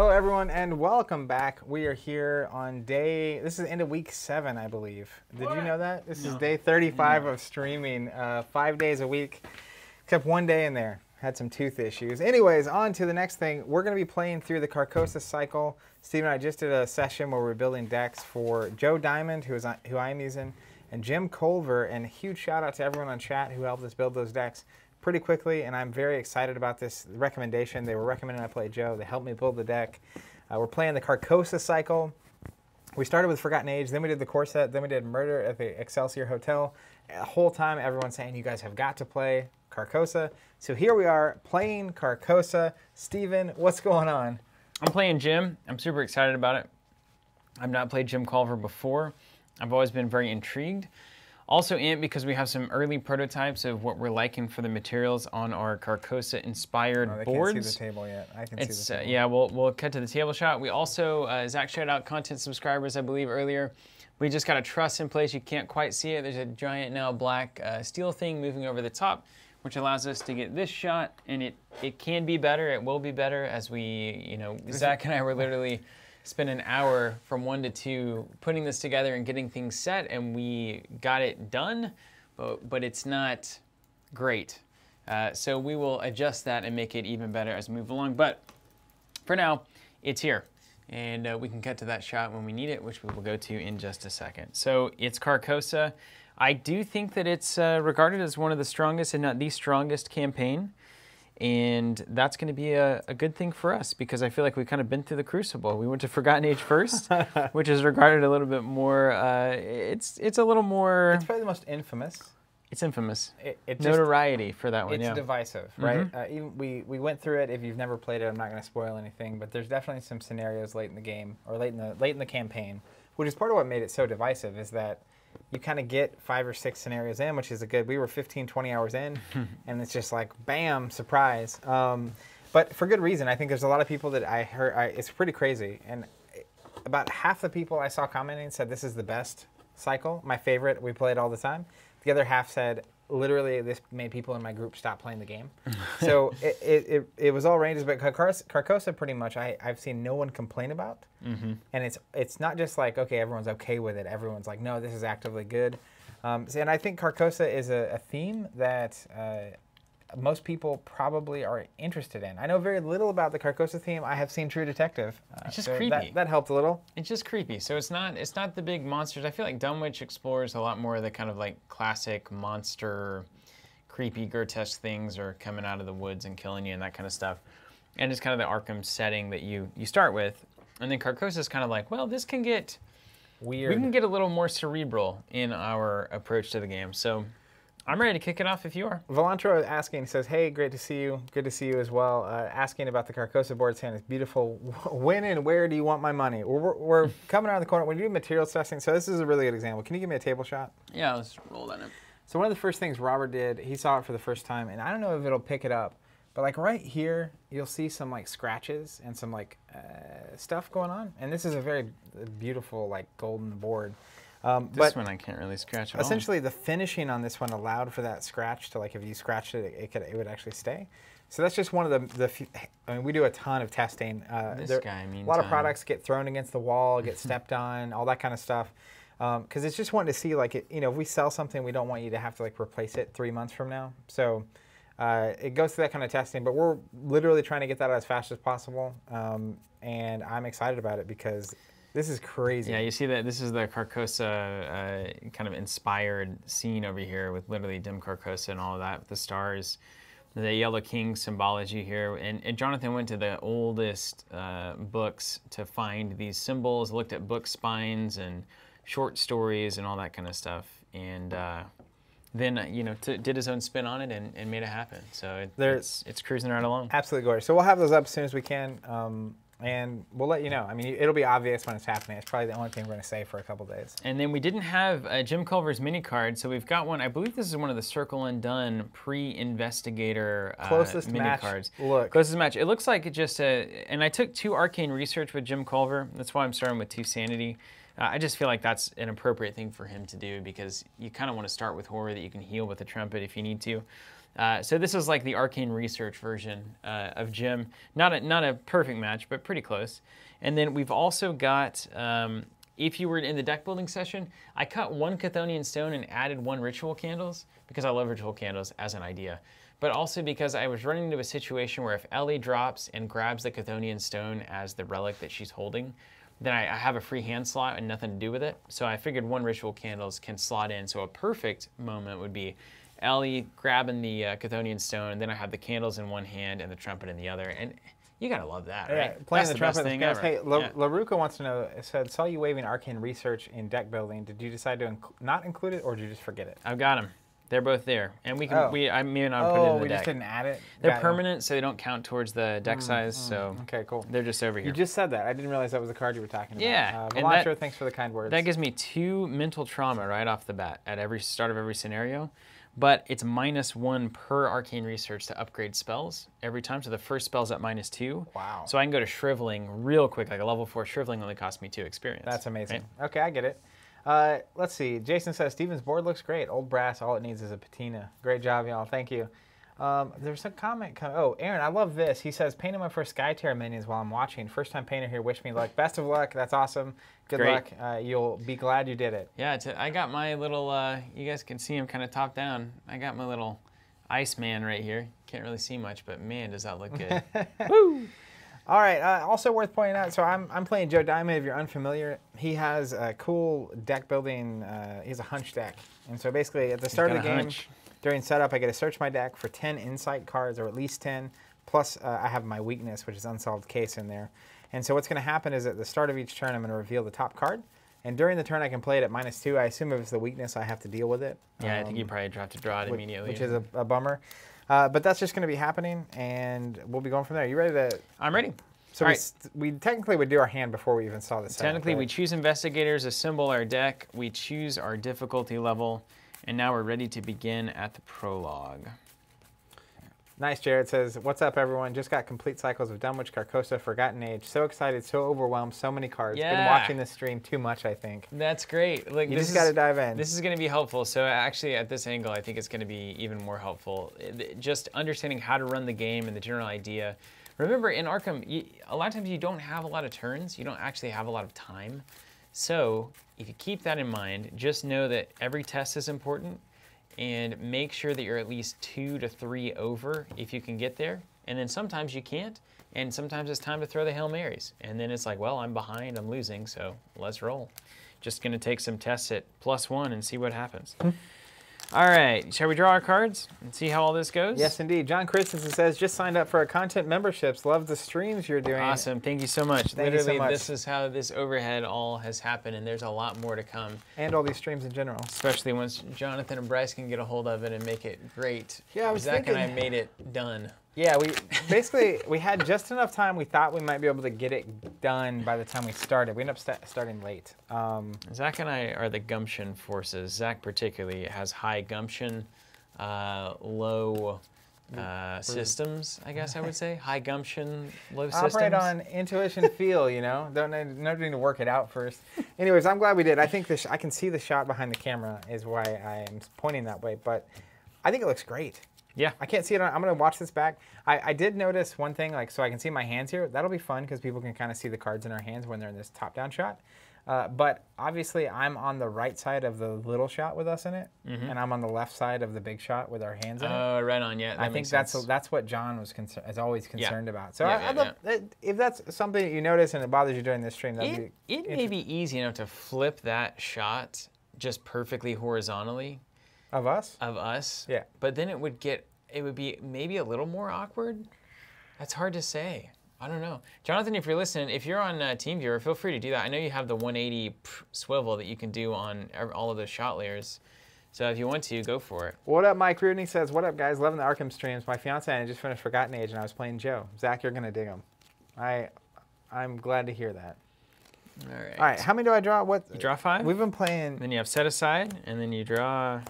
Hello everyone and welcome back. We are here on day, this is the end of week 7, I believe. Did you know that? This is day 35 of streaming, 5 days a week, except one day in there. Had some tooth issues. Anyways, on to the next thing. We're gonna be playing through the Carcosa cycle. Steve and I just did a session where we were building decks for Joe Diamond, who I am using, and Jim Culver, and a huge shout out to everyone on chat who helped us build those decks pretty quickly, and I'm very excited about this recommendation. They were recommending I play Joe. They helped me build the deck. We're playing the Carcosa cycle. We started with Forgotten Age, then we did the Corset, then we did Murder at the Excelsior Hotel. The whole time everyone's saying, you guys have got to play Carcosa. So here we are playing Carcosa. Steven, what's going on? I'm playing Jim. I'm super excited about it. I've not played Jim Culver before. I've always been very intrigued. Also amped because we have some early prototypes of what we're liking for the materials on our Carcosa-inspired boards. I can't see the table yet. I can see the table. Yeah, we'll cut to the table shot. We also, Zach showed out content subscribers, I believe, earlier. We just got a truss in place. You can't quite see it. There's a giant now black steel thing moving over the top, which allows us to get this shot, and it can be better. It will be better as we, you know, Zach and I were literally... spent an hour from 1 to 2 putting this together and getting things set, and we got it done, but it's not great. So we will adjust that and make it even better as we move along. But for now, it's here, and we can cut to that shot when we need it, which we will go to in just a second. So it's Carcosa. I do think that it's regarded as one of the strongest, and not the strongest, campaign. And that's going to be a good thing for us, because I feel like we've kind of been through the crucible. We went to Forgotten Age first, which is regarded a little bit more, it's a little more... It's probably the most infamous. It's infamous. It notoriety for that one, it's divisive, right? Mm-hmm. Even we went through it. If you've never played it, I'm not going to spoil anything, but there's definitely some scenarios late in the game, or late in the campaign, which is part of what made it so divisive, is that you kind of get 5 or 6 scenarios in, which is a good, we were 15, 20 hours in, and it's just like, bam, surprise. But for good reason. I think there's a lot of people that I heard, it's pretty crazy. And about half the people I saw commenting said, this is the best cycle, my favorite, we play it all the time. The other half said, literally, this made people in my group stop playing the game. So it was all ranges, but Carcosa pretty much I've seen no one complain about. Mm-hmm. And it's not just like, okay, everyone's okay with it. Everyone's like, no, this is actively good. And I think Carcosa is a theme that most people probably are interested in. I know very little about the Carcosa theme. I have seen True Detective. It's just so creepy. That helped a little. It's just creepy. So it's not the big monsters. I feel like Dumb Witch explores a lot more of the kind of like classic monster, creepy, grotesque things, or coming out of the woods and killing you and that kind of stuff. And it's kind of the Arkham setting that you start with. And then Carcosa is kind of like, well, this can get weird. We can get a little more cerebral in our approach to the game. So I'm ready to kick it off if you are. Volantro asking, says, hey, great to see you. Good to see you as well. Asking about the Carcosa board, saying it's beautiful. When and where do you want my money? We're coming around the corner. When you do material testing, so this is a really good example. Can you give me a table shot? Yeah, let's roll that in. So one of the first things Robert did, he saw it for the first time, and I don't know if it'll pick it up, but like right here, you'll see some like scratches and some like stuff going on. And this is a very beautiful like golden board. This one I can't really scratch at all. Essentially, the finishing on this one allowed for that scratch to, like, if you scratched it, it would actually stay. So that's just one of the I mean, we do a ton of testing. A lot of products get thrown against the wall, get stepped on, all that kind of stuff. Because it's just wanting to see, like, you know, if we sell something, we don't want you to have to, like, replace it 3 months from now. So it goes through that kind of testing, but we're literally trying to get that out as fast as possible. And I'm excited about it because... this is crazy. Yeah, you see that this is the Carcosa kind of inspired scene over here with literally Dim Carcosa and all of that, the stars, the Yellow King symbology here. And Jonathan went to the oldest books to find these symbols, looked at book spines and short stories and all that kind of stuff. And then, you know, did his own spin on it and made it happen. So it's cruising right along. Absolutely gorgeous. So we'll have those up as soon as we can. And we'll let you know. I mean, it'll be obvious when it's happening. It's probably the only thing we're going to say for a couple days. And then we didn't have Jim Culver's mini card, so we've got one. I believe this is one of the Circle Undone pre-investigator mini cards. Closest match. It looks like just a. And I took 2 Arcane Research with Jim Culver. That's why I'm starting with 2 Sanity. I just feel like that's an appropriate thing for him to do because you kind of want to start with horror that you can heal with a trumpet if you need to. So this is like the Arcane Research version of Jim. Not a perfect match, but pretty close. And then we've also got, if you were in the deck building session, I cut one Chthonian Stone and added one Ritual Candles, because I love Ritual Candles as an idea. But also because I was running into a situation where if Ellie drops and grabs the Chthonian Stone as the relic that she's holding, then I have a free hand slot and nothing to do with it. So I figured one Ritual Candles can slot in. So a perfect moment would be Ellie grabbing the Chthonian Stone, and then I have the candles in one hand and the trumpet in the other. And you gotta love that, right? Yeah, playing the trumpet thing ever. Hey, LaRuca wants to know, said, saw you waving Arcane Research in deck building. Did you decide to not include it, or did you just forget it? I've got them. They're both there, and we can. Oh. I may not put it in the deck. Oh, we just didn't add it. They're permanent, so they don't count towards the deck size. So okay, cool. They're just over here. You just said that. I didn't realize that was the card you were talking about. Yeah, Velantra, thanks for the kind words. That gives me 2 mental trauma right off the bat at every start of every scenario, but it's -1 per Arcane Research to upgrade spells every time. So the first spell's at -2. Wow. So I can go to Shriveling real quick, like a level 4 Shriveling only cost me 2 experience. That's amazing. Right? Okay, I get it. Let's see. Jason says, Steven's board looks great. Old brass, all it needs is a patina. Great job, y'all. Thank you. There's a comment coming. Oh, Aaron, I love this. He says, painted my first Sky Terror minions while I'm watching. First time painter here. Wish me luck. Best of luck. That's awesome. Good luck. You'll be glad you did it. Yeah, I got my little, you guys can see him kind of top down. I got my little Iceman right here. Can't really see much, but man, does that look good. Woo! All right, also worth pointing out, so I'm playing Joe Diamond, if you're unfamiliar. He has a cool deck building, he has a hunch deck. And so basically at the start of the game, during setup, I get to search my deck for 10 insight cards, or at least 10, plus I have my weakness, which is Unsolved Case, in there. And so what's gonna happen is at the start of each turn, I'm gonna reveal the top card. And during the turn, I can play it at -2. I assume if it's the weakness, I have to deal with it. Yeah, I think you probably have to draw it immediately. Which is a bummer. But that's just going to be happening, and we'll be going from there. You ready to? I'm ready. So we technically would do our hand before we even saw this. Technically, we choose investigators, assemble our deck, we choose our difficulty level, and now we're ready to begin at the prologue. Nice, Jared says, what's up, everyone? Just got complete cycles of Dunwich, Carcosa, Forgotten Age. So excited, so overwhelmed, so many cards. Yeah. Been watching this stream too much, I think. That's great. Like, you just got to dive in. This is going to be helpful. So actually, at this angle, I think it's going to be even more helpful. Just understanding how to run the game and the general idea. Remember, in Arkham, a lot of times you don't have a lot of turns. You don't actually have a lot of time. So if you keep that in mind, just know that every test is important. And make sure that you're at least 2 to 3 over if you can get there. And then sometimes you can't, and sometimes it's time to throw the Hail Marys. And then it's like, well, I'm behind, I'm losing, so let's roll. Just gonna take some tests at +1 and see what happens. All right, shall we draw our cards and see how all this goes? Yes, indeed. John Christensen says, just signed up for our content memberships. Love the streams you're doing. Awesome. Thank you so much. Literally, this is how this overhead all has happened, and there's a lot more to come. And all these streams in general. Especially once Jonathan and Bryce can get a hold of it and make it great. Yeah, I was thinking. Zach and I made it done. Yeah, we basically, we had just enough time. We thought we might be able to get it done by the time we started. We ended up starting late. Zach and I are the gumption forces. Zach particularly has high gumption, low systems, I guess I would say. High gumption, low systems. Operate on intuition, feel, you know? Don't need to work it out first. Anyways, I'm glad we did. I think I can see the shot behind the camera is why I am pointing that way, but I think it looks great. Yeah. I can't see it on, I'm going to watch this back. I did notice one thing, like, so I can see my hands here. That'll be fun because people can kind of see the cards in our hands when they're in this top-down shot. But obviously I'm on the right side of the little shot with us in it, and I'm on the left side of the big shot with our hands in it. Oh, right on, yeah. I think that's what John was always concerned about. So if that's something that you notice and it bothers you during this stream, it may be easy enough to flip that shot just perfectly horizontally. Of us? Of us. Yeah. But then it would be maybe a little more awkward. That's hard to say. I don't know. Jonathan, if you're listening, if you're on TeamViewer, feel free to do that. I know you have the 180 swivel that you can do on all of those shot layers. So if you want to, go for it. What up, Mike Rooney says, what up, guys? Loving the Arkham streams. My fiance and I just finished Forgotten Age, and I was playing Joe. Zach, you're going to dig him. I'm glad to hear that. All right. All right. How many do I draw? What? You draw 5. We've been playing. Then you have set aside, and then you draw.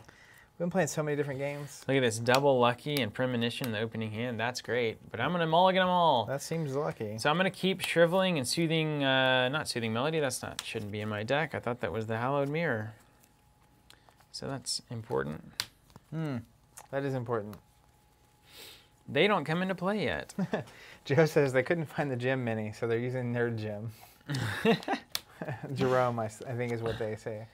We've been playing so many different games. Look at this, double Lucky and Premonition in the opening hand. That's great, but I'm gonna mulligan them all. That seems lucky. So I'm gonna keep Shriveling and Soothing, not Soothing Melody, shouldn't be in my deck. I thought that was the Hallowed Mirror. So that's important. That is important. They don't come into play yet. Joe says they couldn't find the gym mini, so they're using Nerd Gym. Jerome, I think, is what they say.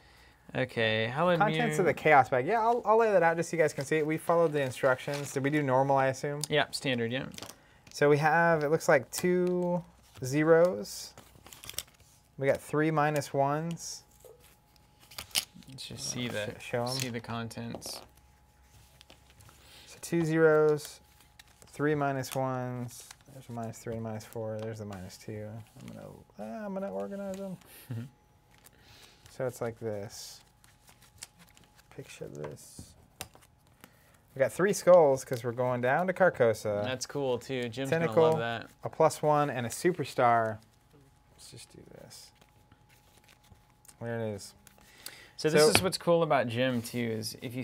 Okay, Hallowed Mirror. Contents of the Chaos Bag. Yeah, I'll lay that out just so you guys can see it. We followed the instructions. Did we do normal, I assume? Yeah, standard, yeah. So we have, it looks like 2 zeros. We got 3 minus 1s. Let's just see the, show them. See the contents. So 2 zeros, 3 minus 1s. There's a -3, -4. There's the -2. I'm gonna organize them. Mm-hmm. So it's like this. Picture this. We got 3 skulls because we're going down to Carcosa. That's cool too. Jim's gonna love that. A +1 and a superstar. Let's just do this. There it is. So this is what's cool about Jim too, is if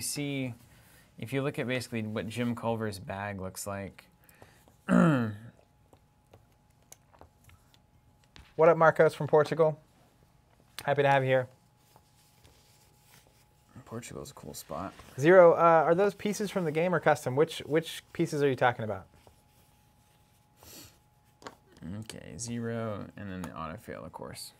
you look at basically what Jim Culver's bag looks like. What up, Marcos from Portugal? Happy to have you here. Portugal's a cool spot. Zero, are those pieces from the game or custom? Which pieces are you talking about? Okay, 0 and then the autofill, of course.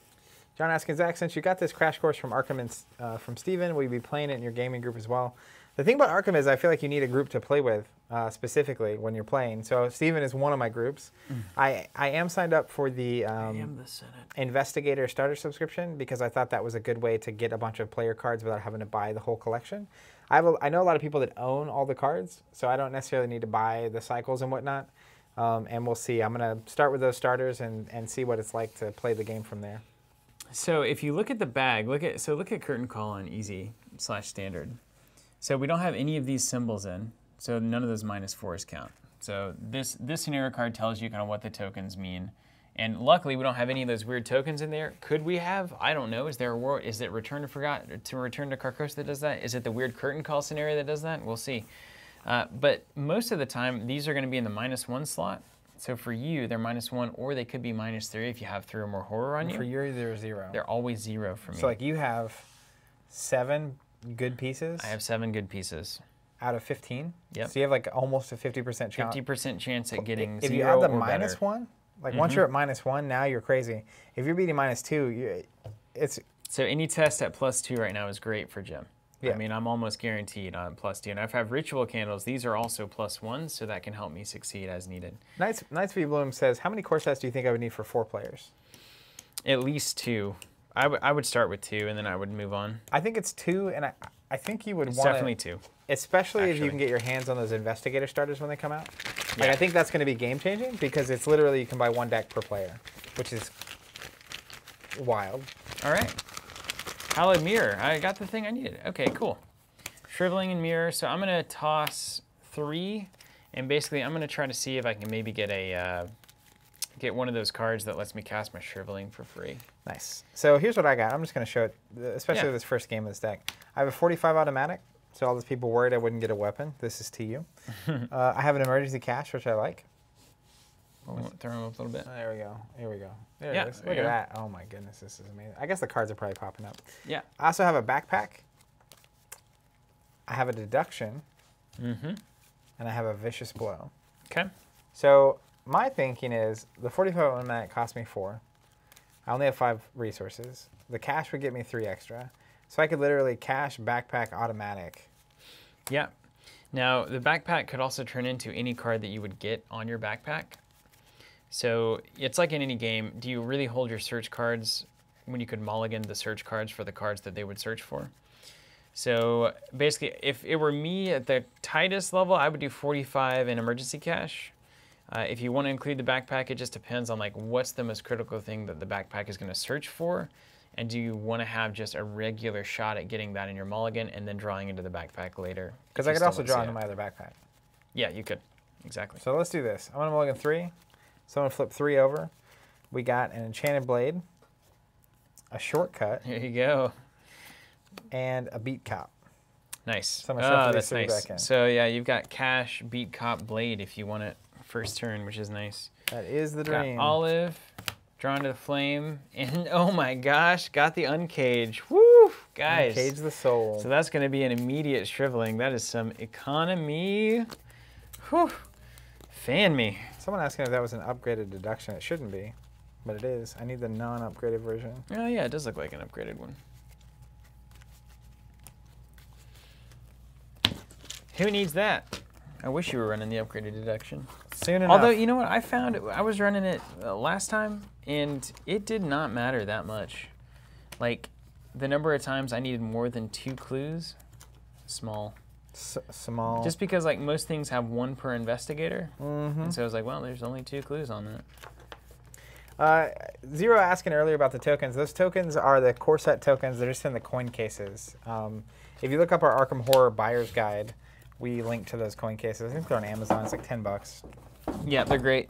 John asking, Zach, since you got this crash course from Arkham and from Steven, will you be playing it in your gaming group as well? The thing about Arkham is I feel like you need a group to play with specifically when you're playing. So Steven is one of my groups. Mm. I am signed up for the Investigator Starter subscription because I thought that was a good way to get a bunch of player cards without having to buy the whole collection. I know a lot of people that own all the cards, so I don't necessarily need to buy the cycles and whatnot. And we'll see. I'm going to start with those starters and see what it's like to play the game from there. So if you look at the bag, look at Curtain Call on Easy / Standard. So we don't have any of these symbols in, so none of those -4s count. So this scenario card tells you kind of what the tokens mean, and luckily we don't have any of those weird tokens in there. Could we have? I don't know. Is there a world? Is it Return to Return to Carcosa that does that? Is it the weird Curtain Call scenario that does that? We'll see. But most of the time, these are going to be in the -1 slot. So for you, they're -1, or they could be -3 if you have 3 or more horror on you. For you, they're 0. They're always 0 for me. So like you have 7 good pieces? I have 7 good pieces. Out of 15? Yep. So you have like almost a 50% chance. 50% chance at getting 0 or better. If you add the -1, like once you're at -1, now you're crazy. If you're beating -2, it's... So any test at +2 right now is great for Jim. Yeah. I mean, I'm almost guaranteed on +2. And if I have Ritual Candles, these are also +1s, so that can help me succeed as needed. Knights V. Bloom says, how many core sets do you think I would need for 4 players? At least 2. I would start with 2, and then I would move on. I think it's 2, and I think you would want definitely 2. Especially if you can get your hands on those Investigator starters when they come out. Yeah. Like, I think that's going to be game-changing, because it's literally you can buy 1 deck per player, which is wild. All right. Hallowed Mirror, I got the thing I needed. Okay, cool. Shriveling and Mirror, so I'm gonna toss 3, and basically I'm gonna try to see if I can maybe get a get one of those cards that lets me cast my Shriveling for free. Nice. So here's what I got. I'm just gonna show it, especially this first game of this deck. I have a 45 automatic, so all those people worried I wouldn't get a weapon. This is to you. I have an emergency cache, which I like. Throw them up a little bit. Oh, there we go. Here we go. There it is. Look at that. Oh my goodness, this is amazing. I guess the cards are probably popping up. Yeah. I also have a backpack. I have a deduction. Mm-hmm. And I have a vicious blow. Okay. So my thinking is the 45 automatic cost me 4. I only have 5 resources. The cash would get me 3 extra. So I could literally cash backpack automatic. Yeah. Now the backpack could also turn into any card that you would get on your backpack. So it's like in any game, do you really hold your search cards when you could mulligan the search cards for the cards that they would search for? So basically, if it were me at the tightest level, I would do 45 in emergency cache. If you want to include the backpack, it just depends on like what's the most critical thing that the backpack is going to search for, and do you want to have just a regular shot at getting that in your mulligan and then drawing into the backpack later? Because I could also draw into my other backpack. Yeah, you could. Exactly. So let's do this. I'm going to mulligan 3. So I'm going to flip 3 over. We got an Enchanted Blade, a Shortcut. Here you go. And a Beat Cop. Nice. So I'm going to shuffle these 3 back in. So yeah, you've got Cash, Beat Cop, Blade if you want it first turn, which is nice. That is the dream. Got Olive, Drawn to the Flame, and oh my gosh, got the Uncage. Woo! Guys. Uncage the Soul. So that's going to be an immediate Shriveling. That is some economy. Whew. Fan me. Someone asked me if that was an upgraded deduction. It shouldn't be, but it is. I need the non-upgraded version. Oh yeah, it does look like an upgraded one. Who needs that? I wish you were running the upgraded deduction. Soon enough. Although, you know what? I found I was running it last time, and it did not matter that much. Like, the number of times I needed more than 2 clues, small. Small. Just because, like, most things have 1 per investigator. Mm-hmm. And so I was like, well, there's only 2 clues on that. Zero asking earlier about the tokens. Those tokens are the core set tokens. They're just in the coin cases. If you look up our Arkham Horror Buyer's Guide, we link to those coin cases. I think they're on Amazon. It's like $10. Yeah, they're great.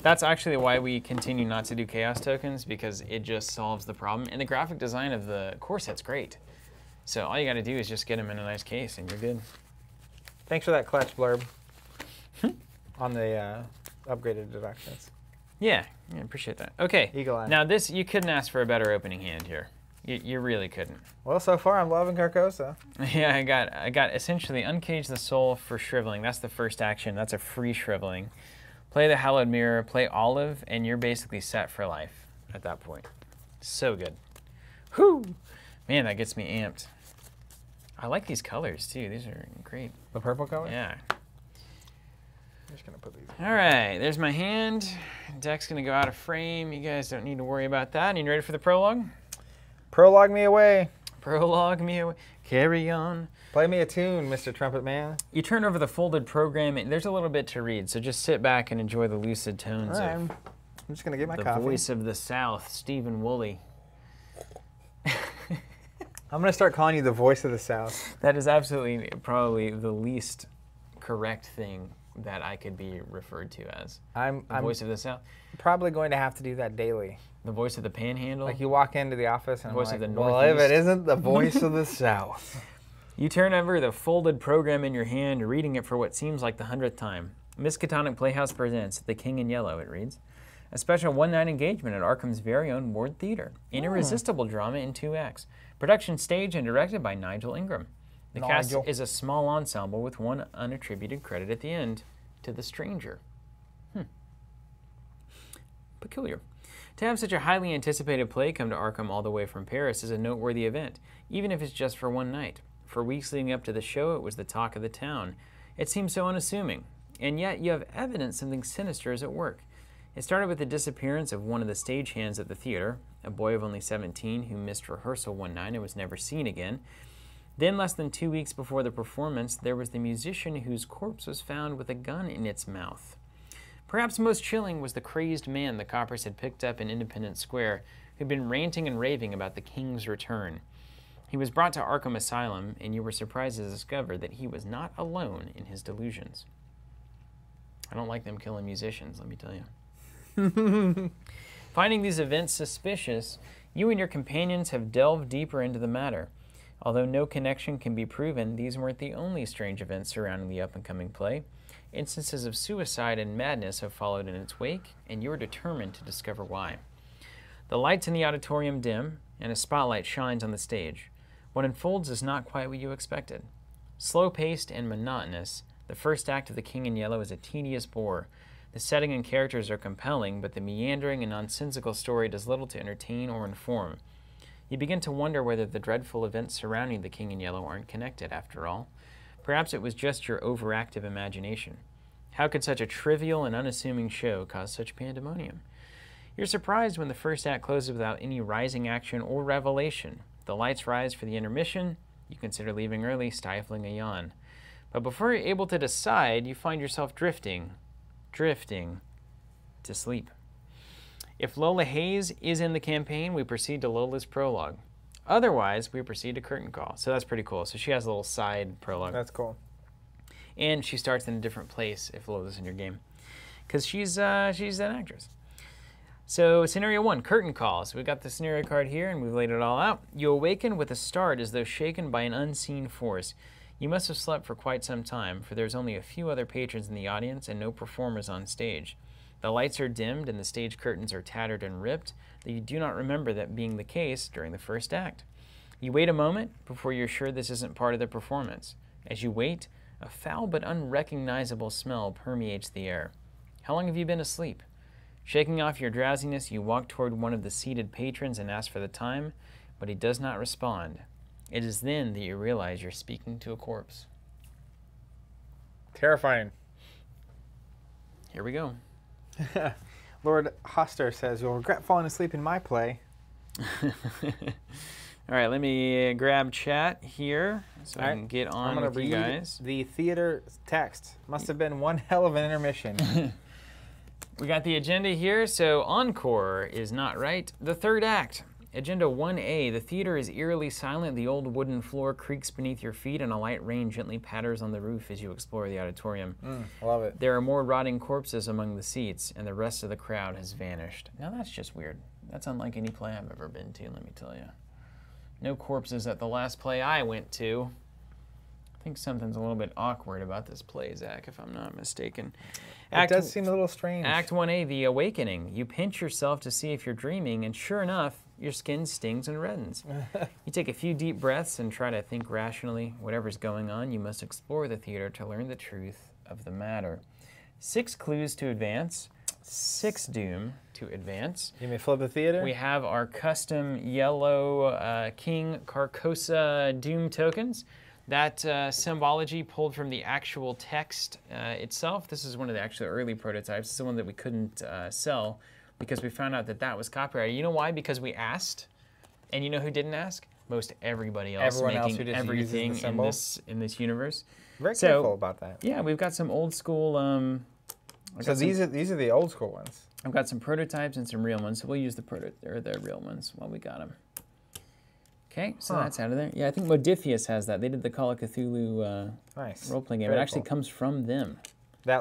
That's actually why we continue not to do chaos tokens, because it just solves the problem. And the graphic design of the core set's great. So all you got to do is just get them in a nice case, and you're good. Thanks for that clutch blurb on the upgraded deductions. Yeah, I appreciate that. Okay, Eagle Eye. Now this, you couldn't ask for a better opening hand here. You really couldn't. Well, so far I'm loving Carcosa. Yeah, I got essentially Uncage the Soul for Shriveling. That's the first action. That's a free Shriveling. Play the Hallowed Mirror, play Olive, and you're basically set for life at that point. So good. Whoo! Man, that gets me amped. I like these colors too. These are great. The purple color? Yeah. I'm just gonna put these in. All right, there's my hand. Deck's gonna go out of frame. You guys don't need to worry about that. And you ready for the prologue? Prologue me away. Prologue me away. Carry on. Play me a tune, Mr. Trumpet Man. You turn over the folded program, and there's a little bit to read, so just sit back and enjoy the lucid tones. All right. I'm just gonna get my coffee. The voice of the South, Stephen Woolley. I'm gonna start calling you the voice of the South. That is absolutely probably the least correct thing that I could be referred to as. I'm voice of the South. Probably going to have to do that daily. The voice of the Panhandle. Like you walk into the office and voice I'm like, of the Northeast. Well, if it isn't the voice of the South. You turn over the folded program in your hand, reading it for what seems like the 100th time. Miskatonic Playhouse presents The King in Yellow, it reads. A special one-night engagement at Arkham's very own Ward Theater. An irresistible drama in 2 acts. Production staged and directed by Nigel Ingram. The cast is a small ensemble with 1 unattributed credit at the end to the stranger. Peculiar. To have such a highly anticipated play come to Arkham all the way from Paris is a noteworthy event, even if it's just for 1 night. For weeks leading up to the show, it was the talk of the town. It seems so unassuming, and yet you have evidence something sinister is at work. It started with the disappearance of 1 of the stagehands at the theater, a boy of only 17 who missed rehearsal one night and was never seen again. Then, less than 2 weeks before the performance, there was the musician whose corpse was found with a gun in its mouth. Perhaps most chilling was the crazed man the coppers had picked up in Independence Square, who'd been ranting and raving about the King's return. He was brought to Arkham Asylum, and you were surprised to discover that he was not alone in his delusions. I don't like them killing musicians, let me tell you. Finding these events suspicious, you and your companions have delved deeper into the matter. Although no connection can be proven, these weren't the only strange events surrounding the up-and-coming play. Instances of suicide and madness have followed in its wake, and you are determined to discover why. The lights in the auditorium dim, and a spotlight shines on the stage. What unfolds is not quite what you expected. Slow-paced and monotonous, the first act of The King in Yellow is a tedious bore. The setting and characters are compelling, but the meandering and nonsensical story does little to entertain or inform. You begin to wonder whether the dreadful events surrounding The King in Yellow aren't connected, after all. Perhaps it was just your overactive imagination. How could such a trivial and unassuming show cause such pandemonium? You're surprised when the first act closes without any rising action or revelation. The lights rise for the intermission. You consider leaving early, stifling a yawn. But before you're able to decide, you find yourself drifting to sleep. If Lola Hayes is in the campaign, we proceed to Lola's prologue. Otherwise, we proceed to Curtain Call. So that's pretty cool. So she has a little side prologue. That's cool. And she starts in a different place if Lola's in your game, because she's an actress. So scenario 1, Curtain Call. So we've got the scenario card here, and we've laid it all out. You awaken with a start as though shaken by an unseen force. You must have slept for quite some time, for there's only a few other patrons in the audience and no performers on stage. The lights are dimmed and the stage curtains are tattered and ripped, though you do not remember that being the case during the first act. You wait a moment before you're sure this isn't part of the performance. As you wait, a foul but unrecognizable smell permeates the air. How long have you been asleep? Shaking off your drowsiness, you walk toward one of the seated patrons and ask for the time, but he does not respond. It is then that you realize you're speaking to a corpse. Terrifying. Here we go. Lord Hoster says, you'll regret falling asleep in my play. All right, let me grab chat here so I can get on with you guys. The theater text must have been one hell of an intermission. We got the agenda here. So encore is not right. The third act, agenda 1A. The theater is eerily silent. The old wooden floor creaks beneath your feet, and a light rain gently patters on the roof as you explore the auditorium. Love it. There are more rotting corpses among the seats, and the rest of the crowd has vanished. Now that's just weird. That's unlike any play I've ever been to. Let me tell you. No corpses at the last play I went to. I think something's a little bit awkward about this play, Zach, if I'm not mistaken. It does seem a little strange. Act 1A, The Awakening. You pinch yourself to see if you're dreaming, and sure enough, your skin stings and reddens. You take a few deep breaths and try to think rationally. Whatever's going on, you must explore the theater to learn the truth of the matter. 6 clues to advance. 6 doom to advance. You may flip the theater. We have our custom yellow King Carcosa doom tokens. That symbology pulled from the actual text itself. This is one of the actual early prototypes. It's the one that we couldn't sell because we found out that that was copyrighted. You know why? Because we asked, and you know who didn't ask? Most everybody else. Everyone making else who just everything uses the symbol. in this universe. Very careful about that. Yeah, we've got some old school. So these are the old school ones. I've got some prototypes and some real ones, so we'll use the real ones while we got them. Okay, so that's out of there. Yeah, I think Modiphius has that. They did the Call of Cthulhu role-playing game. Very cool. Actually comes from them. That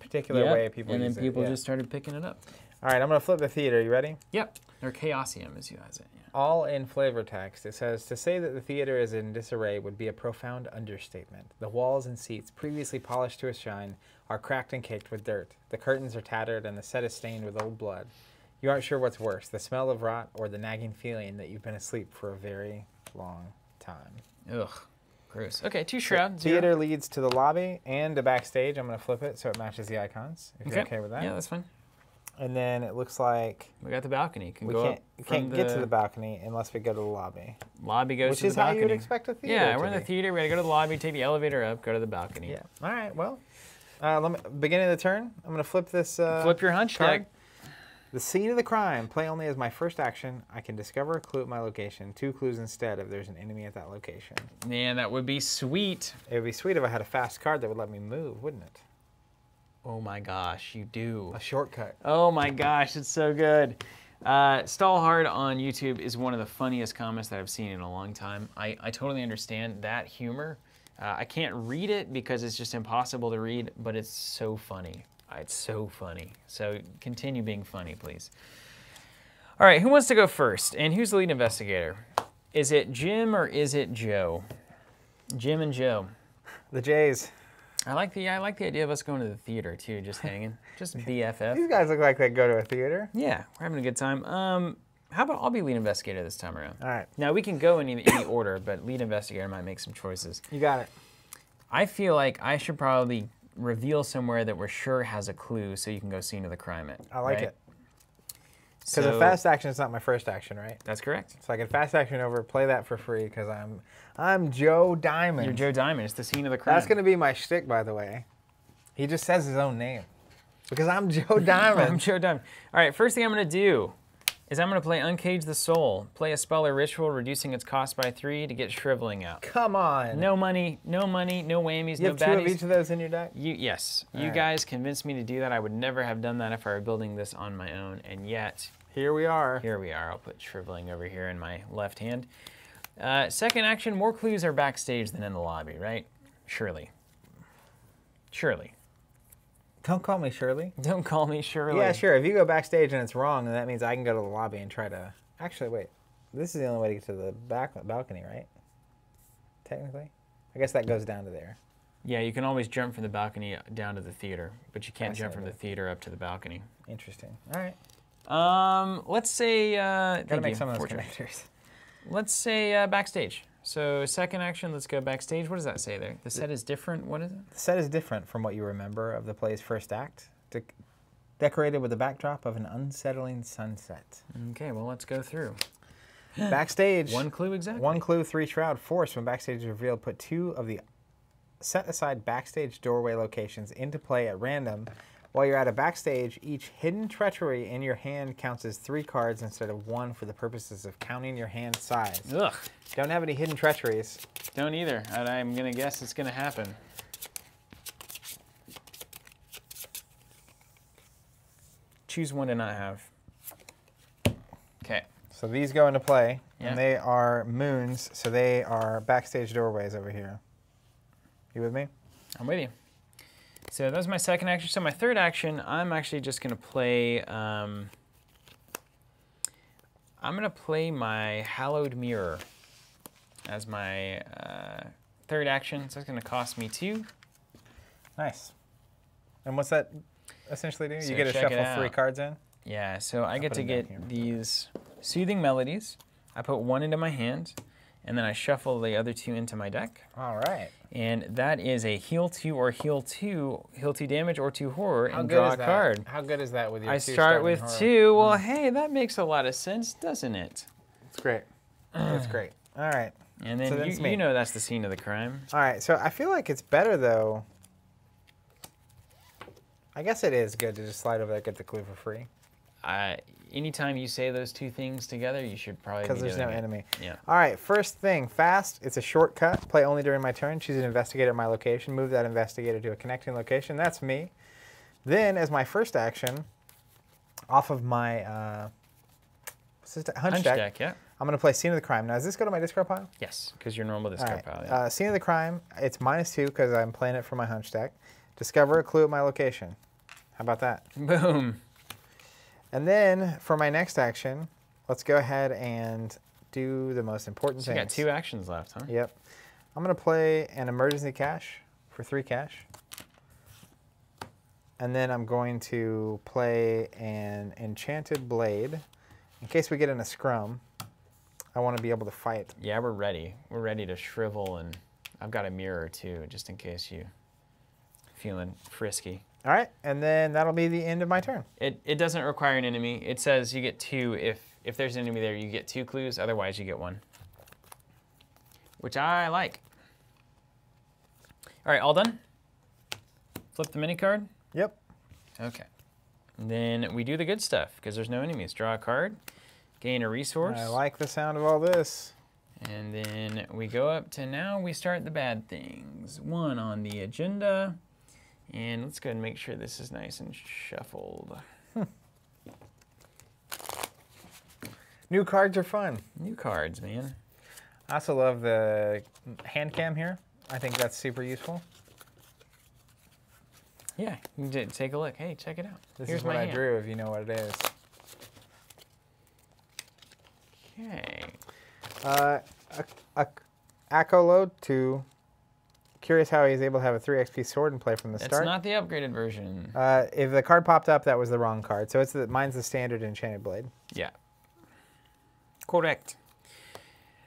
particular way people use it. And then people just started picking it up. All right, I'm going to flip the theater. You ready? Yep. Or Chaosium, as you has it. Yeah. All in flavor text. It says, to say that the theater is in disarray would be a profound understatement. The walls and seats, previously polished to a shine, are cracked and caked with dirt. The curtains are tattered and the set is stained with old blood. You aren't sure what's worse, the smell of rot or the nagging feeling that you've been asleep for a very long time. Ugh, gross. Okay, 2 shrouds. Theater leads to the lobby and the backstage. I'm going to flip it so it matches the icons, if you're okay with that. Yeah, that's fine. And then it looks like... We got the balcony. We can't get to the balcony unless we go to the lobby. Lobby goes to the balcony. Which is how you would expect a theater to be. We're in the theater. We got to go to the lobby, take the elevator up, go to the balcony. Yeah. All right, well, beginning of the turn, I'm going to flip this Flip your hunch tag. The scene of the crime. Play only as my first action. I can discover a clue at my location. 2 clues instead if there's an enemy at that location. Man, that would be sweet. It would be sweet if I had a fast card that would let me move, wouldn't it? Oh my gosh, you do. A shortcut. Oh my gosh, it's so good. Stallhard on YouTube is one of the funniest comments that I've seen in a long time. I totally understand that humor. I can't read it because it's just impossible to read, but it's so funny. It's so funny. So continue being funny, please. All right, who wants to go first? And who's the lead investigator? Is it Jim or is it Joe? Jim and Joe. The J's. I like the idea of us going to the theater too, just hanging, just BFF. These guys look like they go to a theater. Yeah, we're having a good time. How about I'll be lead investigator this time around? All right. Now we can go in any order, but lead investigator might make some choices. You got it. I feel like I should probably reveal somewhere that we're sure has a clue so you can go scene of the crime it. I like it. So the fast action is not my first action, right? That's correct. So I can fast action over, play that for free because I'm Joe Diamond. You're Joe Diamond. It's the scene of the crime. That's going to be my shtick, by the way. He just says his own name because I'm Joe Diamond. I'm Joe Diamond. All right, first thing I'm going to do is I'm going to play Uncage the Soul. Play a spell or ritual, reducing its cost by 3 to get Shriveling out. Come on. No money, no whammies, no baddies. You have 2 of each of those in your deck? Yes. You guys convinced me to do that. I would never have done that if I were building this on my own, and yet... Here we are. Here we are. I'll put Shriveling over here in my left hand. Second action, more clues are backstage than in the lobby, right? Surely. Surely. Don't call me Shirley. Don't call me Shirley. Yeah, sure. If you go backstage and it's wrong, then that means I can go to the lobby and try to... Actually, wait. This is the only way to get to the balcony, right? Technically? I guess that goes down to there. Yeah, you can always jump from the balcony down to the theater, but you can't jump from the theater up to the balcony. Interesting. All right. Let's say... Gotta make some of those connectors. Let's say backstage. So second action, let's go backstage. What does that say there? The set is different. What is it? The set is different from what you remember of the play's first act. decorated with a backdrop of an unsettling sunset. Okay, well, let's go through. Backstage. One clue exactly. One clue, three shroud. Force when backstage is revealed, put two of the set-aside backstage doorway locations into play at random. While you're at a backstage, each hidden treachery in your hand counts as 3 cards instead of 1 for the purposes of counting your hand size. Ugh. Don't have any hidden treacheries. Don't either, and I'm gonna guess it's gonna happen. Choose one to not have. Okay. So these go into play, yeah. And they are moons, so they are backstage doorways over here. You with me? I'm with you. So that was my second action. So my third action, I'm actually just going to play, I'm going to play my Hallowed Mirror as my third action. So it's going to cost me 2. Nice. And what's that essentially do? So you get to shuffle 3 cards in? Yeah, so I get to get these Soothing Melodies. I put 1 into my hand, and then I shuffle the other 2 into my deck. All right. And that is a heal 2 or heal 2 damage or 2 horror, and draw a card. How good is that with your 2? I start with 2. Well, hey, that makes a lot of sense, doesn't it? It's great. It's great. All right. And then you know that's the scene of the crime. All right. So I feel like it's better though. I guess it is good to just slide over there and get the clue for free. Anytime you say those 2 things together, you should probably be doing it. Because there's no enemy. Yeah. All right, first thing, fast. It's a shortcut. Play only during my turn. Choose an investigator at my location. Move that investigator to a connecting location. That's me. Then, as my first action, off of my hunch deck, yeah. I'm going to play Scene of the Crime. Now, does this go to my discard pile? Yes, because your normal discard pile. Yeah. Scene of the Crime, it's -2 because I'm playing it for my hunch deck. Discover a clue at my location. How about that? Boom. And then, for my next action, let's go ahead and do the most important thing. So you got 2 actions left, huh? Yep. I'm going to play an emergency cash for 3 cash. And then I'm going to play an Enchanted Blade. In case we get in a scrum, I want to be able to fight. Yeah, we're ready. We're ready to shrivel, and I've got a mirror, too, just in case you're feeling frisky. All right, and then that'll be the end of my turn. It doesn't require an enemy. It says you get 2. If there's an enemy there, you get 2 clues. Otherwise, you get 1, which I like. All right, all done? Flip the mini card? Yep. Okay. And then we do the good stuff, because there's no enemies. Draw a card, gain a resource. I like the sound of all this. And then we go up to now we start the bad things. 1 on the agenda. And let's go ahead and make sure this is nice and shuffled. New cards are fun. New cards, man. I also love the hand cam here. I think that's super useful. Yeah, you can take a look. Hey, check it out. This Here's is what I hand. Drew, if you know what it is. Okay. Acolo to... Curious how he's able to have a 3 XP sword and play from the start. That's not the upgraded version. If the card popped up, that was the wrong card. So mine's the standard Enchanted Blade. Yeah. Correct.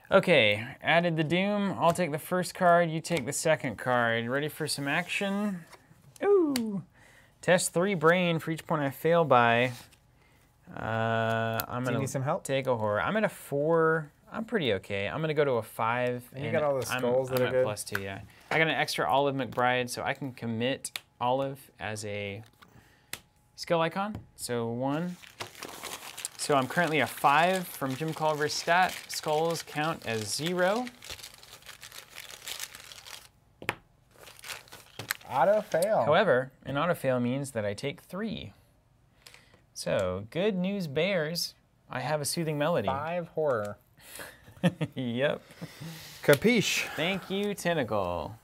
Okay, added the Doom. I'll take the first card. You take the second card. Ready for some action? Ooh. Test 3 brain for each point I fail by. I'm gonna need some help? Take a horror. I'm at a 4. I'm pretty okay. I'm gonna go to a 5. And you got all the skulls that are good. +2, yeah. I got an extra Olive McBride, so I can commit Olive as a skill icon. So 1. So I'm currently a 5 from Jim Culver's stat. Skulls count as 0. Auto fail. However, an auto fail means that I take 3. So good news bears, I have a Soothing Melody. 5 horror. Yep. Capiche. Thank you, Tentacle.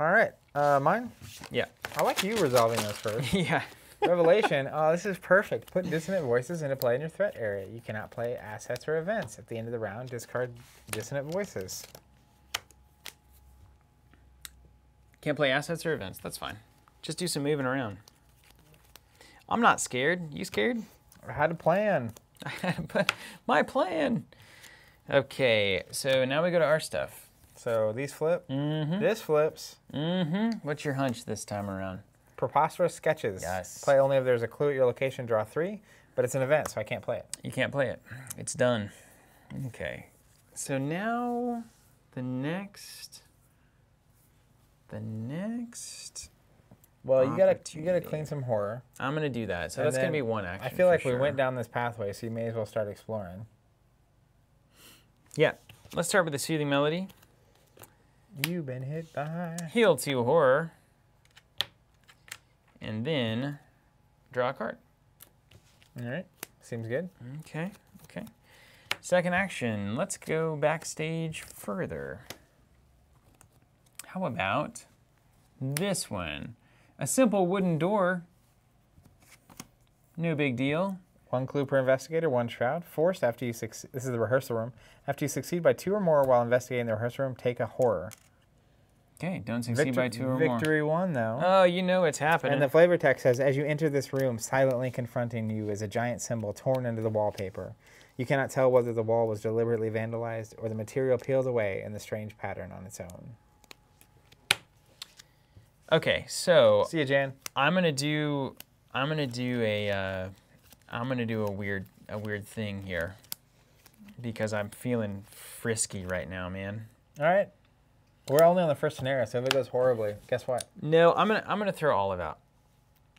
All right. Mine? Yeah. I like you resolving those first. Yeah. Revelation. Oh, this is perfect. Put Dissonant Voices into play in your threat area. You cannot play assets or events. At the end of the round, discard Dissonant Voices. Can't play assets or events. That's fine. Just do some moving around. I'm not scared. You scared? I had a plan. I had a plan. My plan. Okay, so now we go to our stuff. So these flip. Mm-hmm. This flips. Mm-hmm. What's your hunch this time around? Preposterous Sketches. Yes. Play only if there's a clue at your location, draw 3. But it's an event, so I can't play it. You can't play it. It's done. Okay. So now the next. Well, you gotta clean some horror. I'm gonna do that. So that's gonna be one action. I feel like we went down this pathway, so you may as well start exploring. Yeah. Let's start with the Soothing Melody. You've been hit by Heal 2 horror. And then draw a card. All right. Seems good. Okay. Okay. Second action. Let's go backstage further. How about this one? A simple wooden door. No big deal. 1 clue per investigator, 1 shroud. Forced after you succeed. This is the rehearsal room. After you succeed by 2 or more while investigating the rehearsal room, take a horror. Okay, don't succeed by 2 or more. Victory 1, though. Oh, you know it's happening. And the flavor text says, as you enter this room, silently confronting you is a giant symbol torn into the wallpaper. You cannot tell whether the wall was deliberately vandalized or the material peeled away in the strange pattern on its own. Okay, so see you, Jan. I'm gonna do a weird thing here because I'm feeling frisky right now, man. All right. We're only on the first scenario, so if it goes horribly, guess what? No, I'm gonna throw Olive out.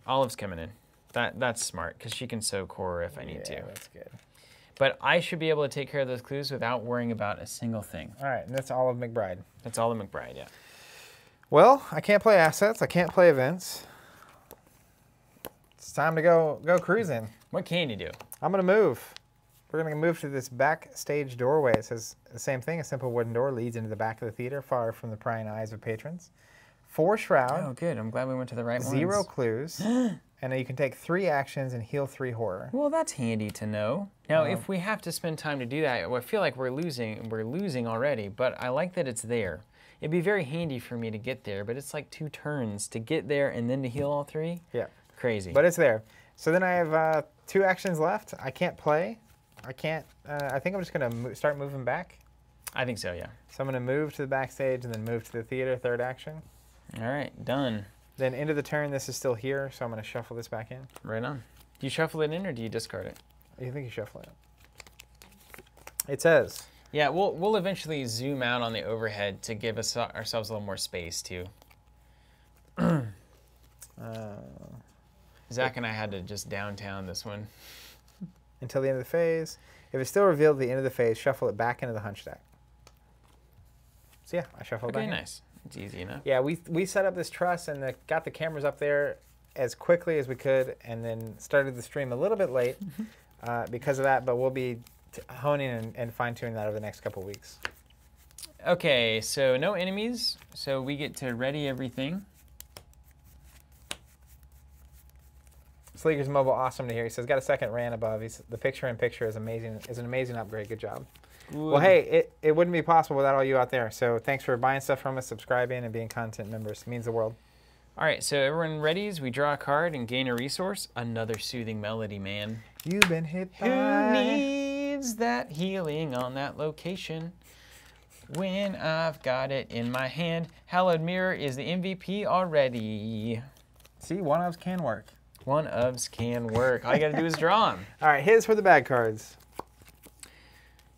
Olive's coming in. That's smart because she can soak horror if I need to. Yeah, that's good. But I should be able to take care of those clues without worrying about a single thing. All right, and that's Olive McBride. That's Olive McBride, yeah. Well, I can't play assets. I can't play events. It's time to go cruising. What can you do? I'm gonna move. We're going to move to this backstage doorway. It says the same thing. A simple wooden door leads into the back of the theater, far from the prying eyes of patrons. 4 shroud. Oh, good. I'm glad we went to the right one. 0 clues. And you can take 3 actions and heal 3 horror. Well, that's handy to know. Now, if we have to spend time to do that, I feel like we're losing already, but I like that it's there. It'd be very handy for me to get there, but it's like 2 turns to get there and then to heal all 3. Yeah. Crazy. But it's there. So then I have 2 actions left. I can't play. I can't, I think I'm just going to start moving back. I think so, yeah. So I'm going to move to the backstage and then move to the theater, third action. All right, done. Then end of the turn, this is still here, so I'm going to shuffle this back in. Right on. Do you shuffle it in or do you discard it? I think you shuffle it. It says. Yeah, we'll eventually zoom out on the overhead to give ourselves a little more space, too. Zach and I had to just downtown this one. Until the end of the phase. If it's still revealed at the end of the phase, shuffle it back into the hunch deck. So yeah, I shuffled back. Okay, nice. It's easy enough. Yeah, we set up this truss and got the cameras up there as quickly as we could and then started the stream a little bit late because of that, but we'll be honing and fine-tuning that over the next couple weeks. Okay, so no enemies, so we get to ready everything. Sleeker's Mobile, awesome to hear. He says, got a second rant above. He's, the picture-in-picture is amazing. Is an amazing upgrade. Good job. Good. Well, hey, it wouldn't be possible without all you out there. So thanks for buying stuff from us, subscribing, and being content members. It means the world. All right, so everyone readies. We draw a card and gain a resource. Another Soothing Melody, man. You've been hit by... Who needs that healing on that location? When I've got it in my hand. Hallowed Mirror is the MVP already. See, one-offs can work. One-ofs can work. All you gotta do is draw them. All right, here's for the bad cards.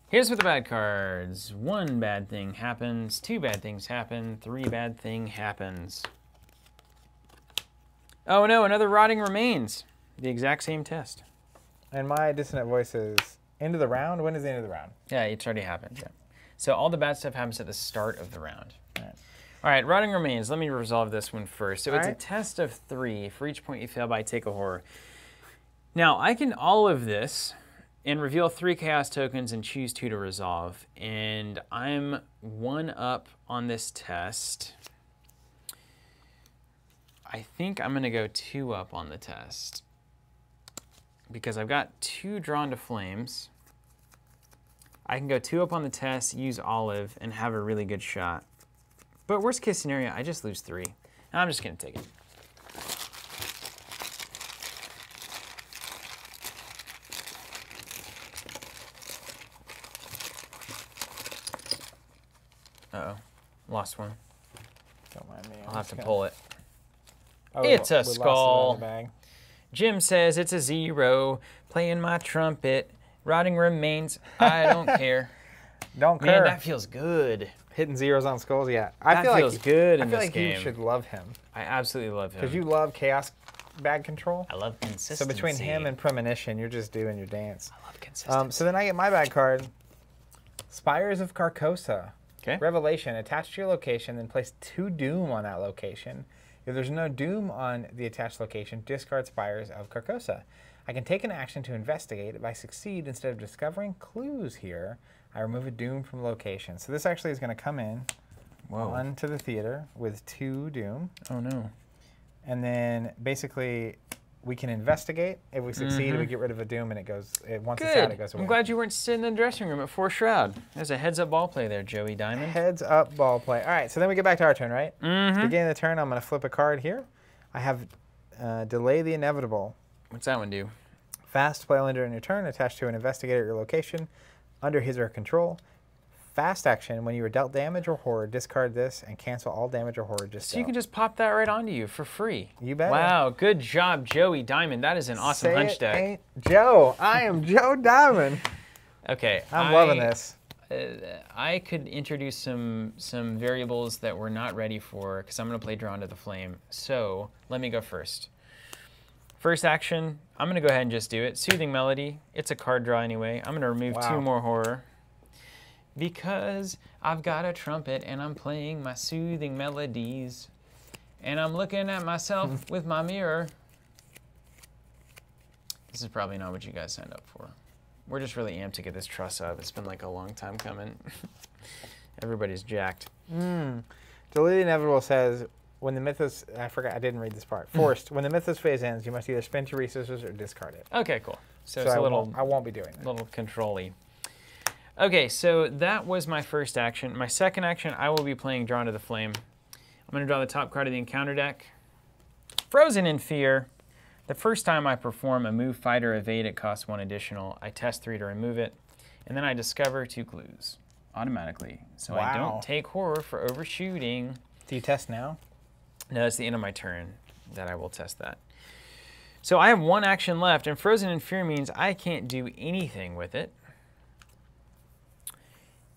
Here's for the bad cards. 1 bad thing happens, 2 bad things happen, 3 bad thing happens. Oh no, another Rotting Remains. The exact same test. And my Dissonant Voices, end of the round? When is the end of the round? Yeah, it's already happened. Yeah. So all the bad stuff happens at the start of the round. All right, Rotting Remains. Let me resolve this one first. So it's a test of 3. For each point you fail by, take a horror. Now, I can all of this and reveal 3 chaos tokens and choose 2 to resolve. And I'm 1 up on this test. I think I'm going to go 2 up on the test because I've got 2 Drawn to Flames. I can go 2 up on the test, use Olive, and have a really good shot. But worst case scenario, I just lose 3. And I'm just gonna take it. Uh-oh, lost 1. Don't mind me. I'll have to pull it. Oh, it's a skull. Jim says it's a zero. Playing my trumpet. Rotting Remains. I don't care. Don't care. Man, that feels good. Hitting zeros on skulls, yeah. I feel like you should love him. I absolutely love him. Because you love chaos bag control. I love consistency. So between him and Premonition, you're just doing your dance. I love consistency. So then I get my bag card. Spires of Carcosa. Okay. Revelation. Attach to your location, then place 2 doom on that location. If there's no doom on the attached location, discard Spires of Carcosa. I can take an action to investigate. If I succeed, instead of discovering clues here, I remove a doom from location. So this actually is going to come in onto the theater with 2 doom. Oh, no. And then basically we can investigate. If we succeed, we get rid of a doom and it goes, once it's out, it goes away. I'm glad you weren't sitting in the dressing room at 4 Shroud. There's a heads up ball play there, Joey Diamond. Heads up ball play. All right, so then we get back to our turn, right? Mm-hmm. Beginning of the turn, I'm going to flip a card here. I have Delay the Inevitable. What's that one do? Fast play all during your turn, attached to an investigator at your location, under his or her control. Fast action, when you are dealt damage or horror, discard this and cancel all damage or horror just dealt. You can just pop that right onto you for free. You bet. Wow, good job, Joey Diamond. That is an awesome hunch deck. Ain't Joe. I am Joe Diamond. Okay. I'm loving this. I could introduce some variables that we're not ready for because I'm going to play Drawn to the Flame. So let me go first. First action, I'm gonna go ahead and just do it. Soothing Melody, it's a card draw anyway. I'm gonna remove 2 more horror because I've got a trumpet and I'm playing my soothing melodies and I'm looking at myself with my mirror. This is probably not what you guys signed up for. We're just really amped to get this truss up. It's been like a long time coming. Everybody's jacked. Delete Inevitable says, when the Mythos, I forgot, I didn't read this part. Forced, when the Mythos phase ends, you must either spend 2 resources or discard it. Okay, cool. So it's I won't be doing that. Little control-y. Okay, so that was my first action. My second action, I will be playing Drawn to the Flame. I'm gonna draw the top card of the encounter deck. Frozen in Fear. The first time I perform a move, fight, or evade, it costs 1 additional. I test 3 to remove it, and then I discover 2 clues automatically. So I don't take horror for overshooting. Do you test now? No, it's the end of my turn that I will test that. So I have 1 action left, and Frozen in Fear means I can't do anything with it.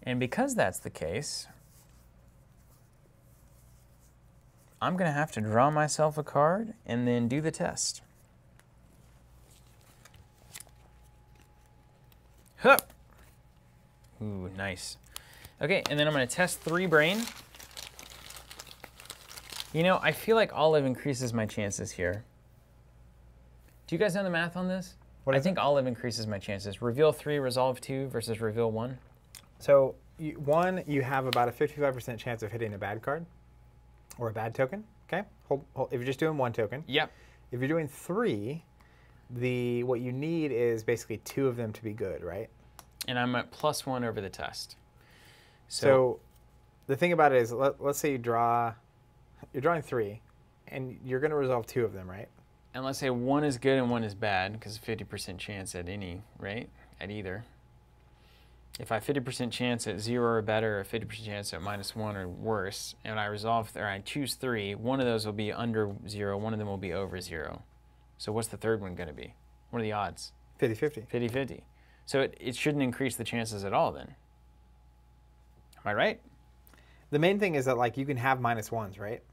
And because that's the case, I'm going to have to draw myself a card and then do the test. Hup! Ooh, nice. Okay, and then I'm going to test 3 brain. You know, I feel like Olive increases my chances here. Do you guys know the math on this? What I think Olive increases my chances. Reveal 3, resolve 2 versus reveal 1. So, you have about a 55% chance of hitting a bad card or a bad token, okay? If you're just doing 1 token. Yep. If you're doing 3, what you need is basically 2 of them to be good, right? And I'm at +1 over the test. So the thing about it is, let's say you draw... You're drawing 3, and you're going to resolve 2 of them, right? And let's say 1 is good and 1 is bad, because 50% chance at any, right? At either. If I 50% chance at 0 or better, or 50% chance at -1 or worse, and I resolve, or I choose 3, 1 of those will be under 0, 1 of them will be over 0. So what's the 3rd one going to be? What are the odds? 50-50. 50-50. So it shouldn't increase the chances at all, then. Am I right? The main thing is that, like, you can have -1s, right?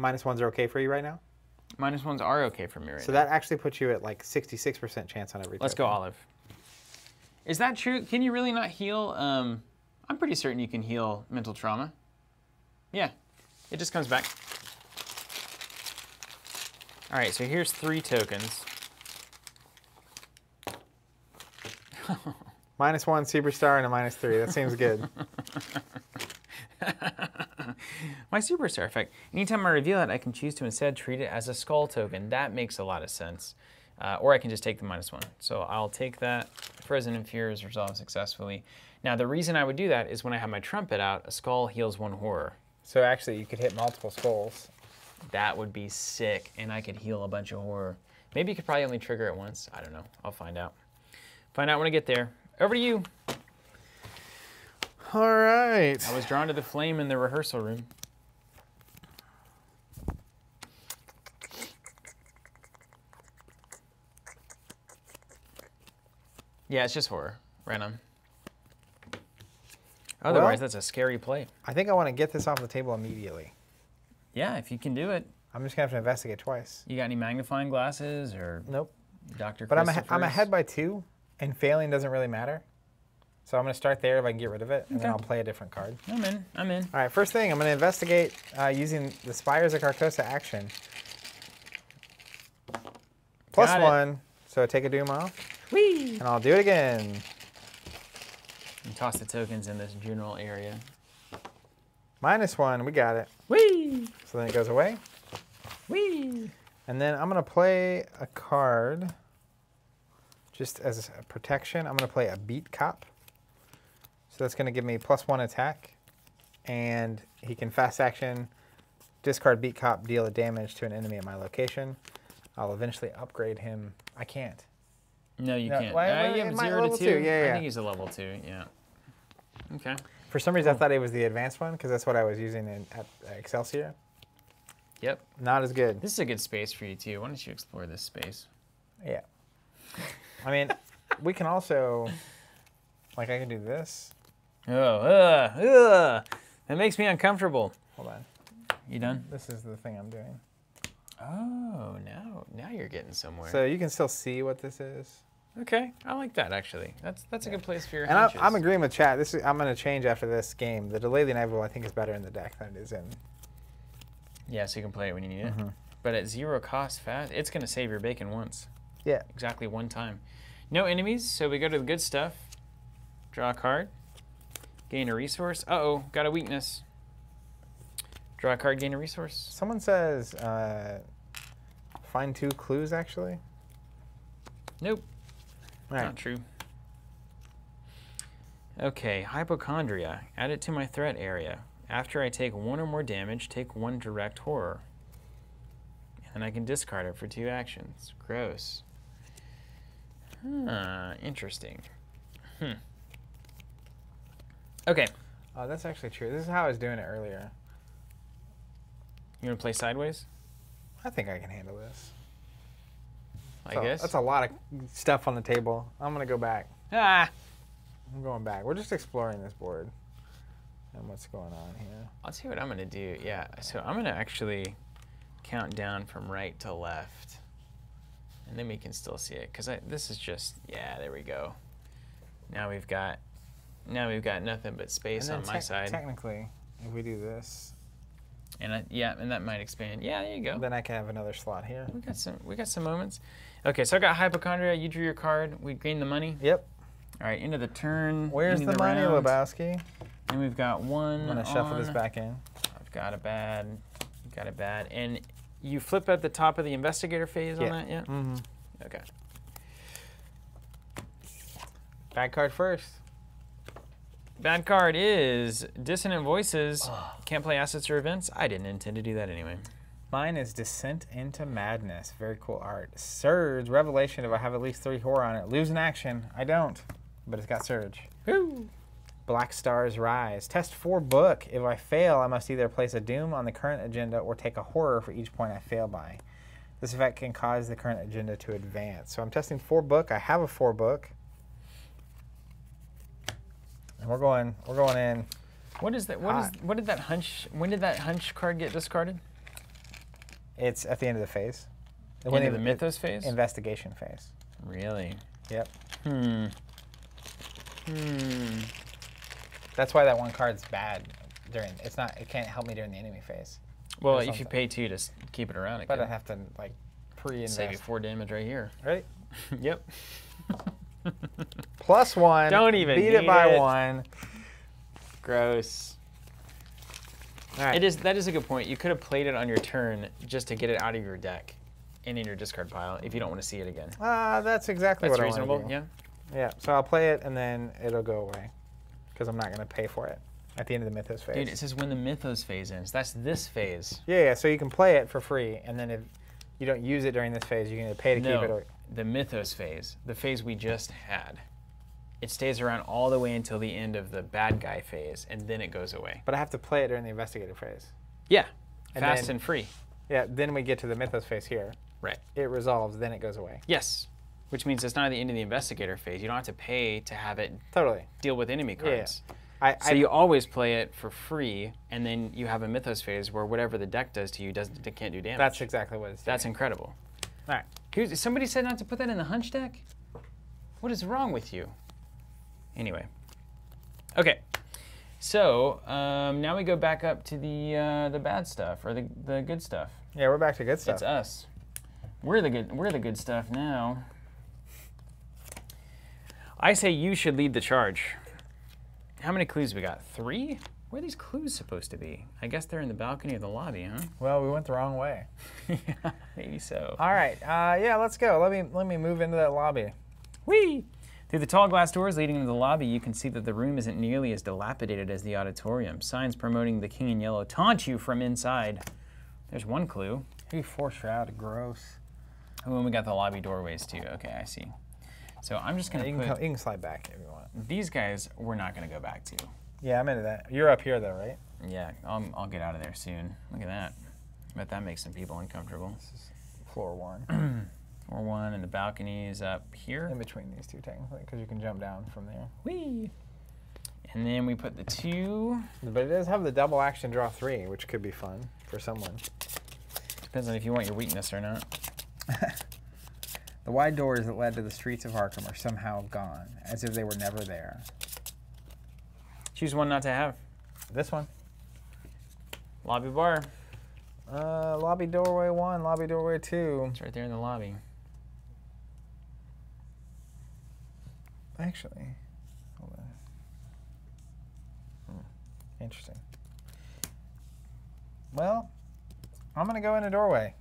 -1s are okay for you right now? -1s are okay for me right now. So that actually puts you at like 66% chance on every token. Let's go Olive. Is that true? Can you really not heal? I'm pretty certain you can heal mental trauma. Yeah, it just comes back. All right, so here's 3 tokens. -1 superstar and a -3. That seems good. My superstar effect. Anytime I reveal it, I can choose to instead treat it as a skull token. That makes a lot of sense. Or I can just take the -1. So I'll take that. Frozen in Fear is resolved successfully. Now the reason I would do that is when I have my trumpet out, a skull heals 1 horror. So actually you could hit multiple skulls. That would be sick, and I could heal a bunch of horror. Maybe you could probably only trigger it once. I don't know. I'll find out. Find out when I get there. Over to you. All right. I was drawn to the flame in the rehearsal room. Yeah, it's just horror. Random. Otherwise, well, that's a scary play. I think I want to get this off the table immediately. Yeah, if you can do it. I'm just going to have to investigate twice. You got any magnifying glasses or... Nope. Dr. But I'm ahead by 2, and failing doesn't really matter. So I'm going to start there if I can get rid of it, and then I'll play a different card. I'm in. I'm in. All right, first thing, I'm going to investigate using the Spires of Carcosa action. Plus one. So take a Doom off. Whee! And I'll do it again. And toss the tokens in this general area. -1, we got it. Whee! So then it goes away. Whee! And then I'm going to play a card just as a protection. I'm going to play a Beat Cop. So that's going to give me +1 attack. And he can fast action, discard Beat Cop, deal a damage to an enemy at my location. I'll eventually upgrade him. I can't. No, you can't. Why, you have 0 to 2. Yeah, yeah. I think he's a level 2, yeah. Okay. For some reason, I thought it was the advanced one, because that's what I was using at Excelsior. Yep. Not as good. This is a good space for you, too. Why don't you explore this space? Yeah. I mean, we can also... Like, I can do this. Oh, that makes me uncomfortable. Hold on. You done? This is the thing I'm doing. Oh, now you're getting somewhere. So you can still see what this is. Okay, I like that actually. That's a good place for your hinges. And I'm agreeing with chat. This is, I'm going to change after this game. The Delay the Inevitable I think is better in the deck than it is in. Yeah, so you can play it when you need it. But at 0 cost fast, it's going to save your bacon once. Yeah. Exactly 1 time. No enemies, so we go to the good stuff. Draw a card. Gain a resource. Uh-oh, got a weakness. Draw a card, gain a resource. Someone says, find 2 clues, actually. Nope. All right. Not true. Okay, Hypochondria. Add it to my threat area. After I take 1 or more damage, take 1 direct horror. And then I can discard it for 2 actions. Gross. Huh, interesting. Hmm. Okay. Oh, that's actually true. This is how I was doing it earlier. You want to play sideways? I think I can handle this. I guess. That's a lot of stuff on the table. I'm going to go back. Ah! I'm going back. We're just exploring this board and what's going on here. I'll see what I'm going to do. Yeah, so I'm going to actually count down from right to left. And then we can still see it. Because this is just, yeah, there we go. Now we've got nothing but space on my side. Technically, if we do this... And and that might expand. Yeah, there you go. Then I can have another slot here. We got some moments. Okay, so I got Hypochondria. You drew your card. We gained the money. Yep. All right, end of the turn. Where's the money, Lebowski? And we've got 1. I'm gonna shuffle this back in. I've got a bad. And you flip at the top of the investigator phase on that, yeah? Mm-hmm. Okay. Bad card first. Bad card is Dissonant Voices. Oh. Can't play assets or events. I didn't intend to do that anyway. Mine is Descent into Madness. Very cool art. Surge, Revelation. If I have at least 3 horror on it, lose an action. I don't, but it's got Surge. Woo. Black Stars Rise. Test 4 book. If I fail, I must either place a Doom on the current agenda or take a horror for each point I fail by. This effect can cause the current agenda to advance. So I'm testing 4 book. I have a 4 book. And we're going in. When did that hunch card get discarded? It's at the end of the phase. End of the Mythos phase? Investigation phase. Really? Yep. Hmm. That's why that 1 card's bad during it can't help me during the enemy phase. Well, if you pay 2 to keep it around, it can. But I have to like pre-invest. Save you 4 damage right here. Right? Yep. +1. Don't even beat it by 1. Gross. All right. That is a good point. You could have played it on your turn just to get it out of your deck and in your discard pile if you don't want to see it again. That's exactly what I want to do. That's reasonable, yeah. Yeah, so I'll play it and then it'll go away because I'm not going to pay for it at the end of the Mythos phase. Dude, it says when the Mythos phase ends. That's this phase. Yeah, so you can play it for free and then if you don't use it during this phase, you can either pay to keep it or... The Mythos phase, the phase we just had, it stays around all the way until the end of the bad guy phase, and then it goes away. But I have to play it during the investigative phase. Yeah, and fast and free. Yeah, then we get to the Mythos phase here. Right. It resolves, then it goes away. Yes. Which means it's not at the end of the investigator phase. You don't have to pay to have it deal with enemy cards. Yeah. So you always play it for free, and then you have a Mythos phase where whatever the deck does to you can't do damage. That's exactly what it's doing. That's incredible. All right. Here's, somebody said not to put that in the Hunch deck? What is wrong with you? Anyway. Okay. So now we go back up to the bad stuff or the good stuff. Yeah, we're back to good stuff. It's us. We're the good stuff now. I say you should lead the charge. How many clues we got? 3? Where are these clues supposed to be? I guess they're in the balcony of the lobby, huh? Well, we went the wrong way. Yeah, maybe so. All right, yeah, let's go. Let me move into that lobby. Whee! Through the tall glass doors leading into the lobby, you can see that the room isn't nearly as dilapidated as the auditorium. Signs promoting The King in Yellow taunt you from inside. There's one clue. Hey, foreshrouded, gross. Oh, and we got the lobby doorways too. Okay, I see. So I'm just gonna you can slide back if you want. These guys we're not gonna go back to. Yeah, I'm into that. You're up here though, right? Yeah, I'll get out of there soon. Look at that. I bet that makes some people uncomfortable. This is floor 1. Floor 1, and the balcony is up here. In between these two technically, because you can jump down from there. Whee! And then we put the 2. But it does have the double action draw 3, which could be fun for someone. Depends on if you want your weakness or not. The wide doors that led to the streets of Arkham are somehow gone, as if they were never there. Choose one not to have. This one. Lobby bar. Lobby doorway 1, lobby doorway 2. It's right there in the lobby. Actually, hold on. Interesting. Well, I'm gonna go in a doorway.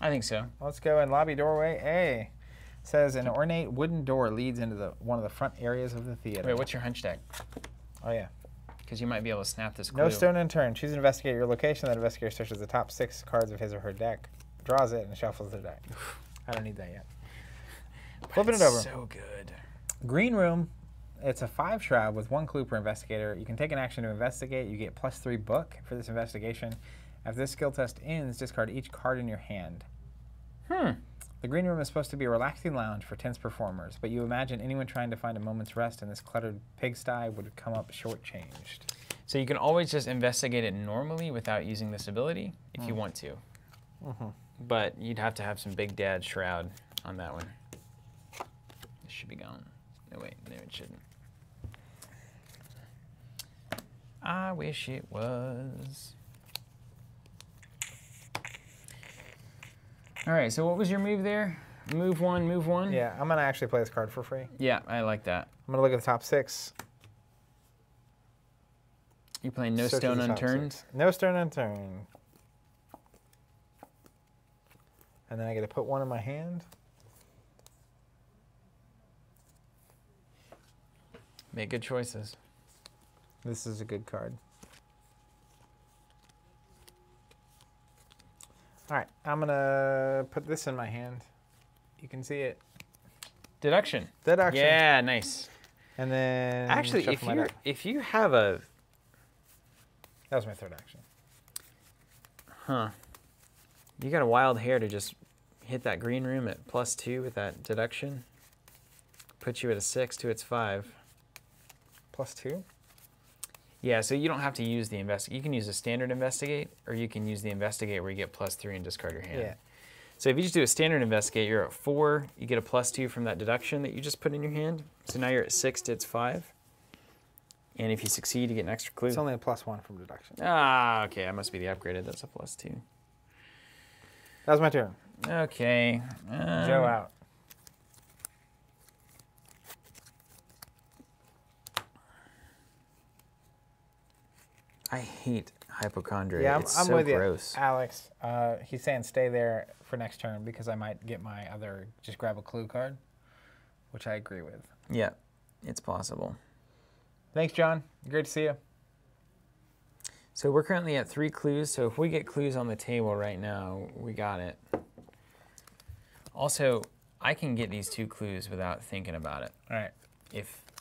I think so. Let's go in lobby doorway A. It says an ornate wooden door leads into one of the front areas of the theater. Wait, what's your hunch deck? Oh yeah, because you might be able to snap this clue. No stone unturned. Choose to investigate your location. That investigator searches the top 6 cards of his or her deck, draws it, and shuffles the deck. I don't need that yet. Flipping it over. So good. Green room. It's a 5 shroud with 1 clue per investigator. You can take an action to investigate. You get +3 book for this investigation. After this skill test ends, discard each card in your hand. Hmm. The green room is supposed to be a relaxing lounge for tense performers, but you imagine anyone trying to find a moment's rest in this cluttered pigsty would come up shortchanged. So you can always just investigate it normally without using this ability if you want to. But you'd have to have some big dad shroud on that one. This should be gone. No, wait, no, it shouldn't. I wish it was. All right, so what was your move there? Move 1, move 1? Yeah, I'm gonna actually play this card for free. Yeah, I like that. I'm gonna look at the top 6. You're playing No Stone Unturned? No Stone Unturned. And then I get to put 1 in my hand. Make good choices. This is a good card. All right, I'm gonna put this in my hand. You can see it. Deduction. Deduction. Yeah, nice. And then actually, if you have a that was my 3rd action. Huh. You got a wild hair to just hit that green room at +2 with that deduction. Put you at a 6 to its 5. +2. Yeah, so you don't have to use the investigate. You can use a standard investigate, or you can use the investigate where you get +3 and discard your hand. Yeah. So if you just do a standard investigate, you're at 4. You get a +2 from that deduction that you just put in your hand. So now you're at 6 to its 5. And if you succeed, you get an extra clue. It's only a +1 from deduction. Ah, okay. That must be the upgraded. That's a +2. That was my turn. Okay. Joe out. I hate Hypochondria. Yeah, it's so with gross. You, Alex. He's saying stay there for next turn because I might get my other just grab a clue card, which I agree with. Yeah, it's possible. Thanks, John. Great to see you. So we're currently at 3 clues. So if we get clues on the table right now, we got it. Also, I can get these 2 clues without thinking about it. All right.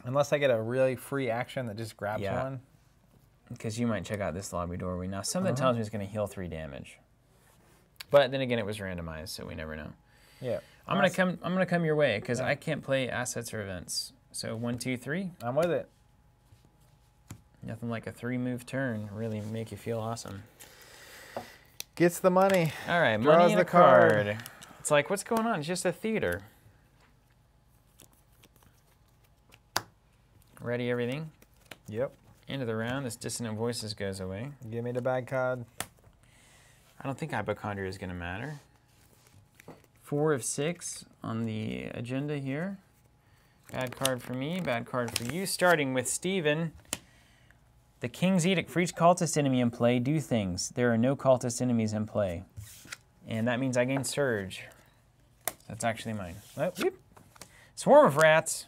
Unless I get a really free action that just grabs one. Because you might check out this lobby doorway now. Something tells me it's going to heal 3 damage. But then again, it was randomized, so we never know. Yeah. I'm gonna come your way because I can't play assets or events. So 1, 2, 3. I'm with it. Nothing like a 3-move turn really make you feel awesome. Gets the money. All right, money and a card. It's like, what's going on? It's just a theater. Ready everything? Yep. End of the round, this Dissonant Voices goes away. Give me the bad card. I don't think Hypochondria is gonna matter. 4 of 6 on the agenda here. Bad card for me, bad card for you. Starting with Steven. The King's Edict, for each cultist enemy in play, do things. There are no cultist enemies in play. And that means I gain Surge. That's actually mine. Oh, Swarm of Rats.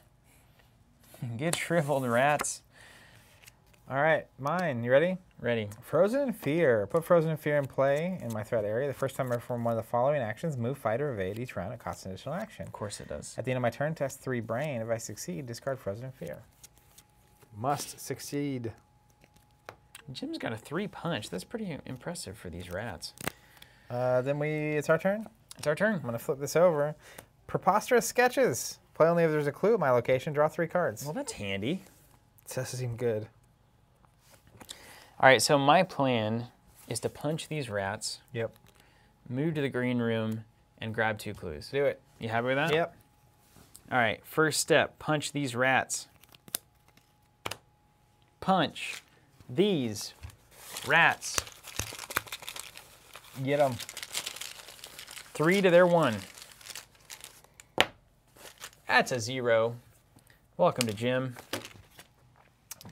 Get shriveled rats. All right, mine. You ready? Ready. Frozen in Fear. Put Frozen in Fear in play in my threat area. The first time I perform one of the following actions, move, fight, or evade each round. It costs an additional action. Of course it does. At the end of my turn, test 3 brain. If I succeed, discard Frozen in Fear. Must succeed. Jim's got a 3-punch. That's pretty impressive for these rats. It's our turn? It's our turn. I'm going to flip this over. Preposterous Sketches. Play only if there's a clue at my location. Draw 3 cards. Well, that's handy. It does seem good. All right, so my plan is to punch these rats. Yep. Move to the green room and grab 2 clues. Do it. You happy with that? Yep. All right, first step, punch these rats. Punch. These rats. Get them. 3 to their 1. That's a 0. Welcome to Jim.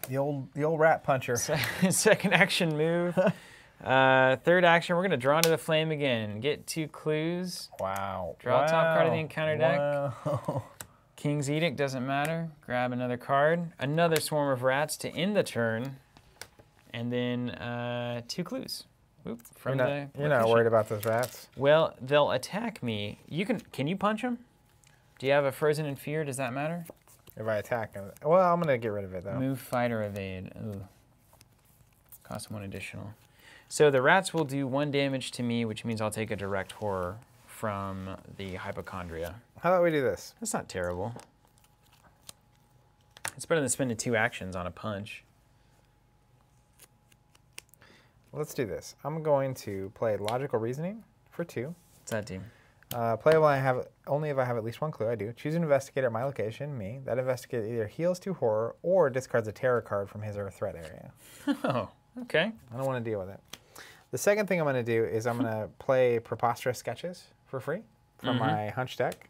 The old rat puncher. Second action move. Third action, we're gonna draw into the flame again. Get 2 clues. Wow. Draw top card of the encounter deck. King's Edict doesn't matter. Grab another card. Another Swarm of Rats to end the turn. And then 2 clues. Oop, from you're not worried about those rats. Well, they'll attack me. Can you punch them? Do you have a Frozen in Fear? Does that matter? If I attack them, well, I'm gonna get rid of it though. Move, fight, or evade. Ooh, cost 1 additional. So the rats will do 1 damage to me, which means I'll take a direct horror from the Hypochondria. How about we do this? That's not terrible. It's better than spending 2 actions on a punch. Let's do this. I'm going to play Logical Reasoning for 2. What's that, team? Playable only if I have at least 1 clue. I do. Choose an investigator at my location, me. That investigator either heals to horror or discards a terror card from his or her threat area. Oh, okay. I don't want to deal with it. The second thing I'm going to do is I'm going to play Preposterous Sketches for free from my hunch deck.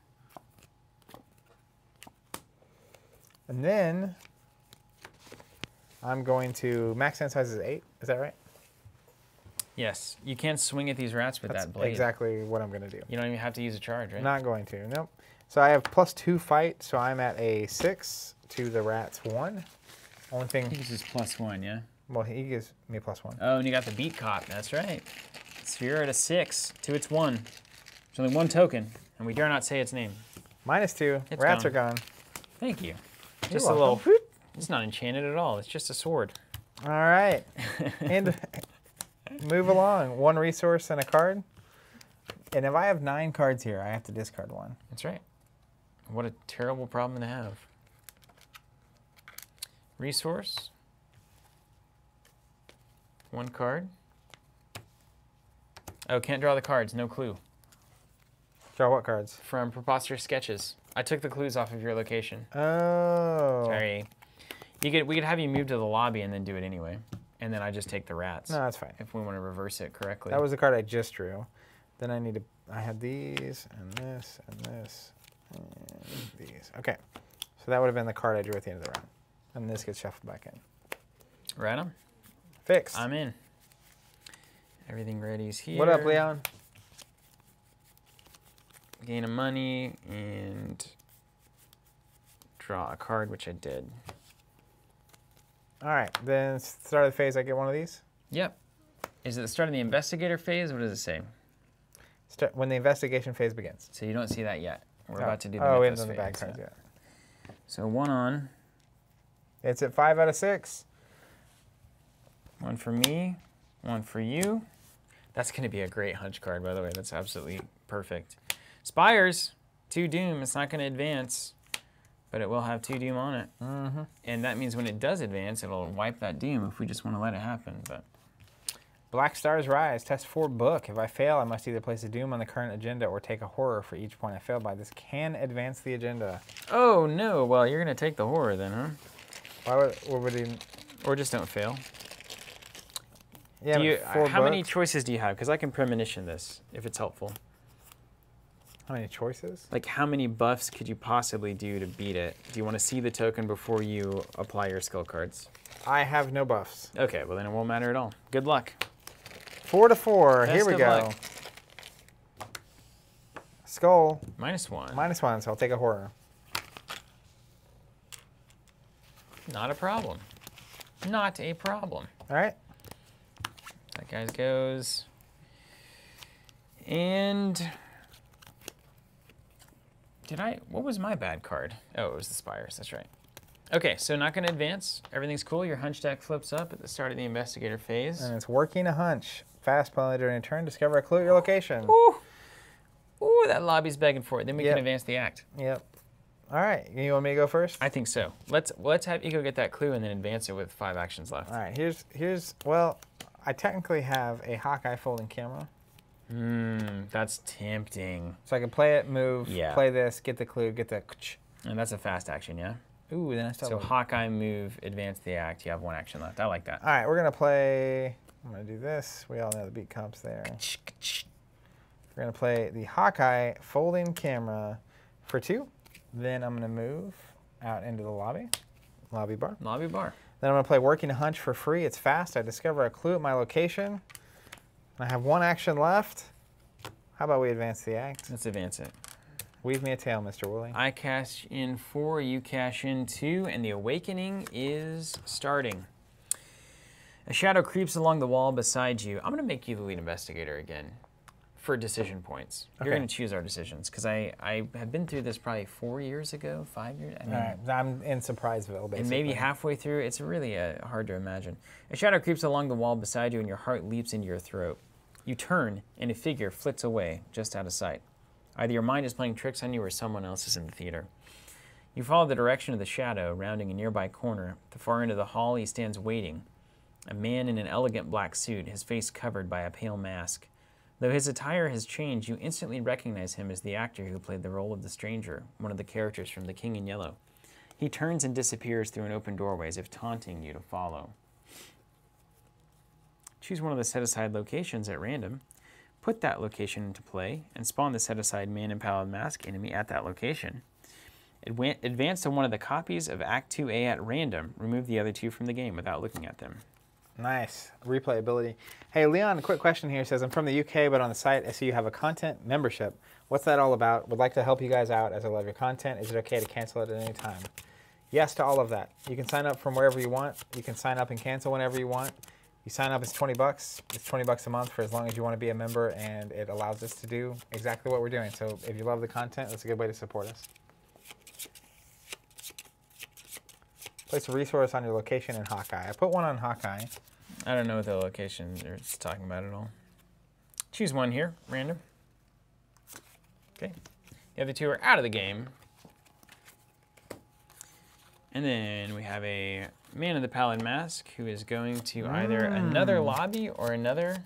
And then I'm going to max hand size is 8. Is that right? Yes, you can't swing at these rats with that blade. That's exactly what I'm going to do. You don't even have to use a charge, right? Not going to, nope. So I have +2 fight, so I'm at a 6 to the rat's 1. Only thing... He gives us +1, yeah? Well, he gives me +1. Oh, and you got the Beat Cop, that's right. Sphere at a 6 to its 1. There's only 1 token, and we dare not say its name. -2, it's rats gone. Are gone. Thank you. Just a little... Whoop. It's not enchanted at all, it's just a sword. All right. And... Move along. 1 resource and a card. And if I have 9 cards here, I have to discard 1. That's right. What a terrible problem to have. Resource. 1 card. Oh, can't draw the cards. No clue. Draw what cards? From Preposterous Sketches. I took the clues off of your location. Oh. Sorry. We could have you move to the lobby and then do it anyway. And then I just take the rats. No, that's fine. If we want to reverse it correctly. That was the card I just drew. Then I need to... I had these, and this, and this, and these. Okay. So that would have been the card I drew at the end of the round. And this gets shuffled back in. Right on. Fixed. I'm in. Everything ready's here. What up, Leon? Gain a money and draw a card, which I did. All right, then start of the phase, I get 1 of these? Yep. Is it the start of the investigator phase? What does it say? When the investigation phase begins. So you don't see that yet. We're about to do the mythos phase. Oh, we haven't done the bad cards yet. So 1 on. It's at 5 out of 6. 1 for me, 1 for you. That's going to be a great hunch card, by the way. That's absolutely perfect. Spires, two Doom. It's not going to advance, but it will have two Doom on it. Mm-hmm. And that means when it does advance, it'll wipe that Doom if we just want to let it happen. But Black Stars Rise, test 4 book. If I fail, I must either place a Doom on the current agenda or take a horror for each point I fail by. This can advance the agenda. Oh, no. Well, you're going to take the horror then, huh? Why would, or would he... Or just don't fail. Yeah, how many choices do you have? Because I can premonition this, if it's helpful. How many choices? Like, how many buffs could you possibly do to beat it? Do you want to see the token before you apply your skill cards? I have no buffs. Okay, well then it won't matter at all. Good luck. 4 to 4, here we go. Skull. -1. -1, so I'll take a horror. Not a problem. Not a problem. All right. That guy goes. And what was my bad card? Oh, it was the Spires, that's right. Okay, so not gonna advance. Everything's cool. Your hunch deck flips up at the start of the investigator phase. And it's working a hunch. Fast penalty during a turn, discover a clue at your location. Ooh. Ooh, that lobby's begging for it. Then we can advance the act. Yep. All right, you want me to go first? I think so. Let's have Eco get that clue and then advance it with 5 actions left. All right, well, I technically have a Hawkeye Folding Camera. Mmm, that's tempting. So I can play it, move, play this, get the clue, get the... And that's a fast action, yeah? Ooh, then I still... So Hawkeye, move, advance the act, you have 1 action left. I like that. All right, we're going to play... I'm going to do this. We all know the Beat Cop's there. We're going to play the Hawkeye Folding Camera for 2. Then I'm going to move out into the lobby. Lobby bar. Lobby bar. Then I'm going to play Working a Hunch for free. It's fast. I discover a clue at my location. And I have 1 action left. How about we advance the act? Let's advance it. Weave me a tale, Mr. Woolley. I cash in 4, you cash in 2, and the awakening is starting. A shadow creeps along the wall beside you. I'm going to make you the lead investigator again. For decision points. Okay. You're going to choose our decisions, because I have been through this probably 4 years ago, 5 years. I mean, all right. I'm in Surpriseville, basically. And maybe halfway through, it's really hard to imagine. A shadow creeps along the wall beside you, and your heart leaps into your throat. You turn, and a figure flits away, just out of sight. Either your mind is playing tricks on you, or someone else is in the theater. You follow the direction of the shadow, rounding a nearby corner. At the far end of the hall, he stands waiting. A man in an elegant black suit, his face covered by a pale mask. Though his attire has changed, you instantly recognize him as the actor who played the role of the stranger, one of the characters from The King in Yellow. He turns and disappears through an open doorway as if taunting you to follow. Choose one of the set-aside locations at random, put that location into play, and spawn the set-aside Man in Pallid Mask enemy at that location. Advance to one of the copies of Act 2A at random, remove the other 2 from the game without looking at them. Nice. Replayability. Hey, Leon, a quick question here. It says, I'm from the UK, but on the site, I see you have a content membership. What's that all about? Would like to help you guys out as I love your content. Is it okay to cancel it at any time? Yes to all of that. You can sign up from wherever you want. You can sign up and cancel whenever you want. You sign up, it's 20 bucks. It's 20 bucks a month for as long as you want to be a member, and it allows us to do exactly what we're doing. So if you love the content, that's a good way to support us. Place a resource on your location in Hawkeye. I put one on Hawkeye. I don't know what the location they're talking about at all. Choose one here, random. Okay. The other 2 are out of the game. And then we have a Man in the Pallid Mask who is going to either another lobby or another...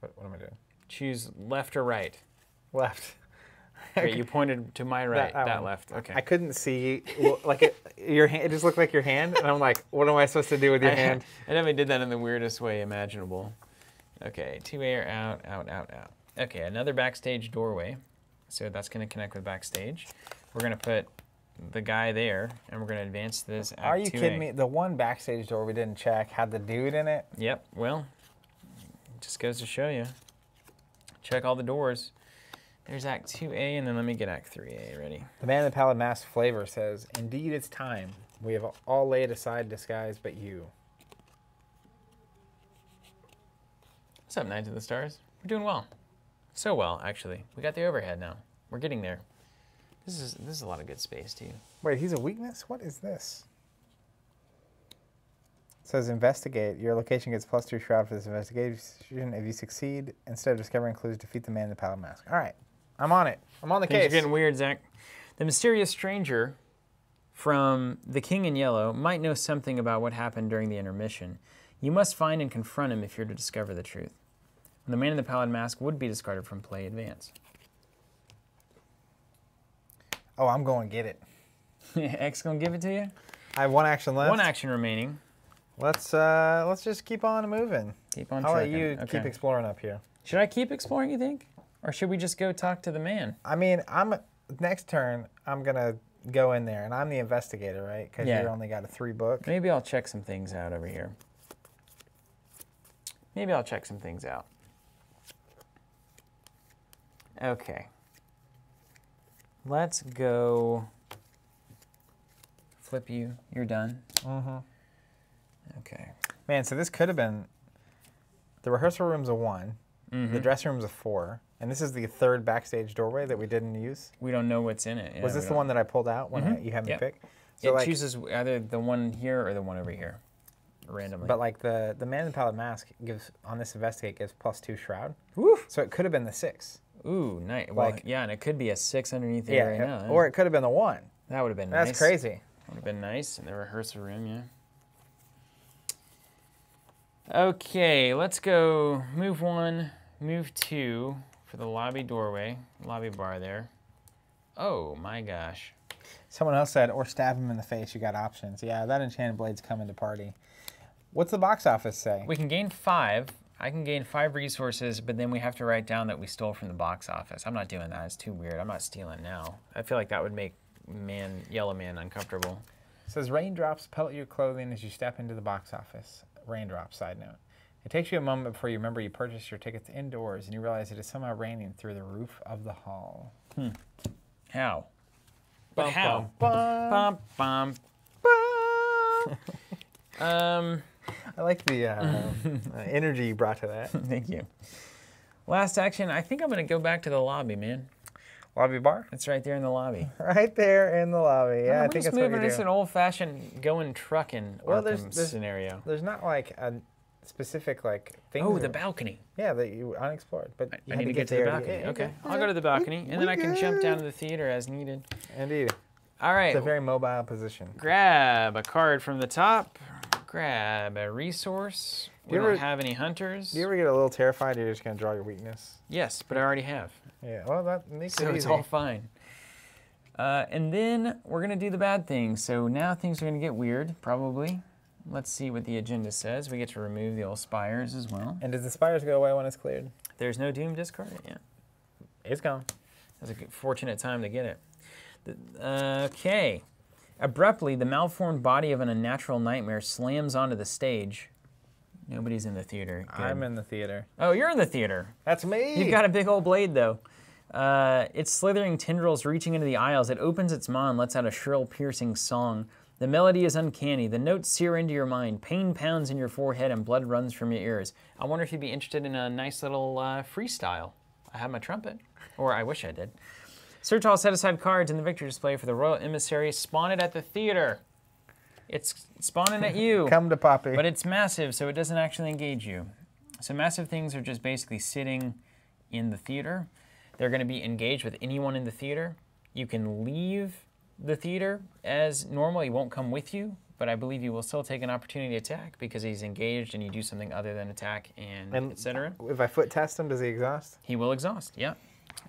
What am I doing? Choose left or right. Left. Wait, you pointed to my right, that left. Okay. I couldn't see, like your hand. It just looked like your hand, and I'm like, what am I supposed to do with your hand? I never did that in the weirdest way imaginable. Okay, 2A are out, out, out, out. Okay, another backstage doorway. So that's going to connect with backstage. We're going to put the guy there, and we're going to advance this. Are you kidding me? The one backstage door we didn't check had the dude in it. Yep. Well, it just goes to show you. Check all the doors. There's Act 2A, and then let me get Act 3A ready. The Man in the Pallid Mask flavor says, indeed it's time. We have all laid aside disguise but you. What's up, Knights of the Stars? We're doing well. So well, actually. We got the overhead now. We're getting there. This is a lot of good space, too. Wait, he's a weakness? What is this? It says investigate. Your location gets +2 shroud for this investigation. If you succeed, instead of discovering clues, defeat the man in the Pallid Mask. All right. I'm on it. I'm on the case. Things are getting weird, Zach. The mysterious stranger from The King in Yellow might know something about what happened during the intermission. You must find and confront him if you're to discover the truth. The man in the Pallid Mask would be discarded from play advance. Oh, I'm going to get it. X going to give it to you? I have one action left. One action remaining. Let's just keep on moving. Keep on tracking. How about you keep exploring up here? Should I keep exploring, you think? Or should we just go talk to the man? I mean, next turn, I'm going to go in there, and I'm the investigator, right? Because you only got a 3 book. Maybe I'll check some things out over here. Maybe I'll check some things out. Okay. Let's go flip you. You're done. Mm-hmm. Okay. Man, so this could have been... The rehearsal room's a 1. Mm-hmm. The dressing room's a 4. And this is the 3rd backstage doorway that we didn't use. We don't know what's in it. Yeah, was this the one that I pulled out when you had me pick? So it chooses either the one here or the one over here, randomly. But like the Man in the Pallid Mask gives, on this investigate, gives +2 shroud. Woof. So it could have been the 6. Ooh, nice. Like, well, yeah, and it could be a 6 underneath there right now. Or it could have been the 1. That would have been nice. That's crazy. Would have been nice in the rehearsal room, yeah. Okay, let's go move 1, move 2 for the lobby doorway, lobby bar there. Oh my gosh. Someone else said, or stab him in the face, you got options. Yeah, that Enchanted Blade's coming to party. What's the box office say? We can gain 5. I can gain 5 resources, but then we have to write down that we stole from the box office. I'm not doing that. It's too weird. I'm not stealing now. I feel like that would make Yellow Man uncomfortable. It says, raindrops pellet your clothing as you step into the box office. Raindrops, side note. It takes you a moment before you remember you purchased your tickets indoors and you realize it is somehow raining through the roof of the hall. Hmm. How? But how? Bum, bum, bum. I like the energy you brought to that. Thank you. Last action. I think I'm going to go back to the lobby, man. Lobby bar? It's right there in the lobby. Right there in the lobby. Yeah, I think that's what we do. It's an old-fashioned going trucking scenario. There's not like a specific thing. Oh, the balcony. Yeah, that you unexplored. But I need to get to the balcony. Yeah, okay, I'll go to the balcony, and then I can jump down to the theater as needed. Indeed. All right. It's a very mobile position. Grab a card from the top. Grab a resource. We don't have any hunters. Do you ever get a little terrified you're just going to draw your weakness? Yes, but I already have. Yeah, well, that makes it easy. So it's all fine. And then we're going to do the bad thing. So now things are going to get weird, probably. Let's see what the agenda says. We get to remove the old spires as well. And does the spires go away when it's cleared? There's no doom discard yet. It's gone. That's a fortunate time to get it. Okay. Abruptly, the malformed body of an unnatural nightmare slams onto the stage. Nobody's in the theater. Good. I'm in the theater. Oh, you're in the theater. That's me. You've got a big old blade, though. Its slithering tendrils reaching into the aisles. It opens its maw and lets out a shrill, piercing song. The melody is uncanny. The notes sear into your mind. Pain pounds in your forehead and blood runs from your ears. I wonder if you'd be interested in a nice little freestyle. I have my trumpet. Or I wish I did. Search all set-aside cards in the victory display for the Royal Emissary spawned at the theater. It's spawning at you. Come to Poppy. But it's massive, so it doesn't actually engage you. So massive things are just basically sitting in the theater. They're going to be engaged with anyone in the theater. You can leave the theater as normal. He won't come with you, but I believe you will still take an opportunity to attack because he's engaged and you do something other than attack and etc. If I foot test him, does he exhaust? He will exhaust, yeah.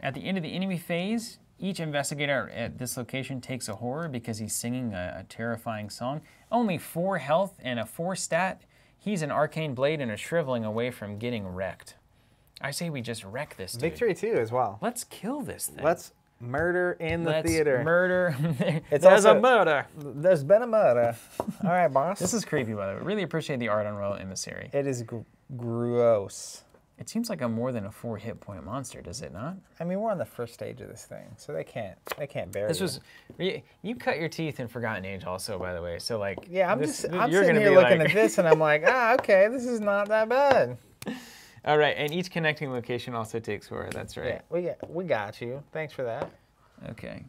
At the end of the enemy phase, each investigator at this location takes a horror because he's singing a terrifying song. Only 4 health and a 4 stat. He's an Arcane Blade and a Shriveling away from getting wrecked. I say we just wreck this dude. Victory 2 as well. Let's kill this thing. Let's murder in the theater. Let's murder. There's a murder. There's been a murder. All right, boss. This is creepy, by the way. Really appreciate the art on Royal Emissary. It is gross. It seems like a more than a 4 hit point monster, does it not? I mean, we're on the first stage of this thing, so they can't bury this. You cut your teeth in Forgotten Age, also, by the way. So like, yeah, I'm sitting here looking at this, and I'm like, ah, okay, this is not that bad. All right, and each connecting location also takes horror. That's right. Yeah, we got you. Thanks for that. Okay.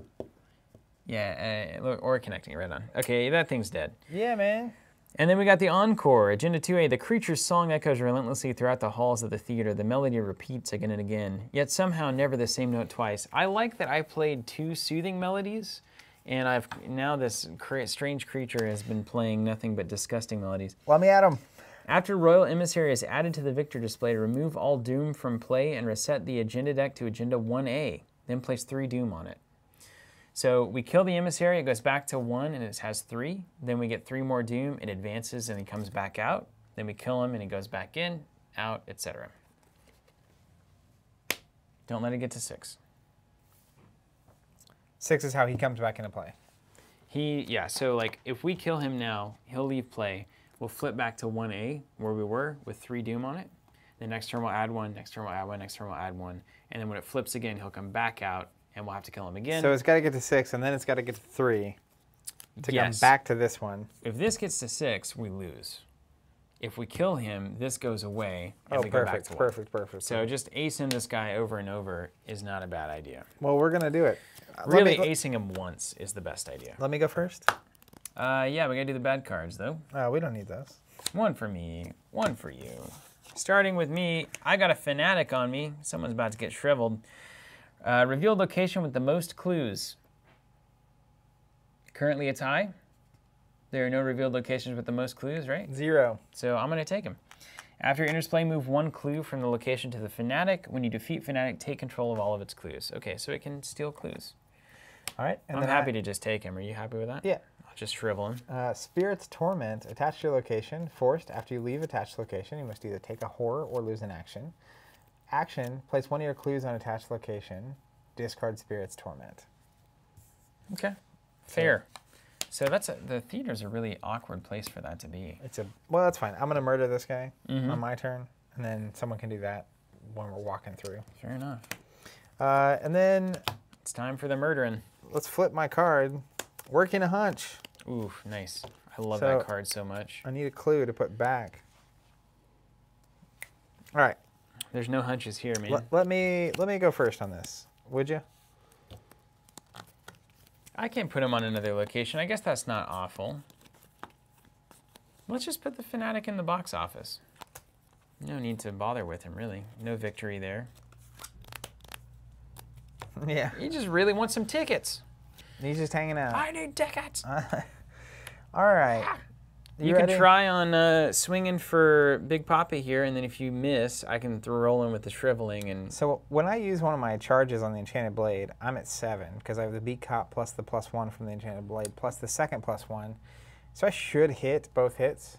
Yeah, or connecting, right on. Okay, that thing's dead. Yeah, man. And then we got the encore, Agenda 2A. The creature's song echoes relentlessly throughout the halls of the theater. The melody repeats again and again, yet somehow never the same note twice. I like that I played two soothing melodies, and I've now this strange creature has been playing nothing but disgusting melodies. Let me at him. After Royal Emissary is added to the Victor display, remove all Doom from play and reset the Agenda deck to Agenda 1A. Then place 3 Doom on it. So we kill the Emissary, it goes back to 1 and it has 3. Then we get 3 more Doom, it advances and it comes back out. Then we kill him and it goes back in, out, etc. Don't let it get to 6. 6 is how he comes back into play. Yeah, so like if we kill him now, he'll leave play. We'll flip back to 1A where we were with 3 Doom on it. The next turn we'll add 1, next turn we'll add 1, next turn we'll add 1. And then when it flips again, he'll come back out and we'll have to kill him again. So it's got to get to 6, and then it's got to get to 3 to come back to this one. If this gets to 6, we lose. If we kill him, this goes away, and we go back to 1. Perfect. So just acing this guy over and over is not a bad idea. Well, we're going to do it. Really, acing him once is the best idea. Let me go first. Yeah, we got to do the bad cards, though. We don't need those. One for me, one for you. Starting with me, I got a Fanatic on me. Someone's about to get shriveled. Revealed location with the most clues. Currently it's high. There are no revealed locations with the most clues, right? 0. So I'm going to take him. After your interplay, move 1 clue from the location to the Fanatic. When you defeat Fanatic, take control of all of its clues. Okay, so it can steal clues. All right. And I'm happy to just take him. Are you happy with that? Yeah. I'll just shrivel him. Spirit's Torment. Attach to your location. Forced. After you leave attached location, you must either take a horror or lose an action. Action, place 1 of your clues on attached location, discard Spirit's Torment. Okay, fair. So that's the theater's a really awkward place for that to be. Well, that's fine. I'm gonna murder this guy on my turn, and then someone can do that when we're walking through. Fair enough. And then it's time for the murdering. Let's flip my card. Working a hunch. Ooh, nice. I love that card so much. I need a clue to put back. All right. There's no hunches here, man. Let me go first on this, would you? I can't put him on another location. I guess that's not awful. Let's just put the Fanatic in the box office. No need to bother with him, really. No victory there. Yeah. He just really wants some tickets. He's just hanging out. I need tickets. All right. Ah. You can try on swinging for Big Papi here, and then if you miss, I can roll in with the shriveling. And so when I use one of my charges on the Enchanted Blade, I'm at 7 because I have the Beat Cop plus the +1 from the Enchanted Blade plus the second +1, so I should hit both hits.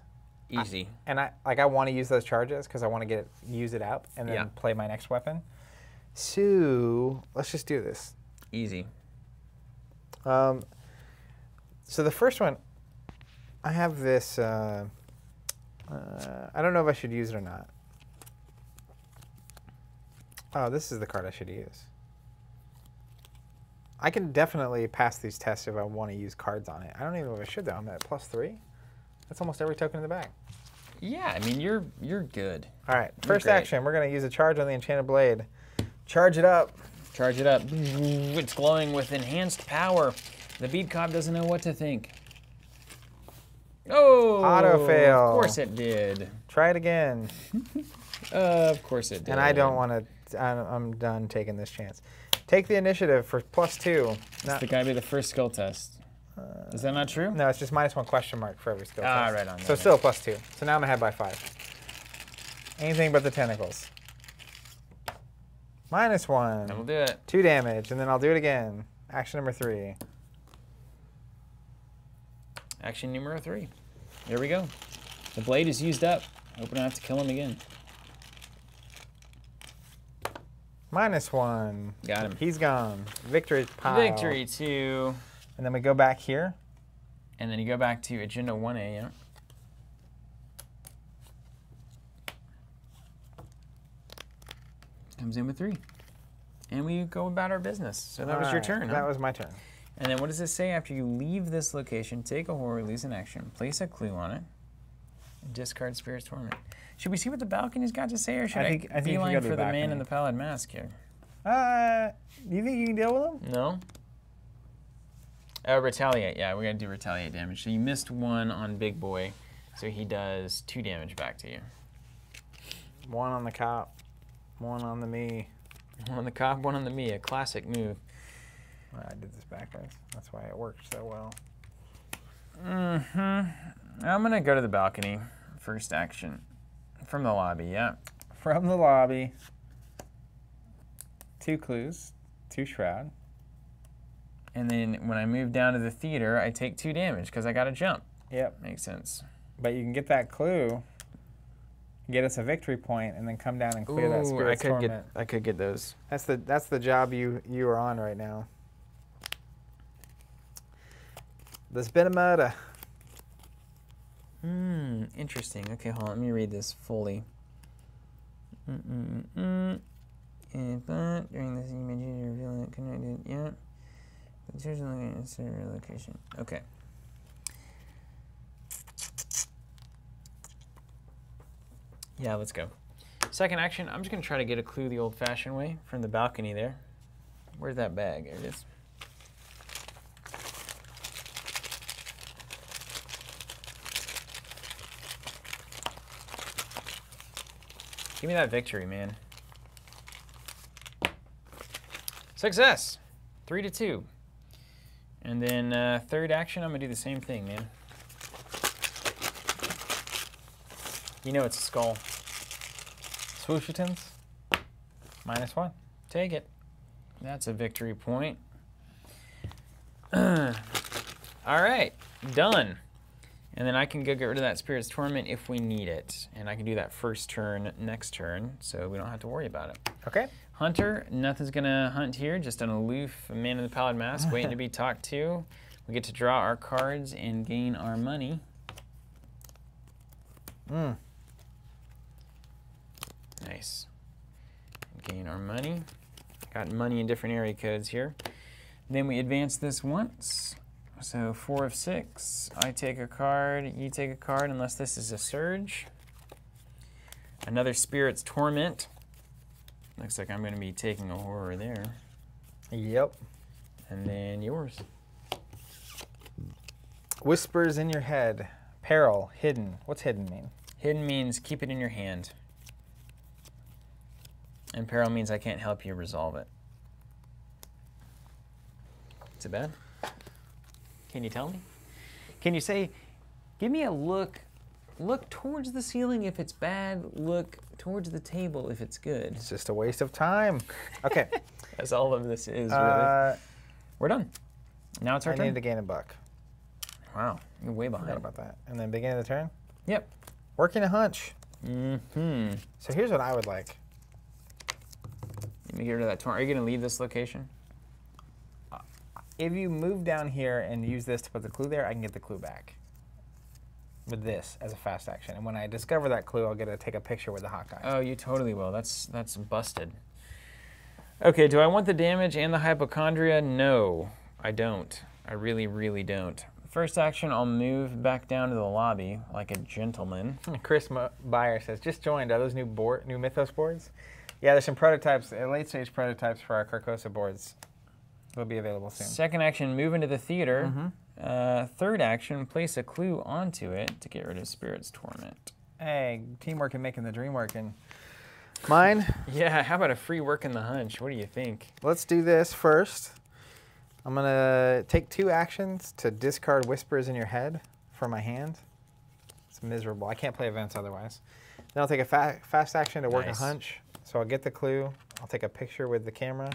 Easy. I want to use those charges because I want to use it out and then play my next weapon. So let's just do this. Easy. So the first one. I have this, I don't know if I should use it or not. Oh, this is the card I should use. I can definitely pass these tests if I want to use cards on it. I don't even know if I should, though. I'm at +3. That's almost every token in the bag. Yeah, I mean, you're good. All right, first action, we're going to use a charge on the Enchanted Blade. Charge it up. Charge it up. It's glowing with enhanced power. The Beat Cop doesn't know what to think. Oh, auto fail. Of course it did. Try it again. Of course it did. And I don't want to. I'm done taking this chance. Take the initiative for +2. That's got to be the first skill test. Is that not true? No, it's just -1 question mark for every skill test. Right on. So still +2. So now I'm ahead by 5. Anything but the tentacles. -1. That'll do it. 2 damage, and then I'll do it again. Action number 3. Action numero 3. There we go. The blade is used up. Hope I don't have to kill him again. -1. Got him. He's gone. Victory pile. Victory 2. And then we go back here. And then you go back to Agenda 1A, yeah. Comes in with 3. And we go about our business. So that was your turn, huh? That was my turn. And then what does it say? After you leave this location, take a horror, lose an action, place a clue on it, and discard Spirit's Torment. Should we see what the balcony's got to say, or should I beeline for the man in the pallid mask here? You think you can deal with him? No. Retaliate, yeah, we're going to do retaliate damage. So you missed 1 on Big Boy, So he does 2 damage back to you. 1 on the cop, 1 on the me. 1 on the cop, 1 on the me, a classic move. I did this backwards. That's why it worked so well. Mm-hmm. I'm going to go to the balcony. First action. From the lobby, yeah. From the lobby. 2 clues, 2 shroud. And then when I move down to the theater, I take 2 damage because I got to jump. Yep. Makes sense. But you can get that clue, get us a victory point, and then come down and clear that spirit's torment. I could get those. That's the job you are on right now. There's been a murder. Hmm, interesting. Okay, hold on. Let me read this fully. But during this image, you're revealing it connected. Yeah. But here's the location. Okay. Yeah, let's go. Second action, I'm just going to try to get a clue the old-fashioned way from the balcony there. Where's that bag? There it is. Give me that victory, man. Success! 3-2. And then third action, I'm going to do the same thing, man. You know it's a skull. Swooshatons. -1. Take it. That's a victory point. All right. Done. And then I can go get rid of that Spirit's Torment if we need it. And I can do that first turn, next turn, so we don't have to worry about it. Okay. Hunter, nothing's going to hunt here. Just an aloof Man in the Pallid Mask waiting to be talked to. We get to draw our cards and gain our money. Mm. Nice. Gain our money. Got money in different area codes here. Then we advance this once. So 4 of 6. I take a card, you take a card, unless this is a surge. Another Spirit's Torment. Looks like I'm going to be taking a horror there. Yep. And then yours. Whispers in your head. Peril, hidden. What's hidden mean? Hidden means keep it in your hand. And peril means I can't help you resolve it. Is it bad? Can you tell me? Can you say, give me a look, look towards the ceiling if it's bad, look towards the table if it's good. It's just a waste of time. Okay. That's all of this is, really. We're done. Now it's our turn. I need to gain a buck. Wow, you're way behind. I forgot about that. And then beginning of the turn? Yep. Working a hunch. Mm-hmm. So here's what I would like. Let me get rid of that torment. Are you going to leave this location? If you move down here and use this to put the clue there, I can get the clue back with this as a fast action. And when I discover that clue, I'll get to take a picture with the Hawkeye. Oh, you totally will. That's busted. Okay, do I want the damage and the hypochondria? No, I don't. I really, really don't. First action, I'll move back down to the lobby like a gentleman. Chris Byer says, just joined. Are those new Mythos boards? Yeah, there's some prototypes, late-stage prototypes for our Carcosa boards. They'll be available soon. Second action, move into the theater. Mm-hmm. Third action, place a clue onto it to get rid of Spirit's Torment. Hey, teamwork and making the dream working. Mine? Yeah, how about a free work in the hunch? What do you think? Let's do this first. I'm going to take 2 actions to discard Whispers in Your Head from my hand. It's miserable. I can't play events otherwise. Then I'll take a fast action to work a hunch. So I'll get the clue. I'll take a picture with the camera.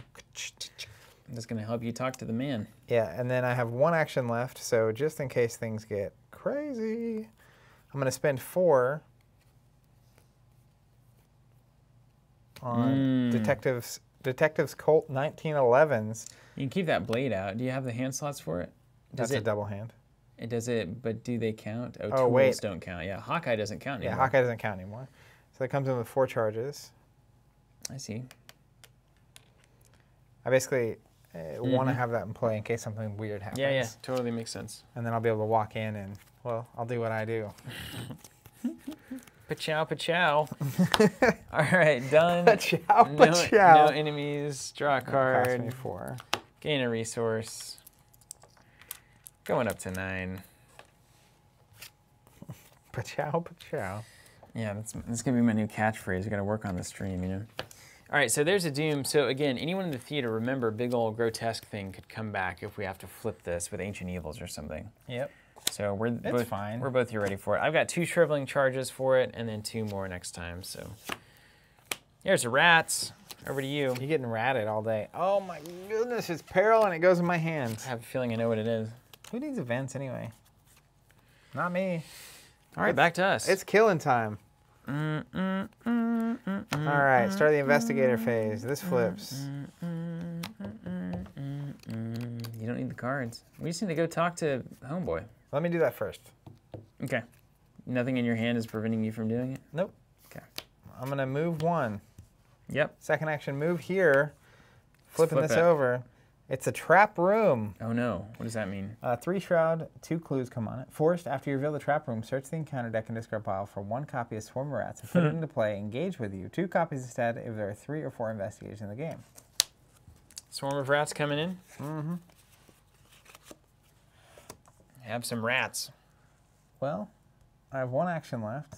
That's going to help you talk to the man. Yeah, and then I have 1 action left. So just in case things get crazy, I'm going to spend 4 on Detectives Colt 1911s. You can keep that blade out. Do you have the hand slots for it? That's a double hand. It does it, but do they count? Oh, tools wait. Don't count. Yeah, Hawkeye doesn't count anymore. Yeah, Hawkeye doesn't count anymore. So that comes in with 4 charges. I see. I basically want to have that in play in case something weird happens. Yeah, yeah, totally makes sense. And then I'll be able to walk in and, well, I'll do what I do. Pa-chow, pa-chow. All right, done. Pa-chow, pa-chow. No enemies, draw a card. Cost me 4. Gain a resource. Going up to 9. Pachow, pachow. Yeah, that's gonna be my new catchphrase. I gotta work on the stream, you know. All right, so there's a Doom. So again, anyone in the theater, remember, big old grotesque thing could come back if we have to flip this with Ancient Evils or something. Yep. So we're both fine. We're both here ready for it. I've got 2 shriveling charges for it, and then 2 more next time. So here's the rats. Over to you. You're getting ratted all day. Oh my goodness, it's peril and it goes in my hands. I have a feeling I know what it is. Who needs events anyway? Not me. All right, it's back to us. It's killing time. All right, start the investigator phase. This flips. You don't need the cards. We just need to go talk to Homeboy. Let me do that first. Okay. Nothing in your hand is preventing you from doing it? Nope. Okay. I'm gonna move 1. Yep. Second action move here, flipping this over. It's a trap room. Oh no, what does that mean? 3 shroud, 2 clues come on it. Forced, after you reveal the trap room, search the encounter deck and discard pile for 1 copy of Swarm of Rats and put it into play, engage with you. 2 copies instead if there are 3 or 4 investigators in the game. Swarm of Rats coming in? Mm-hmm. Have some rats. Well, I have 1 action left.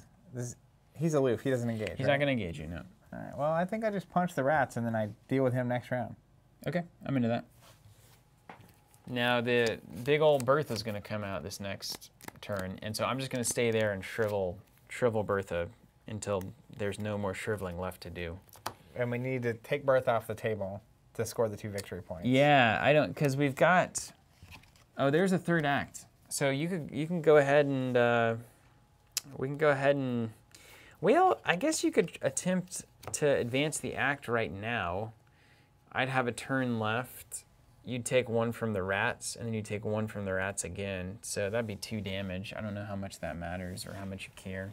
He's aloof, he doesn't engage. He's not gonna engage you, no. All right, well, I think I just punch the rats, and then I deal with him next round. Okay, I'm into that. Now, the big old Bertha's going to come out this next turn, and so I'm just going to stay there and shrivel Bertha until there's no more shriveling left to do. And we need to take Bertha off the table to score the 2 victory points. Yeah, I don't, because we've got... Oh, there's a third act. So you can go ahead and... we can go ahead and... Well, I guess you could attempt to advance the act right now. I'd have a turn left. You'd take 1 from the rats, and then you'd take 1 from the rats again. So that'd be 2 damage. I don't know how much that matters or how much you care.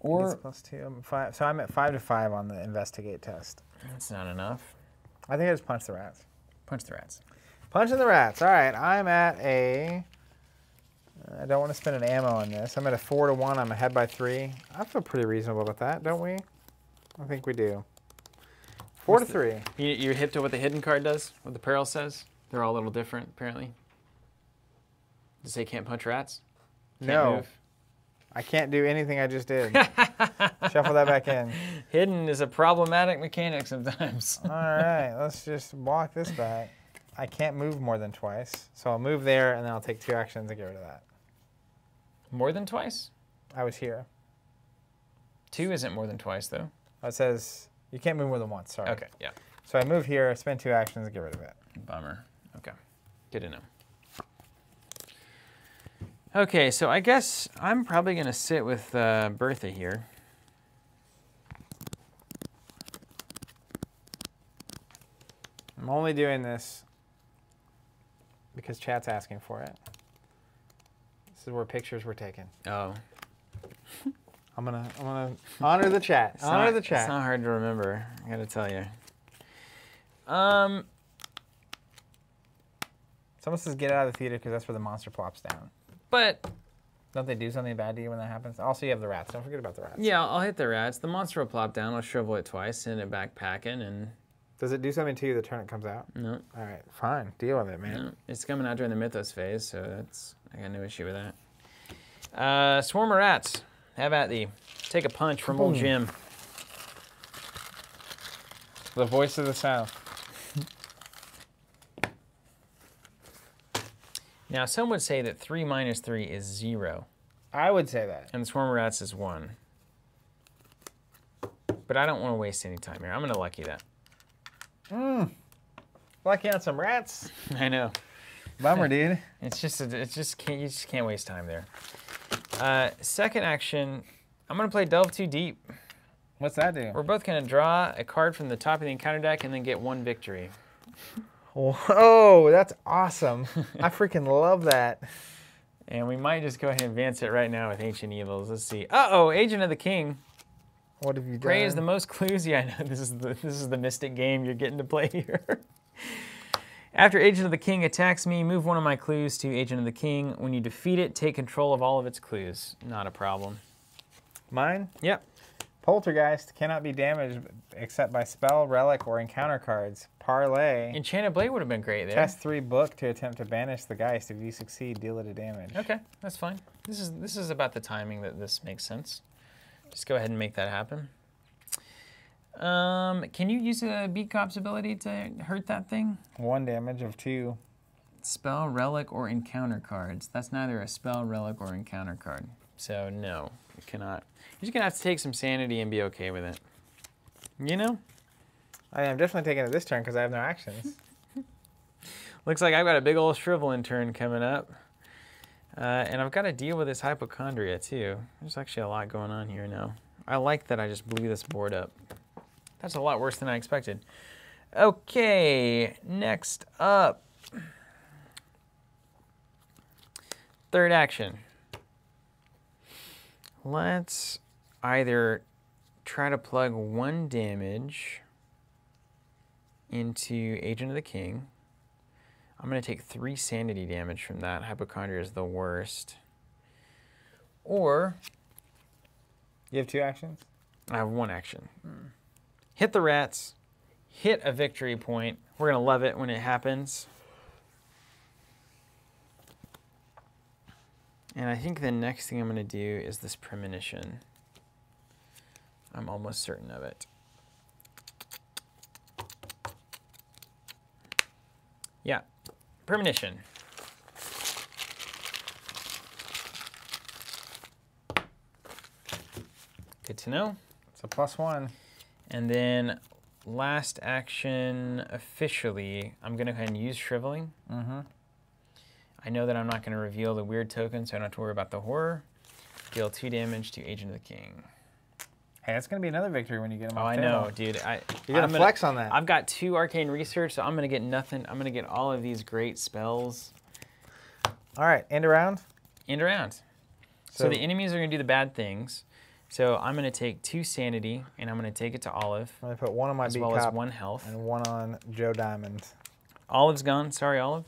Or it's +2. I'm 5. So I'm at 5 to 5 on the investigate test. That's not enough. I think I just punched the rats. Punch the rats. Punching the rats. All right. I'm at a... I don't want to spend an ammo on this. I'm at a 4 to 1. I'm ahead by 3. I feel pretty reasonable about that, don't we? I think we do. 4 to 3. You're hip to what the hidden card does, what the peril says? They're all a little different, apparently. Does it say can't punch rats? Can't move? I can't do anything I just did. Shuffle that back in. Hidden is a problematic mechanic sometimes. All right, let's just walk this back. I can't move more than twice, so I'll move there, and then I'll take 2 actions and get rid of that. More than twice? I was here. 2 isn't more than twice, though. Oh, it says you can't move more than once, sorry. Okay, yeah. So I move here, spend 2 actions, and get rid of it. Bummer. Okay, good to know. Okay, so I guess I'm probably going to sit with Bertha here. I'm only doing this because chat's asking for it. This is where pictures were taken. Oh. I'm gonna honor the chat. It's not hard to remember, I gotta tell you. Someone says get out of the theater because that's where the monster plops down. But don't they do something bad to you when that happens? Also, you have the rats. Don't forget about the rats. Yeah, I'll hit the rats. The monster will plop down. I'll shrivel it twice, send it back packing, and... Does it do something to you the turn it comes out? No. All right, fine. Deal with it, man. No. It's coming out during the Mythos phase, so that's... I got no issue with that. Swarm of Rats. Have at thee. Take a punch from old Jim. The voice of the South. Now, some would say that 3 minus 3 is 0. I would say that. And Swarm of Rats is 1. But I don't want to waste any time here. I'm going to lucky that. Lucky on some rats. I know. Bummer, dude. You just can't waste time there. Second action, I'm gonna play Delve Too Deep. What's that do? We're both gonna draw a card from the top of the encounter deck and then get 1 victory. Whoa, that's awesome. I freaking love that. And we might just go ahead and advance it right now with Ancient Evils. Let's see. Uh-oh, Agent of the King. What have you done? Gray is the most clues. Yeah, I know. This is the mystic game you're getting to play here. After Agent of the King attacks me, move 1 of my clues to Agent of the King. When you defeat it, take control of all of its clues. Not a problem. Mine? Yep. Poltergeist cannot be damaged except by spell, relic, or encounter cards. Parlay. Enchanted Blade would have been great there. Test 3 book to attempt to banish the Geist. If you succeed, deal it a damage. Okay, that's fine. This is about the timing that this makes sense. Just go ahead and make that happen. Can you use a Beat Cop's ability to hurt that thing? 1 damage of 2. Spell, relic, or encounter cards. That's neither a spell, relic, or encounter card. So no, you cannot. You're just gonna have to take some sanity and be okay with it. You know? I am definitely taking it this turn because I have no actions. Looks like I've got a big old shriveling turn coming up. And I've got to deal with this hypochondria too. There's actually a lot going on here now. I like that I just blew this board up. That's a lot worse than I expected. Okay, next up. Third action. Let's either try to plug 1 damage into Agent of the King. I'm going to take 3 sanity damage from that. Hypochondria is the worst. Or... You have 2 actions? I have 1 action. Hit the rats. Hit a victory point. We're going to love it when it happens. And I think the next thing I'm going to do is this premonition. I'm almost certain of it. Yeah, premonition. Good to know. It's a +1. And then last action officially, I'm going to go ahead and use shriveling. Mm-hmm. I know that I'm not going to reveal the weird token, so I don't have to worry about the horror. Deal 2 damage to Agent of the King. Hey, that's going to be another victory when you get him off. Oh, I know, dude. You're going to flex on that. I've got 2 arcane research, so I'm going to get nothing. I'm going to get all of these great spells. All right, end around? End around. So the enemies are going to do the bad things. So I'm going to take 2 sanity, and I'm going to take it to Olive. I'm going to put 1 on my Beat Cop, as well as 1 health. And 1 on Joe Diamond. Olive's gone. Sorry, Olive.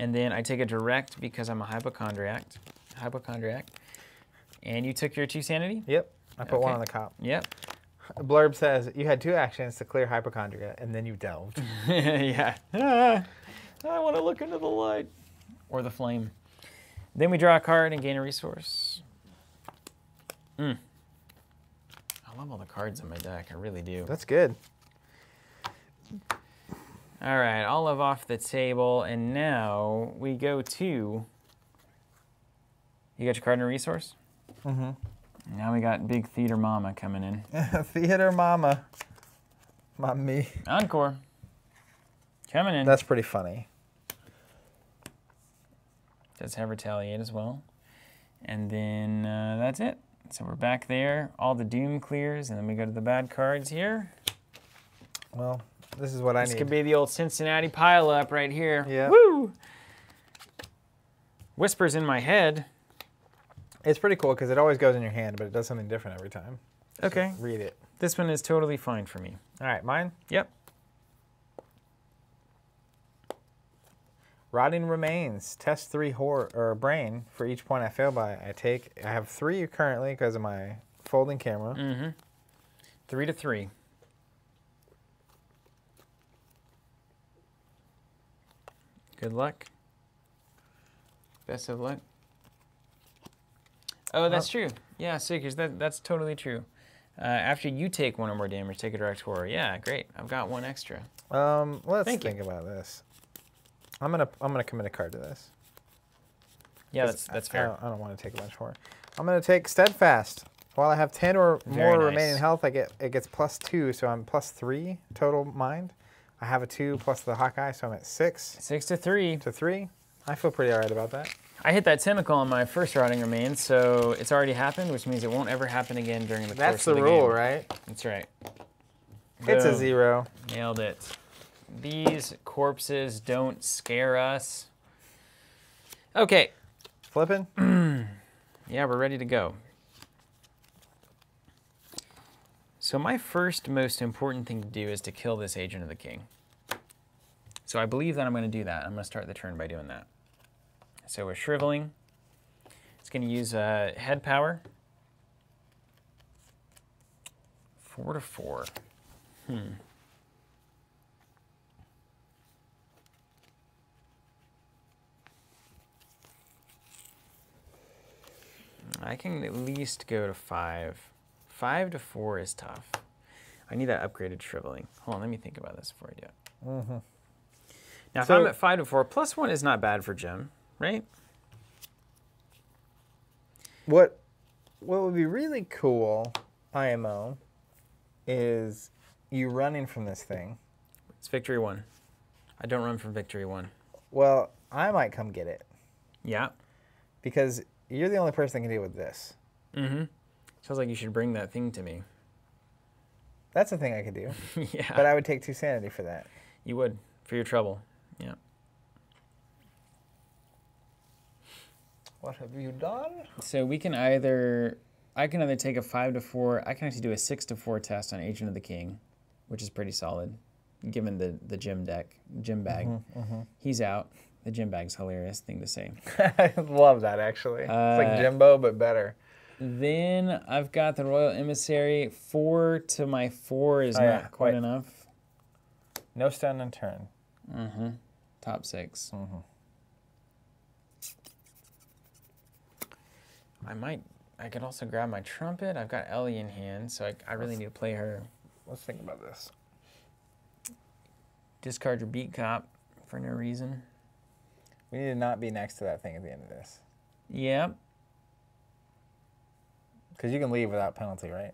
And then I take a direct because I'm a hypochondriac. And you took your 2 sanity? Yep. I put 1 on the cop. Yep. Blurb says, you had 2 actions to clear hypochondria, and then you delved. Yeah. I want to look into the light. Or the flame. Then we draw a card and gain a resource. I love all the cards in my deck. I really do. That's good. All right, Olive off the table, and now we go to... You got your card and a resource? Mm-hmm. Now we got Big Theater Mama coming in. Theater Mama. Mommy. Encore. Coming in. That's pretty funny. Does have Retaliate as well. And then that's it. So we're back there. All the Doom clears, and then we go to the bad cards here. Well... This is what I need. This could be the old Cincinnati pileup right here. Yeah. Woo! Whispers in my head. It's pretty cool because it always goes in your hand, but it does something different every time. Okay. So read it. This one is totally fine for me. All right, mine? Yep. Rotting Remains. Test 3 horror or brain for each point I fail by. I have 3 currently because of my folding camera. Mm-hmm. 3 to 3. Good luck. Best of luck. Oh, that's true. Yeah, Seekers, that's totally true. After you take 1 or more damage, take a direct horror. Yeah, great. I've got 1 extra. Let's think about this. I'm gonna commit a card to this. Yeah, that's fair. I don't want to take a bunch of horror. I'm gonna take steadfast. While I have 10 or more remaining health, it gets +2, so I'm +3 total mind. I have a 2 plus the Hawkeye, so I'm at 6. 6 to 3. To 3. I feel pretty all right about that. I hit that tentacle on my first Rotting Remains, so it's already happened, which means it won't ever happen again during the course of the game. That's the rule, right? That's right. It's a 0. Nailed it. These corpses don't scare us. Okay. Flipping? Yeah, we're ready to go. So my first most important thing to do is to kill this Agent of the King. So I believe that I'm going to do that. I'm going to start the turn by doing that. So we're shriveling. It's going to use head power. 4 to 4. I can at least go to 5. 5 to 4 is tough. I need that upgraded shriveling. Hold on, let me think about this before I do it. Now, so, if I'm at 5 to 4, +1 is not bad for Jim, right? What would be really cool, IMO, is you running from this thing. It's victory 1. I don't run from victory 1. Well, I might come get it. Yeah. Because you're the only person that can deal with this. Mm-hmm. Sounds like you should bring that thing to me. That's a thing I could do. Yeah. But I would take 2 sanity for that. You would, for your trouble. Yeah. What have you done? So we can either, I can either take a 5 to 4. I can actually do a 6 to 4 test on Agent of the King, which is pretty solid, given the gym deck, gym bag. He's out. The gym bag's hilarious thing to say. I love that, actually. It's like Jimbo, but better. Then I've got the Royal Emissary. 4 to my 4 is not quite enough. No stand and turn. Top 6. I might. I could also grab my trumpet. I've got Ellie in hand, so I really need to play her. Let's think about this. Discard your Beat Cop for no reason. We need to not be next to that thing at the end of this. Yep. Because you can leave without penalty, right?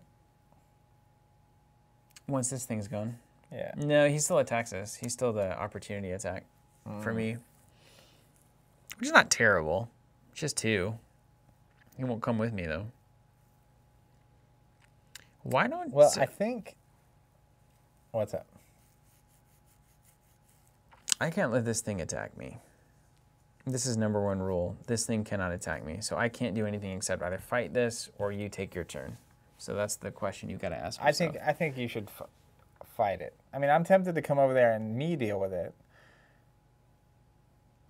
Once this thing's gone. Yeah. No, he still attacks us. He's still the opportunity attack for me. Which is not terrible. It's just 2. He won't come with me, though. Why don't... Well, I think... What's up? I can't let this thing attack me. This is #1 rule. This thing cannot attack me, so I can't do anything except either fight this or you take your turn. So that's the question you've got to ask yourself. I think you should fight it. I mean, I'm tempted to come over there and me deal with it,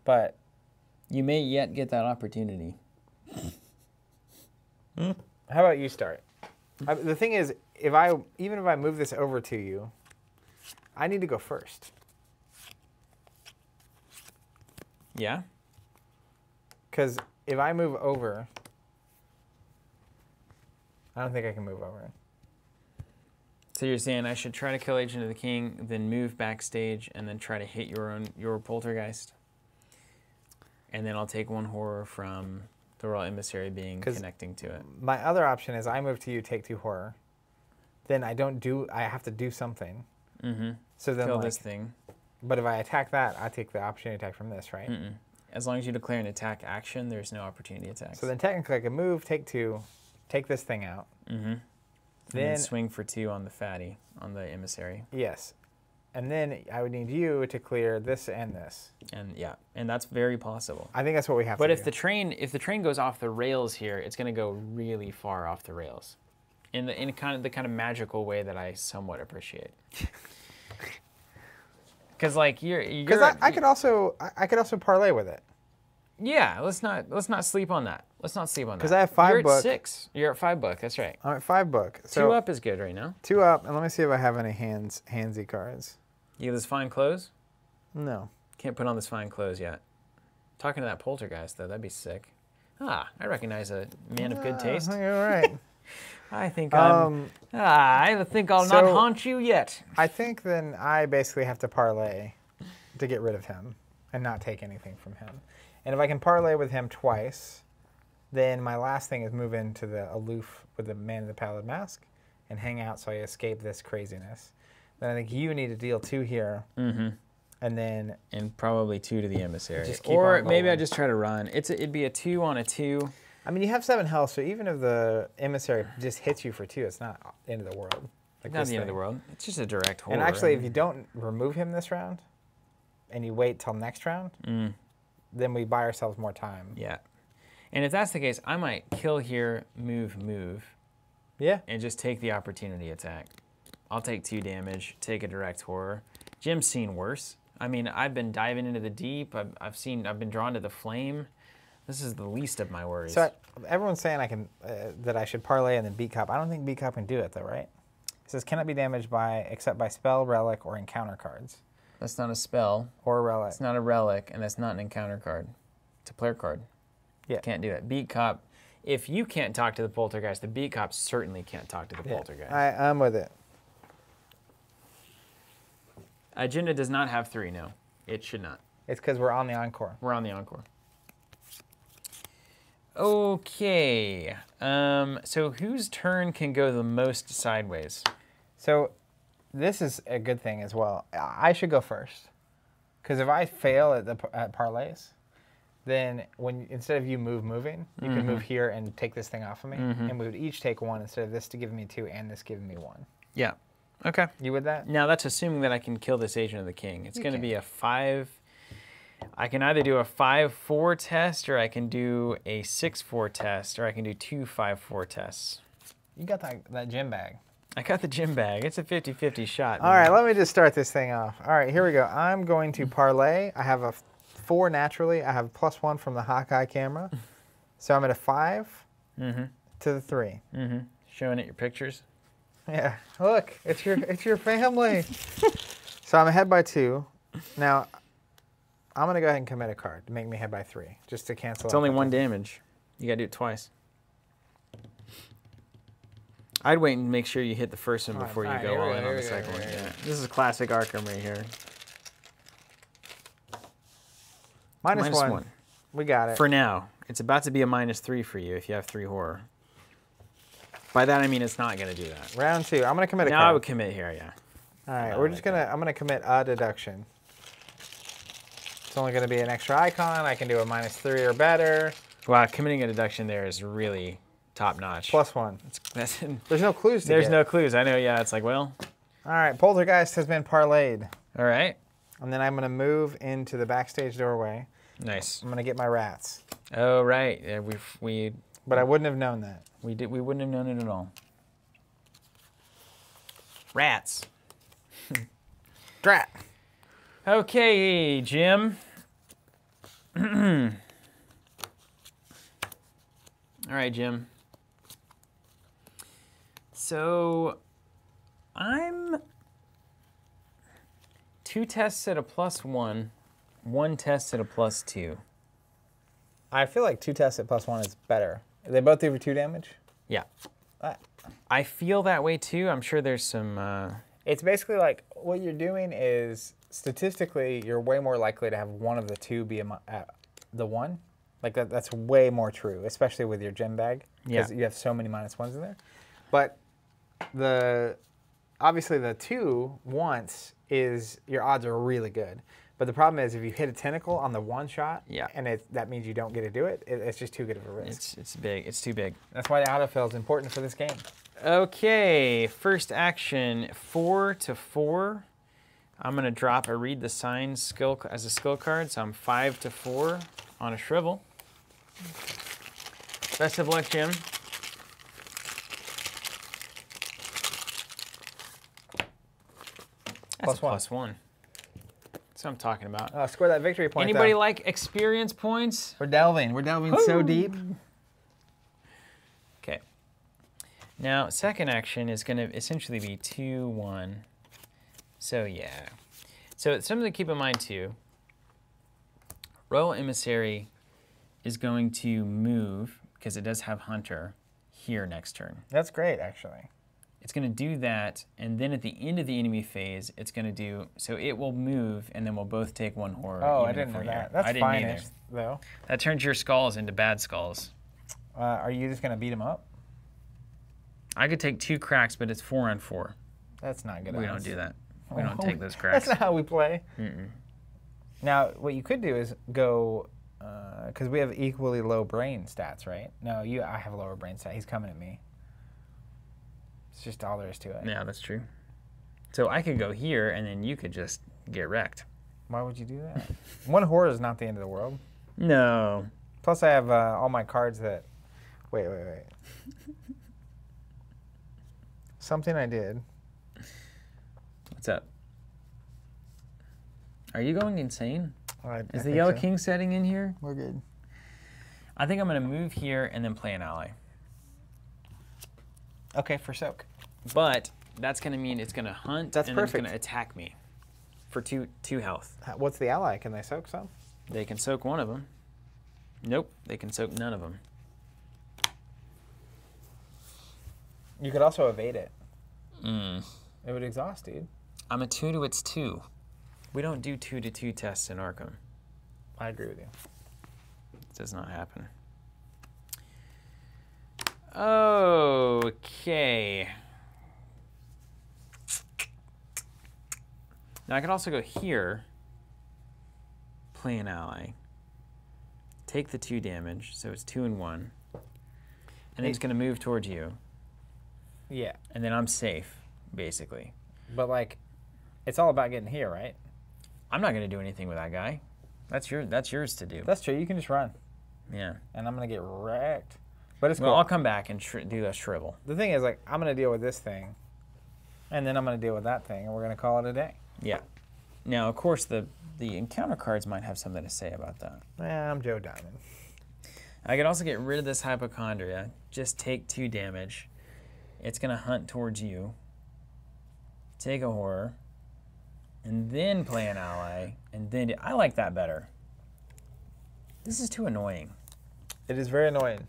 but you may yet get that opportunity. How about you start? The thing is, even if I move this over to you, I need to go first. Yeah. Because if I move over, I don't think I can move over. So you're saying I should try to kill Agent of the King, then move backstage, and then try to hit your poltergeist, and then I'll take 1 horror from the Royal Emissary being connecting to it. My other option is I move to you, take 2 horror, then I have to do something. So then kill this thing. But if I attack that, I take the opportunity attack from this, right? As long as you declare an attack action, there's no opportunity attack. So then technically I can move, take 2, take this thing out. Then swing for 2 on the fatty, on the emissary. Yes. And then I would need you to clear this and this. And yeah, and that's very possible. I think that's what we have to do. But if the train goes off the rails here, it's going to go really far off the rails, in the kind of magical way that I somewhat appreciate. Because like I could also parlay with it. Yeah, let's not sleep on that. Let's not sleep on that. Because I have 5 book. You're at 6. You're at 5 book. That's right. I'm at 5 book. So 2 up is good right now. 2 up, and let me see if I have any handsy cards. You have this fine clothes? No. Can't put on this fine clothes yet. Talking to that poltergeist though, that'd be sick. Ah, I recognize a man of good taste. You're right. I think I'll not haunt you yet. I think then I basically have to parlay to get rid of him and not take anything from him. And if I can parlay with him twice, then my last thing is move into the aloof with the Man in the Pallid Mask and hang out so I escape this craziness. Then I think you need to deal 2 here. And probably 2 to the emissary. Or maybe I just try to run. It'd be a 2 on a 2. I mean, you have 7 health, so even if the emissary just hits you for 2, it's not the end of the world. Like not the end of the world. It's just a direct horror. And actually, if you don't remove him this round, and you wait till next round, then we buy ourselves more time. Yeah. And if that's the case, I might kill here, move. Yeah. And just take the opportunity attack. I'll take 2 damage, take a direct horror. Jim's seen worse. I mean, I've been diving into the deep. I've been drawn to the flame. This is the least of my worries. So everyone's saying that I should parlay and then Beat Cop. I don't think Beat Cop can do it, though, right? It says cannot be damaged by except by spell, relic, or encounter cards. That's not a spell. Or a relic. It's not a relic, and that's not an encounter card. It's a player card. Yeah. Can't do that. Beat Cop, if you can't talk to the Poltergeist, the Beat Cop certainly can't talk to the Poltergeist. I'm with it. Agenda does not have three, no. It should not. It's because we're on the Encore. We're on the Encore. Okay. So whose turn can go the most sideways? So this is a good thing as well. I should go first. Because if I fail at parlays, then when instead of you moving, you can move here and take this thing off of me. And we would each take one instead of this to give me two and this giving me one. Yeah. Okay. You with that? Now that's assuming that I can kill this Agent of the King. It's going to be a 5. I can either do a 5-4 test, or I can do a 6-4 test, or I can do 2 5-4 tests. You got that gym bag. I got the gym bag. It's a 50-50 shot. All right, let me just start this thing off. All right, here we go. I'm going to parlay. I have a 4 naturally. I have +1 from the Hawkeye camera. So I'm at a 5 to the 3. Showing it your pictures. Yeah, look, it's your family. So I'm ahead by 2. Now, I'm going to go ahead and commit a card to make me ahead by 3, just to cancel out. It's only 1 damage. You got to do it twice. I'd wait and make sure you hit the first one before you go all in on the second one. Yeah. This is a classic Arkham right here. Minus one. We got it. For now. It's about to be a -3 for you if you have 3 horror. By that I mean it's not going to do that. Round 2. I'm going to commit a card. No, I would commit here, yeah. All right, we're just going to... I'm going to commit a deduction. It's only going to be an extra icon. I can do a -3 or better. Wow, committing a deduction there is really top notch. +1. There's no clues to There's no clues. I know, yeah. It's like, well. All right, Poltergeist has been parlayed. All right. And then I'm going to move into the backstage doorway. Nice. I'm going to get my rats. Oh, right. Yeah, we But I wouldn't have known that. We wouldn't have known it at all. Rats. Drat. Okay, Jim. All right, Jim. So I'm 2 tests at a +1, 1 test at a +2. I feel like 2 tests at +1 is better. Are they both over 2 damage? Yeah. I feel that way too. I'm sure there's some... It's basically like what you're doing is statistically you're way more likely to have one of the 2 be the 1. Like that's way more true, especially with your gem bag because you have so many -1s in there. But obviously the 2 once is your odds are really good. But the problem is if you hit a tentacle on the 1 shot, and that means you don't get to do it, it's just too good of a risk. It's big. It's too big. That's why the autofill is important for this game. Okay, first action, 4 to 4. I'm going to drop a Read the Signs skill as a skill card, so I'm 5 to 4 on a shrivel. Best of luck, Jim. That's +1. What I'm talking about. Score that victory point. Anybody like experience points? We're delving. We're delving so deep. Okay. Now, second action is going to essentially be 2-1. So yeah. So it's something to keep in mind too. Royal Emissary is going to move because it does have Hunter here next turn. That's great, actually. It's going to do that, and then at the end of the enemy phase, it's going to do, so it will move, and then we'll both take 1 horror. Oh, I didn't know that. That's fine, though. That turns your skulls into bad skulls. Are you just going to beat them up? I could take 2 cracks, but it's 4 on 4. That's not good. We don't do that. We don't take those cracks. That's not how we play. Now, what you could do is go, because we have equally low brain stats, right? No, I have a lower brain stat. He's coming at me. It's just all there is to it. Yeah, that's true. So I could go here, and then you could just get wrecked. Why would you do that? 1 horror is not the end of the world. No. Plus, I have all my cards that... Wait. Something I did. What's up? Are you going insane? Is the Yellow King setting in here? We're good. I think I'm going to move here and then play an ally. Okay, for soak. But That's going to mean it's going to hunt and it's going to attack me for two health. What's the ally? Can they soak some? They can soak one of them. Nope, they can soak none of them. You could also evade it. Mm. It would exhaust, dude. I'm a 2 to its 2. We don't do 2 to 2 tests in Arkham. I agree with you. It does not happen. Okay. Now I could also go here, play an ally, take the 2 damage, so it's 2 and 1, and it's going to move towards you. Yeah. And then I'm safe, basically. But like, it's all about getting here, right? I'm not going to do anything with that guy. That's yours to do. That's true. You can just run. Yeah. And I'm going to get wrecked. But it's cool. Well, I'll come back and do the shrivel. The thing is, like, I'm going to deal with this thing, and then I'm going to deal with that thing, and we're going to call it a day. Yeah. Now, of course, the encounter cards might have something to say about that. I'm Joe Diamond. I could also get rid of this Hypochondria. Just take 2 damage. It's going to hunt towards you. Take a horror. And then play an ally. And then I like that better. This is too annoying. It is very annoying.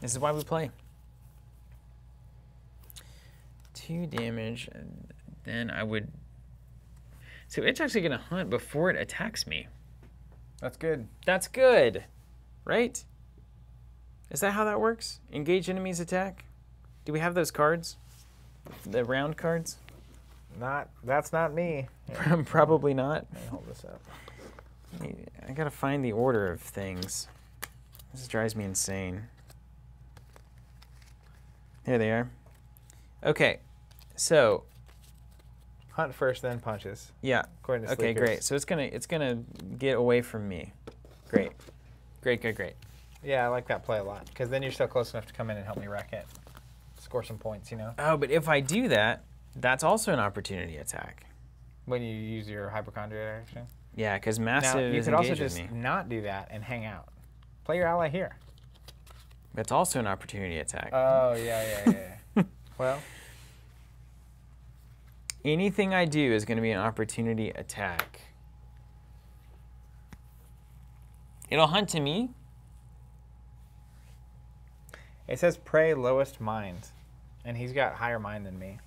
This is why we play. 2 damage, and then I would... So it's actually going to hunt before it attacks me. That's good. That's good, right? Is that how that works? Engage enemies, attack? Do we have those cards? The round cards? Not, that's not me. Probably not. Let me hold this up. I got to find the order of things. This drives me insane. Here they are. Okay, so hunt first, then punches. Yeah. According to Sleekers. Great. So it's gonna get away from me. Great, great. Yeah, I like that play a lot because then you're still close enough to come in and help me wreck it, score some points, you know. Oh, but if I do that, that's also an opportunity attack. When you use your Hypochondria action. Yeah, because massive. Now, you could also just not do that and hang out. Play your ally here. That's also an opportunity attack. Oh, yeah. Well. Anything I do is going to be an opportunity attack. It'll hunt to me. It says prey lowest mind, and he's got higher mind than me.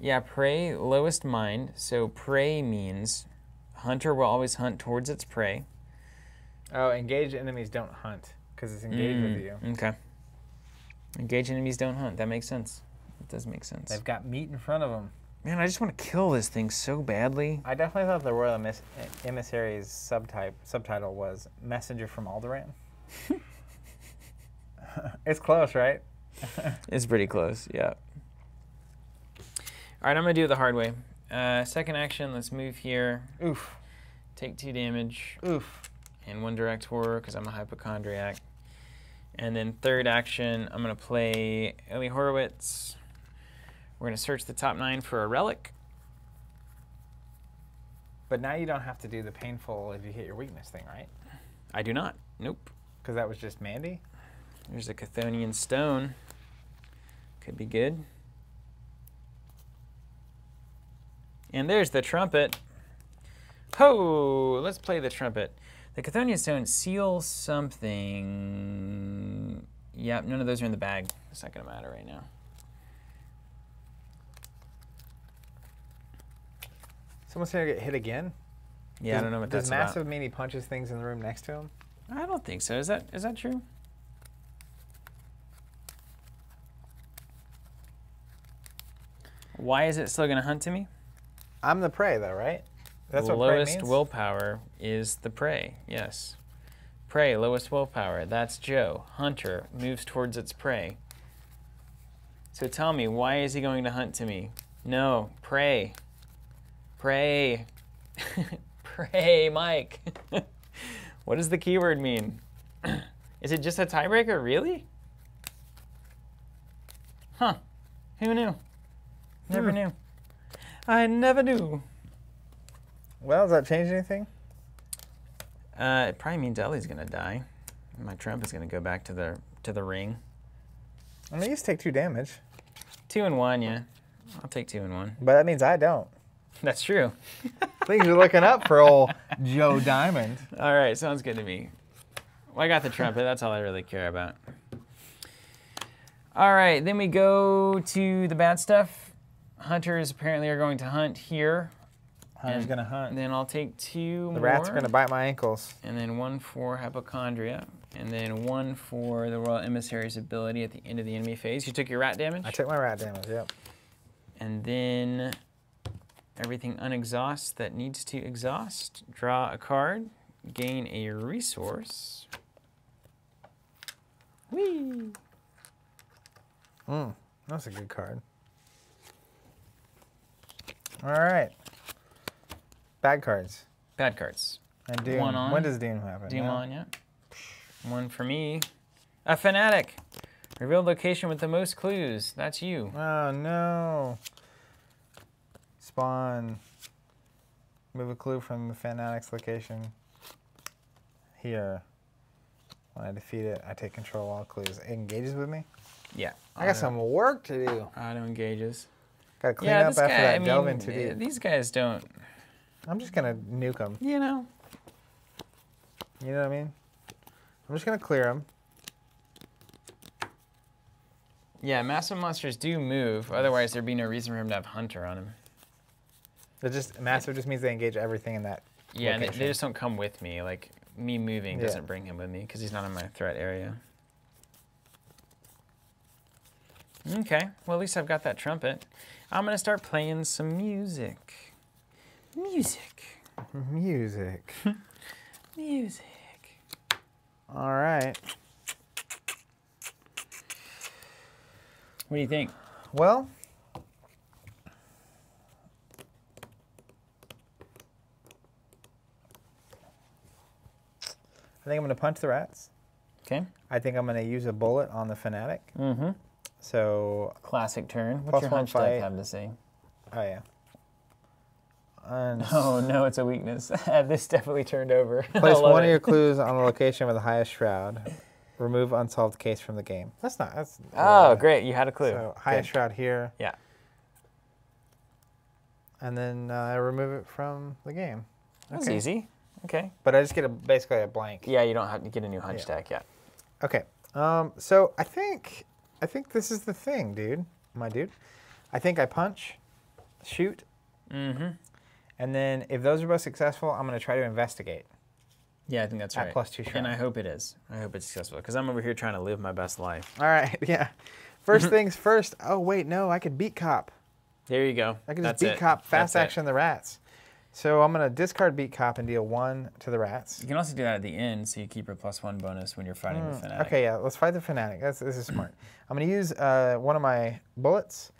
Yeah, prey lowest mind. So prey means hunter will always hunt towards its prey. Oh, engaged enemies don't hunt. Because it's engaged with you. Okay. Engaged enemies don't hunt. That makes sense. It does make sense. They've got meat in front of them. Man, I just want to kill this thing so badly. I definitely thought the Royal Emissary's subtitle was Messenger from Alderaan. It's close, right? It's pretty close, yeah. All right, I'm going to do it the hard way. Second action, let's move here. Oof. Take 2 damage. Oof. And one direct horror because I'm a hypochondriac. And then third action, I'm going to play Ellie Horowitz. We're going to search the top 9 for a relic. But now you don't have to do the painful if you hit your weakness thing, right? I do not. Nope. Because that was just Mandy? There's a Chthonian Stone. Could be good. And there's the trumpet. Ho! Let's play the trumpet. The Chthonian Stone seals something. Yep, none of those are in the bag. It's not going to matter right now. Someone's going to get hit again? Yeah, I don't know what that's about. Does Massive mean he punches things in the room next to him? I don't think so. Is that true? Why is it still going to hunt to me? I'm the prey, though, right? That's what lowest willpower is the prey, yes. Prey, lowest willpower, that's Joe. Hunter moves towards its prey. So tell me, why is he going to hunt to me? No, prey. Prey. Prey, Mike. What does the keyword mean? Is it just a tiebreaker, really? Huh, who knew? Never knew. I never knew. Well, does that change anything? It probably means Ellie's going to die. My trump is going to go back to the ring. I mean, you just take 2 damage. 2 and 1, yeah. I'll take 2 and 1. But that means I don't. That's true. Things are looking up for old Joe Diamond. All right, sounds good to me. Well, I got the trumpet. That's all I really care about. All right, then we go to the bad stuff. Hunters apparently are going to hunt here. Hunter's going to hunt. And then I'll take 2 more. The rats are going to bite my ankles. And then 1 for Hypochondria. And then 1 for the Royal Emissary's ability at the end of the enemy phase. You took your rat damage? I took my rat damage, yep. And then everything unexhausts that needs to exhaust. Draw a card. Gain a resource. Whee! Mm, that's a good card. All right. Bad cards. Bad cards. And Doom. 1 on. When does Doom happen? Doom on, yeah. 1 for me. A Fanatic. Revealed location with the most clues. That's you. Oh, no. Spawn. Move a clue from the Fanatic's location here. When I defeat it, I take control of all clues. It engages with me? Yeah. I got some work to do. Auto engages. Got to clean up after that delve into deep. These guys don't. I'm just going to nuke them. You know. You know what I mean? I'm just going to clear them. Yeah, massive monsters do move. Otherwise, there'd be no reason for him to have Hunter on him. It just massive just means they engage everything in that. Yeah, and they just don't come with me. Like, me moving doesn't bring him with me because he's not in my threat area. Okay, well, at least I've got that trumpet. I'm going to start playing some music. Music. All right. What do you think? Well, I think I'm going to punch the rats. Okay. I think I'm going to use a bullet on the Fanatic. Mm-hmm. So. Classic turn. What's your hunch deck have to say? Oh, yeah. Oh, no, it's a weakness. This definitely turned over. Place one of your clues on the location with the highest shroud. Remove unsolved case from the game. That's not... That's oh, great. You had a clue. So highest shroud here. Yeah. And then I remove it from the game. That's easy. Okay. But I just get basically a blank. Yeah, you don't have to get a new hunch deck yet. Okay. So I think this is the thing, dude. My dude. I think I punch, shoot. Mm-hmm. And then, if those are both successful, I'm going to try to investigate. Yeah, I think that's right. At +2 shroud. And I hope it is. I hope it's successful, because I'm over here trying to live my best life. All right, yeah. First things first. Oh, wait, no, I could beat cop. There you go. I could just beat cop, fast action the rats. So I'm going to discard beat cop and deal 1 to the rats. You can also do that at the end, so you keep your +1 bonus when you're fighting the Fanatic. Okay, yeah, let's fight the Fanatic. This is smart. I'm going to use 1 of my bullets.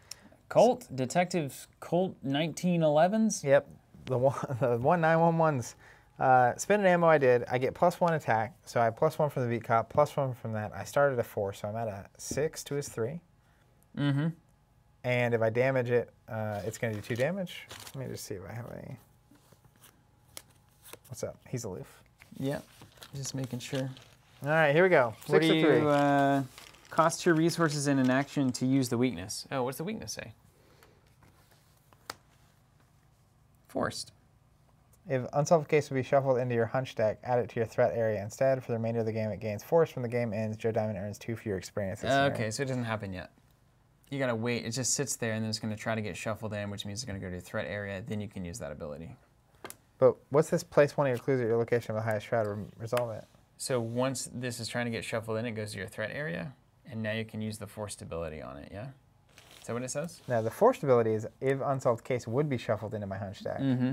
Colt? Detectives Colt 1911s? Yep. The 1911s. Spend an ammo I did. I get +1 attack. So I have +1 from the beat cop, +1 from that. I started a 4, so I'm at a 6 to his 3. Mm-hmm. And if I damage it, it's going to do 2 damage. Let me just see if I have any. What's up? He's aloof. Yeah. Just making sure. All right, here we go. 6 to 3. Cost 2 resources in an action to use the weakness. Oh, what's the weakness say? Forced. If unsolved case will be shuffled into your hunch deck, add it to your threat area instead. For the remainder of the game, it gains force. When the game ends, Joe Diamond earns 2 fewer experiences. Okay, so it doesn't happen yet. You gotta wait. It just sits there, and then it's gonna try to get shuffled in, which means it's gonna go to your threat area. Then you can use that ability. But what's this? Place 1 of your clues at your location with the highest shroud. Resolve it. So once this is trying to get shuffled in, it goes to your threat area. And now you can use the forced ability on it, yeah? Is that what it says? No, the forced ability is if unsolved case would be shuffled into my hunch deck. Mm-hmm.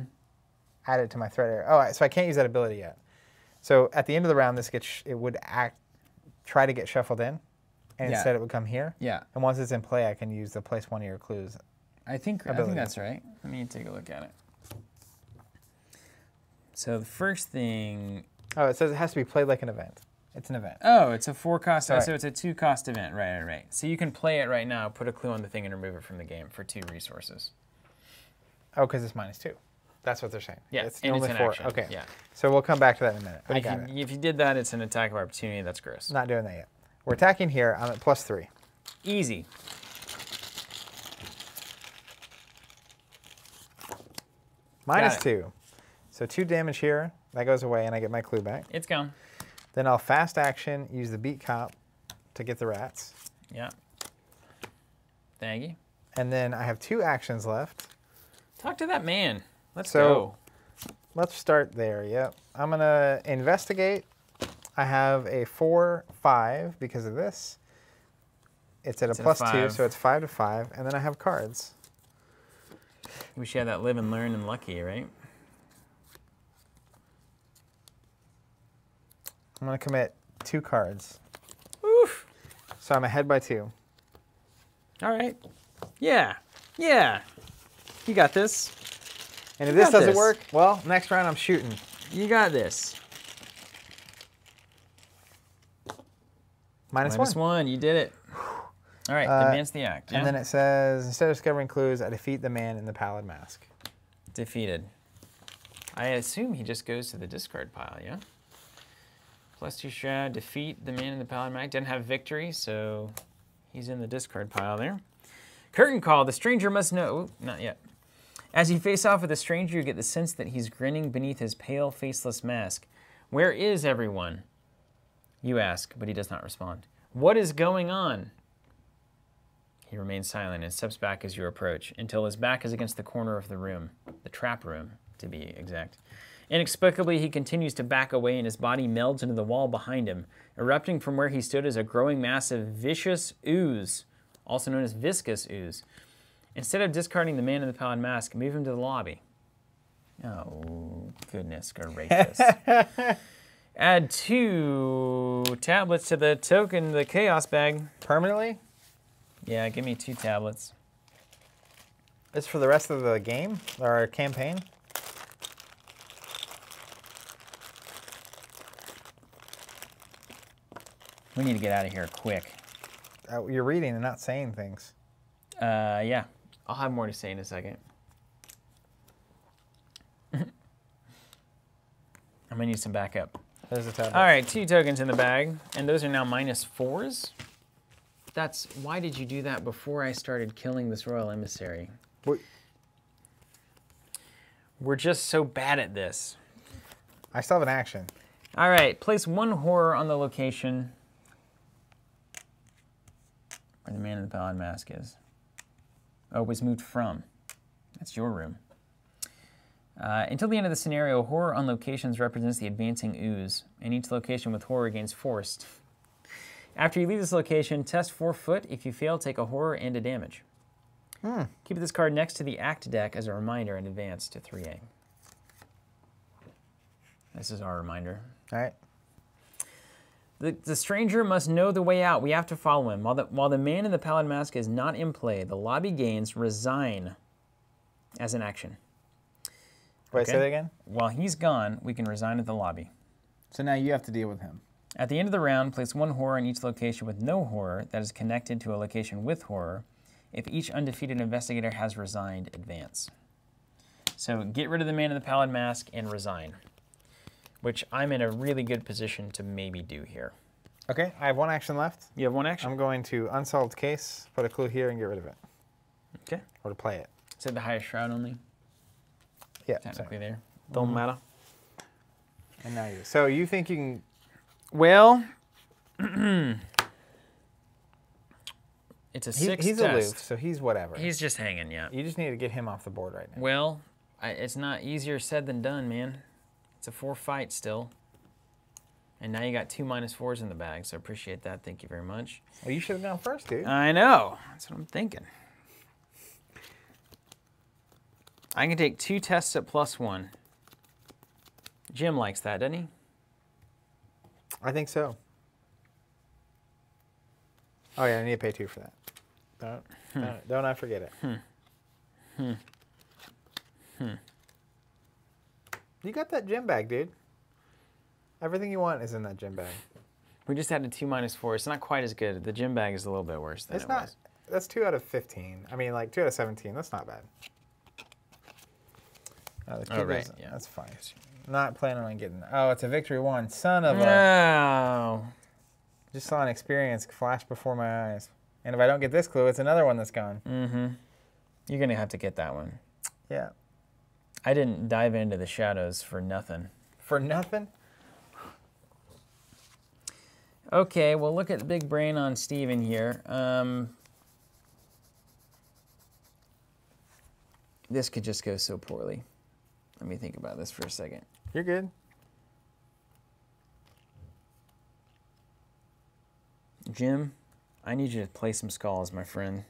Add it to my threat area. Oh, so I can't use that ability yet. So at the end of the round, this gets it would try to get shuffled in, and instead it would come here. Yeah. And once it's in play, I can use the place 1 of your clues. I think that's right. Let me take a look at it. So the first thing. Oh, it says it has to be played like an event. It's an event. Oh, it's a 4-cost, so it's a 2-cost event. Right. So you can play it right now, put a clue on the thing, and remove it from the game for 2 resources. Oh, because it's -2. That's what they're saying. Yeah, it's and only it's an four. Action. Okay. Yeah. So we'll come back to that in a minute. But if you did that, it's an attack of opportunity. That's gross. Not doing that yet. We're attacking here. I'm at +3. Easy. -2. So 2 damage here. That goes away, and I get my clue back. It's gone. Then I'll fast action, use the Beat Cop to get the rats. Yeah. Thank you. And then I have 2 actions left. Talk to that man. Let's go. Let's start there, yep. I'm going to investigate. I have a 4/5 because of this. It's at a +2, so it's 5 to 5. And then I have cards. We should have that live and learn and lucky, right? I'm going to commit 2 cards. Oof. So I'm ahead by 2. All right. Yeah. Yeah. You got this. And if this doesn't work, well, next round I'm shooting. You got this. -1. You did it. All right. Advance the act. Yeah? And then it says, instead of discovering clues, I defeat the man in the pallid mask. Defeated. I assume he just goes to the discard pile, yeah? +2 shroud, defeat the man in the pallid mask. Didn't have victory, so he's in the discard pile there. Curtain call, the stranger must know. Ooh, not yet. As you face off with the stranger, you get the sense that he's grinning beneath his pale, faceless mask. Where is everyone? You ask, but he does not respond. What is going on? He remains silent and steps back as you approach, until his back is against the corner of the room, the trap room, to be exact. Inexplicably, he continues to back away and his body melds into the wall behind him. Erupting from where he stood is a growing mass of vicious ooze, also known as viscous ooze. Instead of discarding the man in the pallid mask, move him to the lobby. Oh, goodness gracious. Add 2 tablets to the token, the chaos bag. Permanently? Yeah, give me 2 tablets. This for the rest of the game, or campaign? We need to get out of here quick. You're reading and not saying things. Yeah. I'll have more to say in a second. I'm gonna need some backup. There's a tablet. All right, 2 tokens in the bag, and those are now -4s. That's why did you do that before I started killing this royal emissary? What? We're just so bad at this. I still have an action. All right, place 1 horror on the location. Where the man in the pallid mask is. Oh, it was moved from. That's your room. Until the end of the scenario, horror on locations represents the advancing ooze, and each location with horror gains force. After you leave this location, test forefoot. If you fail, take a horror and a damage. Hmm. Keep this card next to the act deck as a reminder and advance to 3A. This is our reminder. All right. The stranger must know the way out. We have to follow him. While the man in the pallid mask is not in play, the lobby gains resign as an action. Wait, okay. Say that again? While he's gone, we can resign at the lobby. So now you have to deal with him. At the end of the round, place 1 horror in each location with no horror that is connected to a location with horror. If each undefeated investigator has resigned, advance. So get rid of the man in the pallid mask and resign. Which I'm in a really good position to maybe do here. Okay, I have 1 action left. You have 1 action? I'm going to Unsolved Case, put a clue here, and get rid of it. Okay. Or to play it. Is it the highest shroud only? Yeah. Technically there. Don't matter. And now you. So you think you can... Well... it's a 6 He's test. Aloof, so he's whatever. He's just hanging, yeah. You just need to get him off the board right now. Well, it's not easier said than done, man. It's a 4 fight still. And now you got 2 -4s in the bag, so appreciate that. Thank you very much. Well, you should have gone first, dude. I know. That's what I'm thinking. I can take 2 tests at +1. Jim likes that, doesn't he? I think so. Oh, yeah, I need to pay 2 for that. Don't I forget it. You got that gym bag, dude. Everything you want is in that gym bag. We just had a 2 -4. It's not quite as good. The gym bag is a little bit worse than it was. That's 2 out of 15. I mean, like 2 out of 17. That's not bad. Oh, right. Yeah. That's fine. Not planning on getting. Oh, it's a victory one. Son of a. No. Just saw an experience flash before my eyes. And if I don't get this clue, it's another one that's gone. Mm-hmm. You're going to have to get that one. Yeah. I didn't dive into the shadows for nothing. For nothing? Okay, well, look at Big Brain on Steven here. This could just go so poorly. Let me think about this for a second. You're good. Jim, I need you to play some skulls, my friend.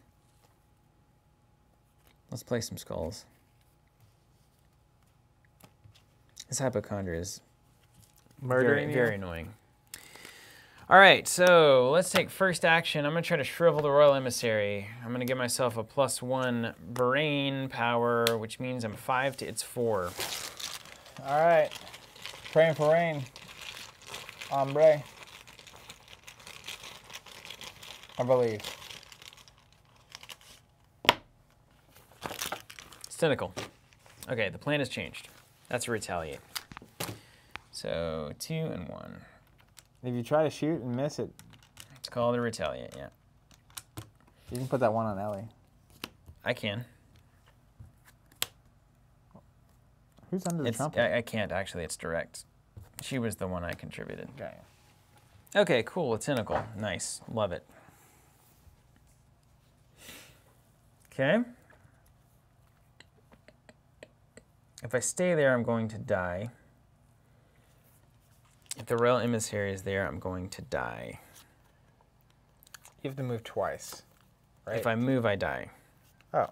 Let's play some skulls. This hypochondria is murdering, very annoying. All right, so let's take first action. I'm gonna try to shrivel the Royal Emissary. I'm gonna give myself a +1 brain power, which means I'm 5 to its 4. All right, praying for rain. Ombre. I believe. Cynical. Okay, the plan has changed. That's a retaliate. So 2 and 1. If you try to shoot and miss it. It's called a retaliate, yeah. You can put that one on Ellie. I can. Who's under the trumpet? I can't, actually. It's direct. She was the one I contributed. Okay. Okay, cool. A tentacle. Nice. Love it. Okay. If I stay there, I'm going to die. If the Royal Emissary is there, I'm going to die. You have to move twice, right? If I move, I die. Oh.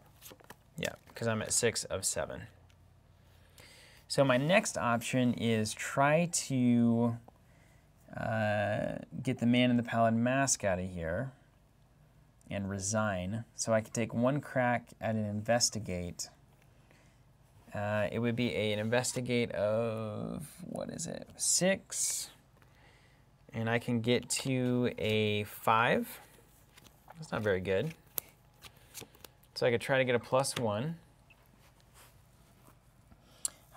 Yeah, because I'm at 6 of 7. So my next option is try to get the Man in the Pallid Mask out of here and resign. So I could take one crack at an investigate. It would be an investigate of, what is it, 6, and I can get to a 5. That's not very good. So I could try to get a +1.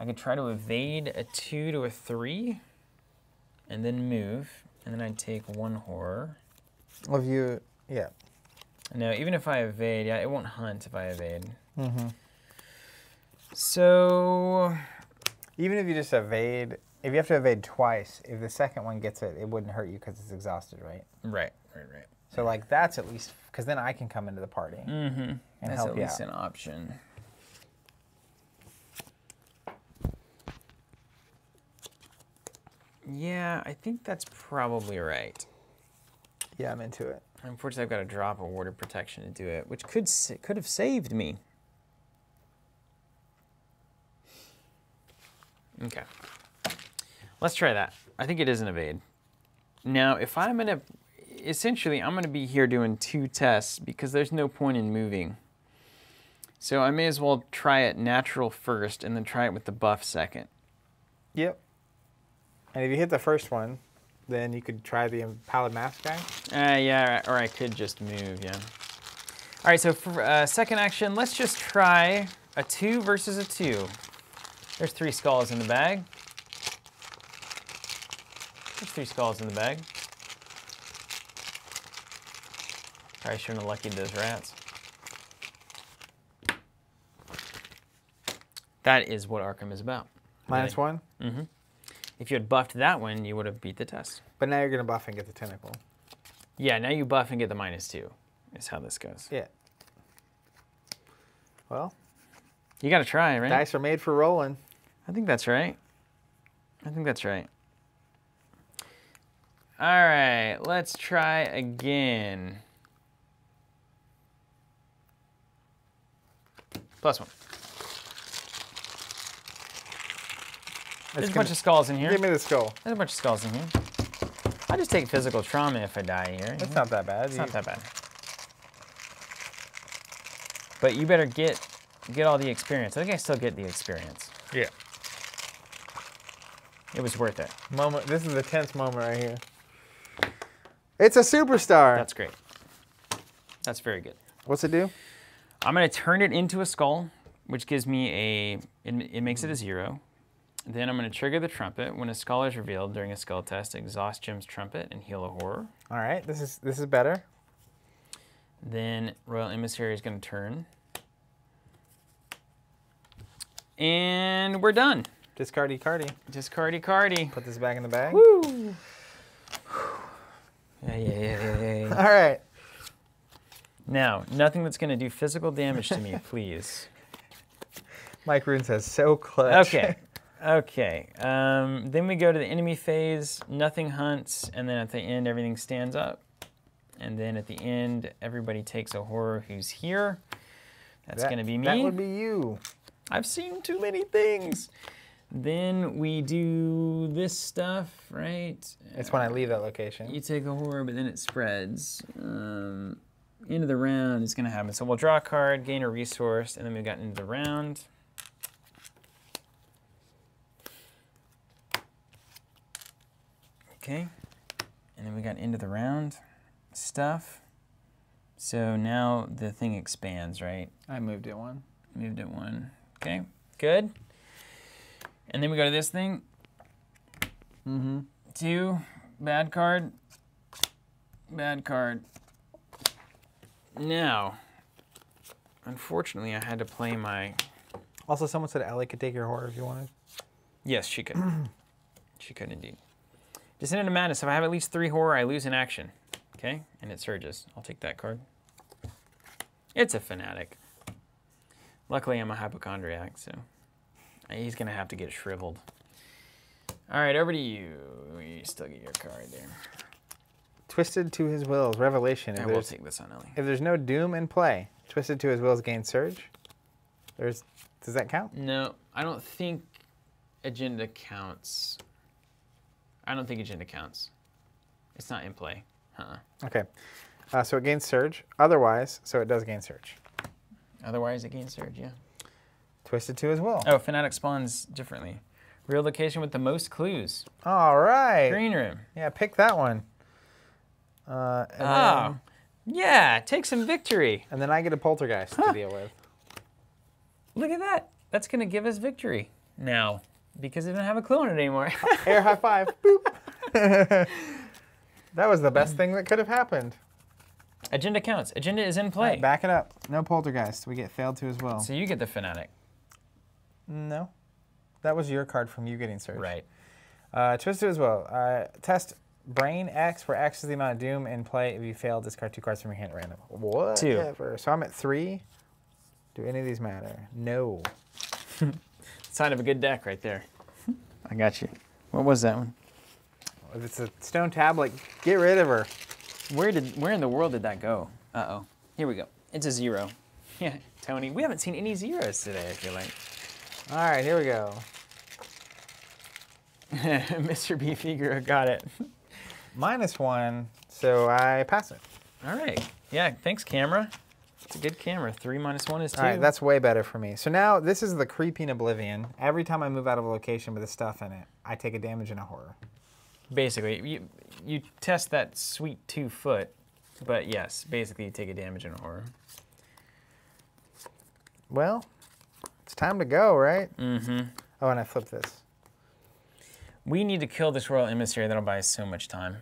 I could try to evade a 2 to a 3, and then move, and then I'd take 1 horror. Well, if you, yeah. No, even if I evade, yeah, it won't hunt if I evade. Mm-hmm. So, even if you just evade, if you have to evade twice, if the second one gets it, it wouldn't hurt you because it's exhausted, right? Right. So, like, that's at least, because then I can come into the party. Mm-hmm. And that's help you out. That's at least an option. Yeah, I think that's probably right. Yeah, I'm into it. Unfortunately, I've got to drop a ward of protection to do it, which could have saved me. Okay, let's try that. I think it is an evade. Now, if I'm gonna, essentially, I'm gonna be here doing 2 tests because there's no point in moving. So I may as well try it natural first and then try it with the buff second. Yep. And if you hit the first one, then you could try the Pallid Mask guy. Yeah, or I could just move, yeah. All right, so for second action, let's just try a 2 versus a 2. There's 3 skulls in the bag. There's 3 skulls in the bag. Probably shouldn't have luckied those rats. That is what Arkham is about. Minus 1? Mm-hmm. If you had buffed that one, you would have beat the test. But now you're gonna buff and get the tentacle. Yeah, now you buff and get the -2, is how this goes. Yeah. Well. You gotta try, right? Dice are made for rolling. I think that's right. I think that's right. All right, let's try again. +1. There's a bunch of skulls in here. Give me the skull. There's a bunch of skulls in here. I'll just take physical trauma if I die here. It's not that bad. It's not that bad. But you better get all the experience. I think I still get the experience. Yeah. It was worth it. Moment. This is the tense moment right here. It's a superstar. That's great. That's very good. What's it do? I'm going to turn it into a skull, which gives me a, it makes it a 0. Then I'm going to trigger the trumpet. When a skull is revealed during a skull test, exhaust Jim's trumpet and heal a horror. All right, this is better. Then Royal Emissary is going to turn. And we're done. Discardy cardy. Put this back in the bag. Woo! Yeah. All right. Now, nothing that's going to do physical damage to me, please. Mike Rune says, so clutch. Okay. Then we go to the enemy phase. Nothing hunts, and then at the end, everything stands up. And then at the end, everybody takes a horror who's here. That's going to be me. That would be you. I've seen too many things. Then we do this stuff, right? It's when I leave that location. You take a horror, but then it spreads. End of the round is going to happen. So we'll draw a card, gain a resource, and then we've got into the round. Okay. And then we got into the round stuff. So now the thing expands, right? I moved it one. Moved it one. Okay, good. And then we go to this thing. Mm-hmm. 2, bad card. Now, unfortunately, I had to play my... Also, someone said Ellie could take your horror if you wanted. Yes, she could. She could indeed. Descendant of Madness. If I have at least 3 horror, I lose an action. Okay, and it surges. I'll take that card. It's a Fanatic. Luckily, I'm a hypochondriac, so... He's going to have to get shriveled. All right, over to you. You still get your card there. Twisted to his will's revelation. I will take this on Ellie. If there's no doom in play, twisted to his will's gain surge. Does that count? No, I don't think agenda counts. It's not in play. Okay. So it gains surge. Otherwise, so it does gain surge. Otherwise, it gains surge, yeah. Twisted to as well. Oh, Fanatic spawns differently. Real location with the most clues. All right. Green room. Yeah, pick that one. Yeah, take some victory. And then I get a poltergeist to deal with. Look at that. That's going to give us victory now because it doesn't have a clue on it anymore. Air high five. Boop. That was the best thing that could have happened. Agenda counts. Agenda is in play. Right, back it up. No poltergeist. We get failed to as well. So you get the Fanatic. No, that was your card from you getting searched. Right. Twisted as well. Test Brain X, where X is the amount of doom in play. If you fail, discard 2 cards from your hand at random. Whatever. 2. So I'm at 3. Do any of these matter? No. Sign of a good deck right there. I got you. What was that one? If it's a stone tablet, get rid of her. Where in the world did that go? Uh-oh. Here we go. It's a 0. Yeah, Tony, we haven't seen any 0s today, I feel like. All right, here we go. Mr. B. Figaro got it. -1, so I pass it. All right. Yeah, thanks, camera. It's a good camera. 3 - 1 is 2. All right, that's way better for me. So now this is the creeping oblivion. Every time I move out of a location with the stuff in it, I take a damage and a horror. Basically, you test that sweet 2 foot, but yes, basically you take a damage and a horror. Well... It's time to go, right? Mm-hmm. Oh, and I flipped this. We need to kill this Royal Emissary. That'll buy us so much time.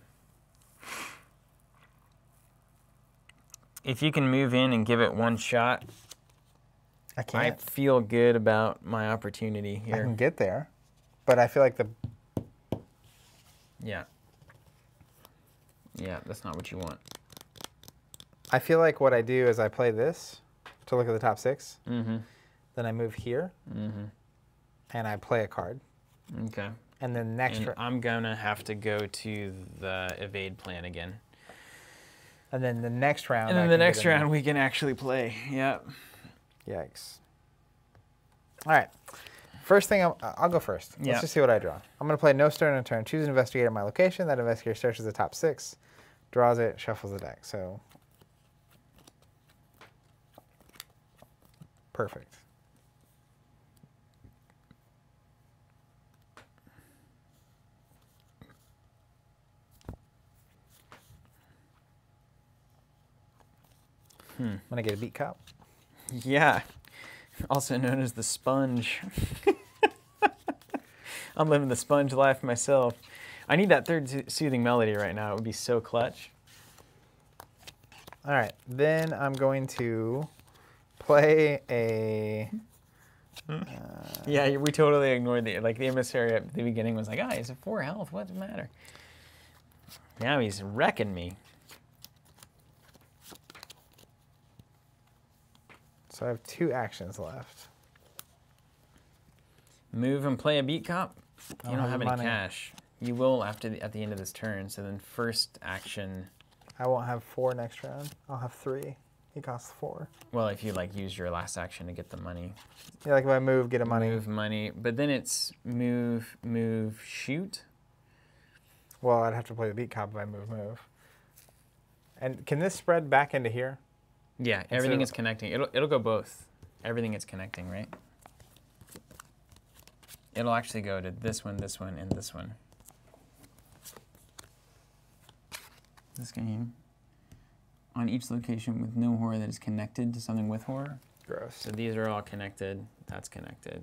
If you can move in and give it one shot, I can't. I feel good about my opportunity here. I can get there, but I feel like the... Yeah. Yeah, that's not what you want. I feel like what I do is I play this to look at the top 6. Mm-hmm. Then I move here, and I play a card. Okay. And then next round. I'm going to have to go to the evade plan again. And then the next round. And then the next round we can actually play. Yep. Yikes. All right. First thing, I'll go first. Yep. Let's just see what I draw. I'm going to play no stone in turn. Choose an investigator at my location. That investigator searches the top 6, draws it, shuffles the deck. So. Perfect. I'm going to get a Beat Cop. Yeah. also known as the sponge. I'm living the sponge life myself. I need that third soothing melody right now. It would be so clutch. All right, then I'm going to play a... yeah, we totally ignored the... Like, the emissary at the beginning was like, ah, he's at 4 health, what's the matter? Now he's wrecking me. So I have 2 actions left. Move and play a beat cop. You don't have any cash. You will after the, at the end of this turn, so then first action... I won't have 4 next round. I'll have 3. It costs 4. Well, if you like use your last action to get the money. Yeah, like if I move, get a money. Move money, but then it's move, move, shoot. Well, I'd have to play the beat cop if I move, move. And can this spread back into here? Yeah, everything is connecting. It'll go both. Everything is connecting, right? It'll actually go to this one, and this one. This game on each location with no horror that is connected to something with horror. Gross. So these are all connected. That's connected.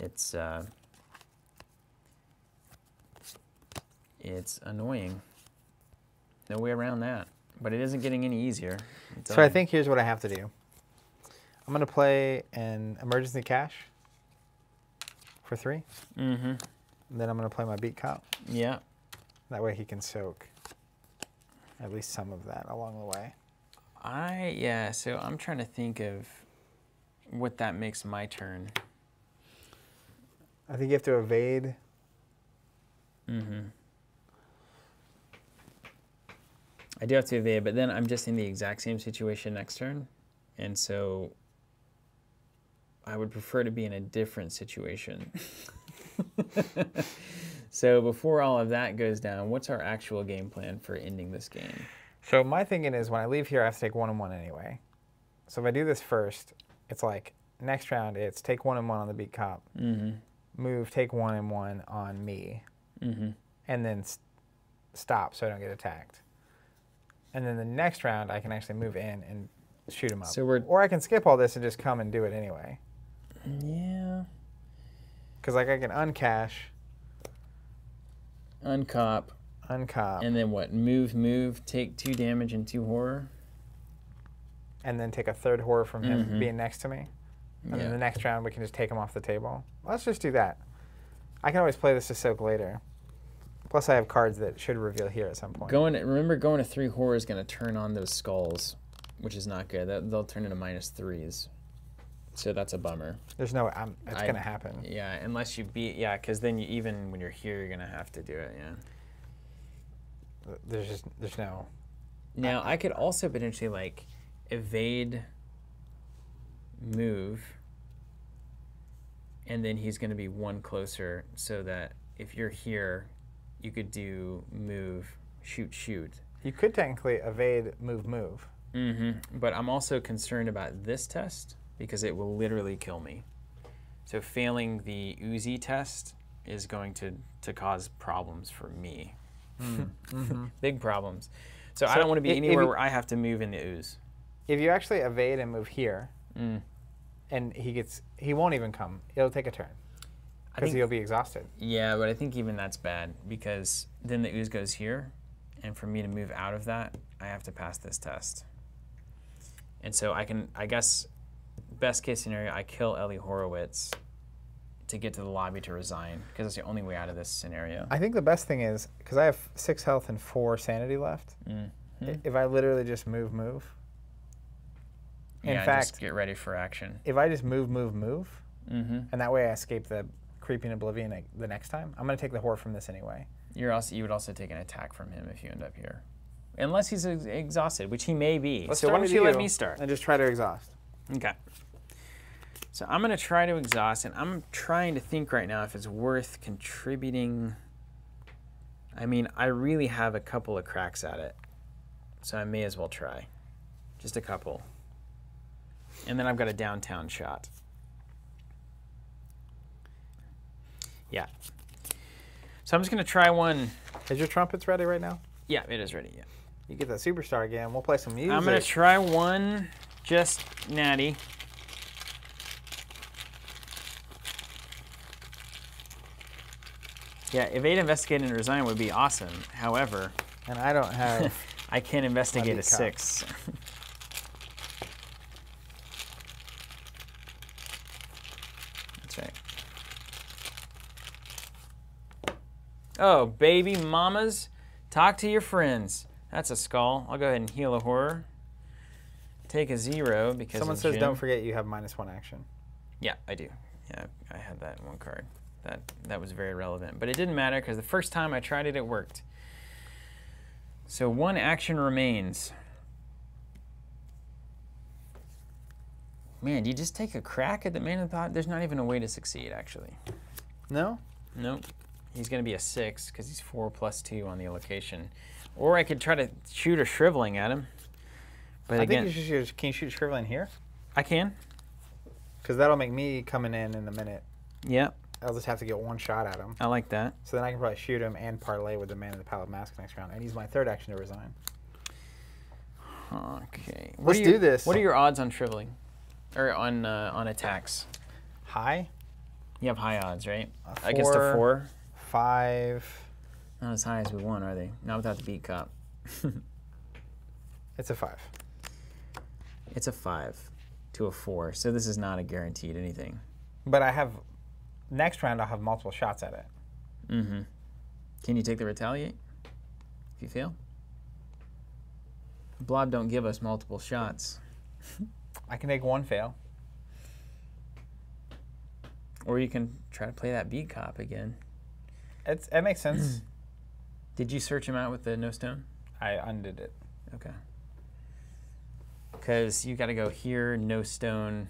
It's annoying. No way around that. But it isn't getting any easier. So I think here's what I have to do. I'm gonna play an emergency cash for 3. Mm-hmm. And then I'm gonna play my beat cop. Yeah. That way he can soak at least some of that along the way. So I'm trying to think of what that makes my turn. I think you have to evade. Mm-hmm. I do have to evade, but then I'm just in the exact same situation next turn. And so I would prefer to be in a different situation. So before all of that goes down, what's our actual game plan for ending this game? So my thinking is when I leave here, I have to take 1 and 1 anyway. So if I do this first, it's like next round, it's take 1 and 1 on the beat cop, mm-hmm. move, take 1 and 1 on me, mm-hmm. and then stop so I don't get attacked. And then the next round, I can actually move in and shoot him up. So or I can skip all this and just come and do it anyway. Yeah. Because like I can uncash. Uncop. Uncop. And then what? Move, move, take 2 damage and 2 horror. And then take a 3rd horror from him mm-hmm. being next to me. And then the next round we can just take him off the table. Let's just do that. I can always play this to soak later. Plus I have cards that should reveal here at some point. Remember going to 3 horror is going to turn on those skulls, which is not good. They'll turn into -3s. So that's a bummer. There's no way. It's going to happen. Yeah, unless you beat... Yeah, because then you, even when you're here, you're going to have to do it, yeah. There's no... Now, I could also potentially, like, evade, move, and then he's going to be 1 closer so that if you're here, you could do move, shoot, shoot. You could technically evade, move, move. Mm-hmm. But I'm also concerned about this test... because it will literally kill me. So failing the Uzi test is going to cause problems for me. Mm-hmm. Big problems. So I don't want to be anywhere where I have to move in the ooze. If you actually evade and move here, and he won't even come. It'll take a turn. Because he'll be exhausted. Yeah, but I think even that's bad because then the ooze goes here, and for me to move out of that, I have to pass this test. And so I guess best case scenario, I kill Ellie Horowitz to get to the lobby to resign, because that's the only way out of this scenario. I think the best thing is, because I have 6 health and 4 sanity left, mm-hmm. if I literally just move, move. In fact, just get ready for action. If I just move, move, move, mm-hmm. and that way I escape the creeping oblivion the next time, I'm going to take the horror from this anyway. You would also take an attack from him if you end up here. Unless he's exhausted, which he may be. So why don't you let me start? And just try to exhaust. Okay. So I'm going to try to exhaust, and I'm trying to think right now if it's worth contributing. I mean, I really have a couple of cracks at it, so I may as well try. Just a couple. And then I've got a downtown shot. Yeah. So I'm just going to try one. Is your trumpets ready right now? Yeah, it is ready, yeah. You get that superstar again. We'll play some music. I'm going to try one. Just natty. Yeah, evade, investigate, and resign would be awesome. However, and I don't have. I can't investigate a 6. That's right. Oh, baby mamas, talk to your friends. That's a skull. I'll go ahead and heal a horror. Take a 0 because someone says Jim. Don't forget you have -1 action. Yeah, I do. Yeah, I had that in one card. That was very relevant, but it didn't matter because the first time I tried it, it worked. So 1 action remains. Man, do you just take a crack at the man in the pot? There's not even a way to succeed, actually. No? Nope. He's going to be a 6 because he's 4 + 2 on the location. Or I could try to shoot a shriveling at him. But again, I think you should shoot, can you shoot shriveling here? I can. Because that'll make me coming in a minute. Yep. I'll just have to get 1 shot at him. I like that. So then I can probably shoot him and parlay with the man in the pallid mask next round. And use my 3rd action to resign. Okay. Let's do this. What are your odds on shriveling? Or on attacks? High? You have high odds, right? Against a 4? 5. Not as high as we want, are they? Not without the beat cop. It's a 5. It's a 5 to a 4. So this is not a guaranteed anything. But I have... Next round, I'll have multiple shots at it. Mm-hmm. Can you take the retaliate if you fail? Blob don't give us multiple shots. I can take 1 fail. Or you can try to play that beat cop again. It makes sense. Did you search him out with the no stone? I undid it. Okay. Because you got to go here, no stone,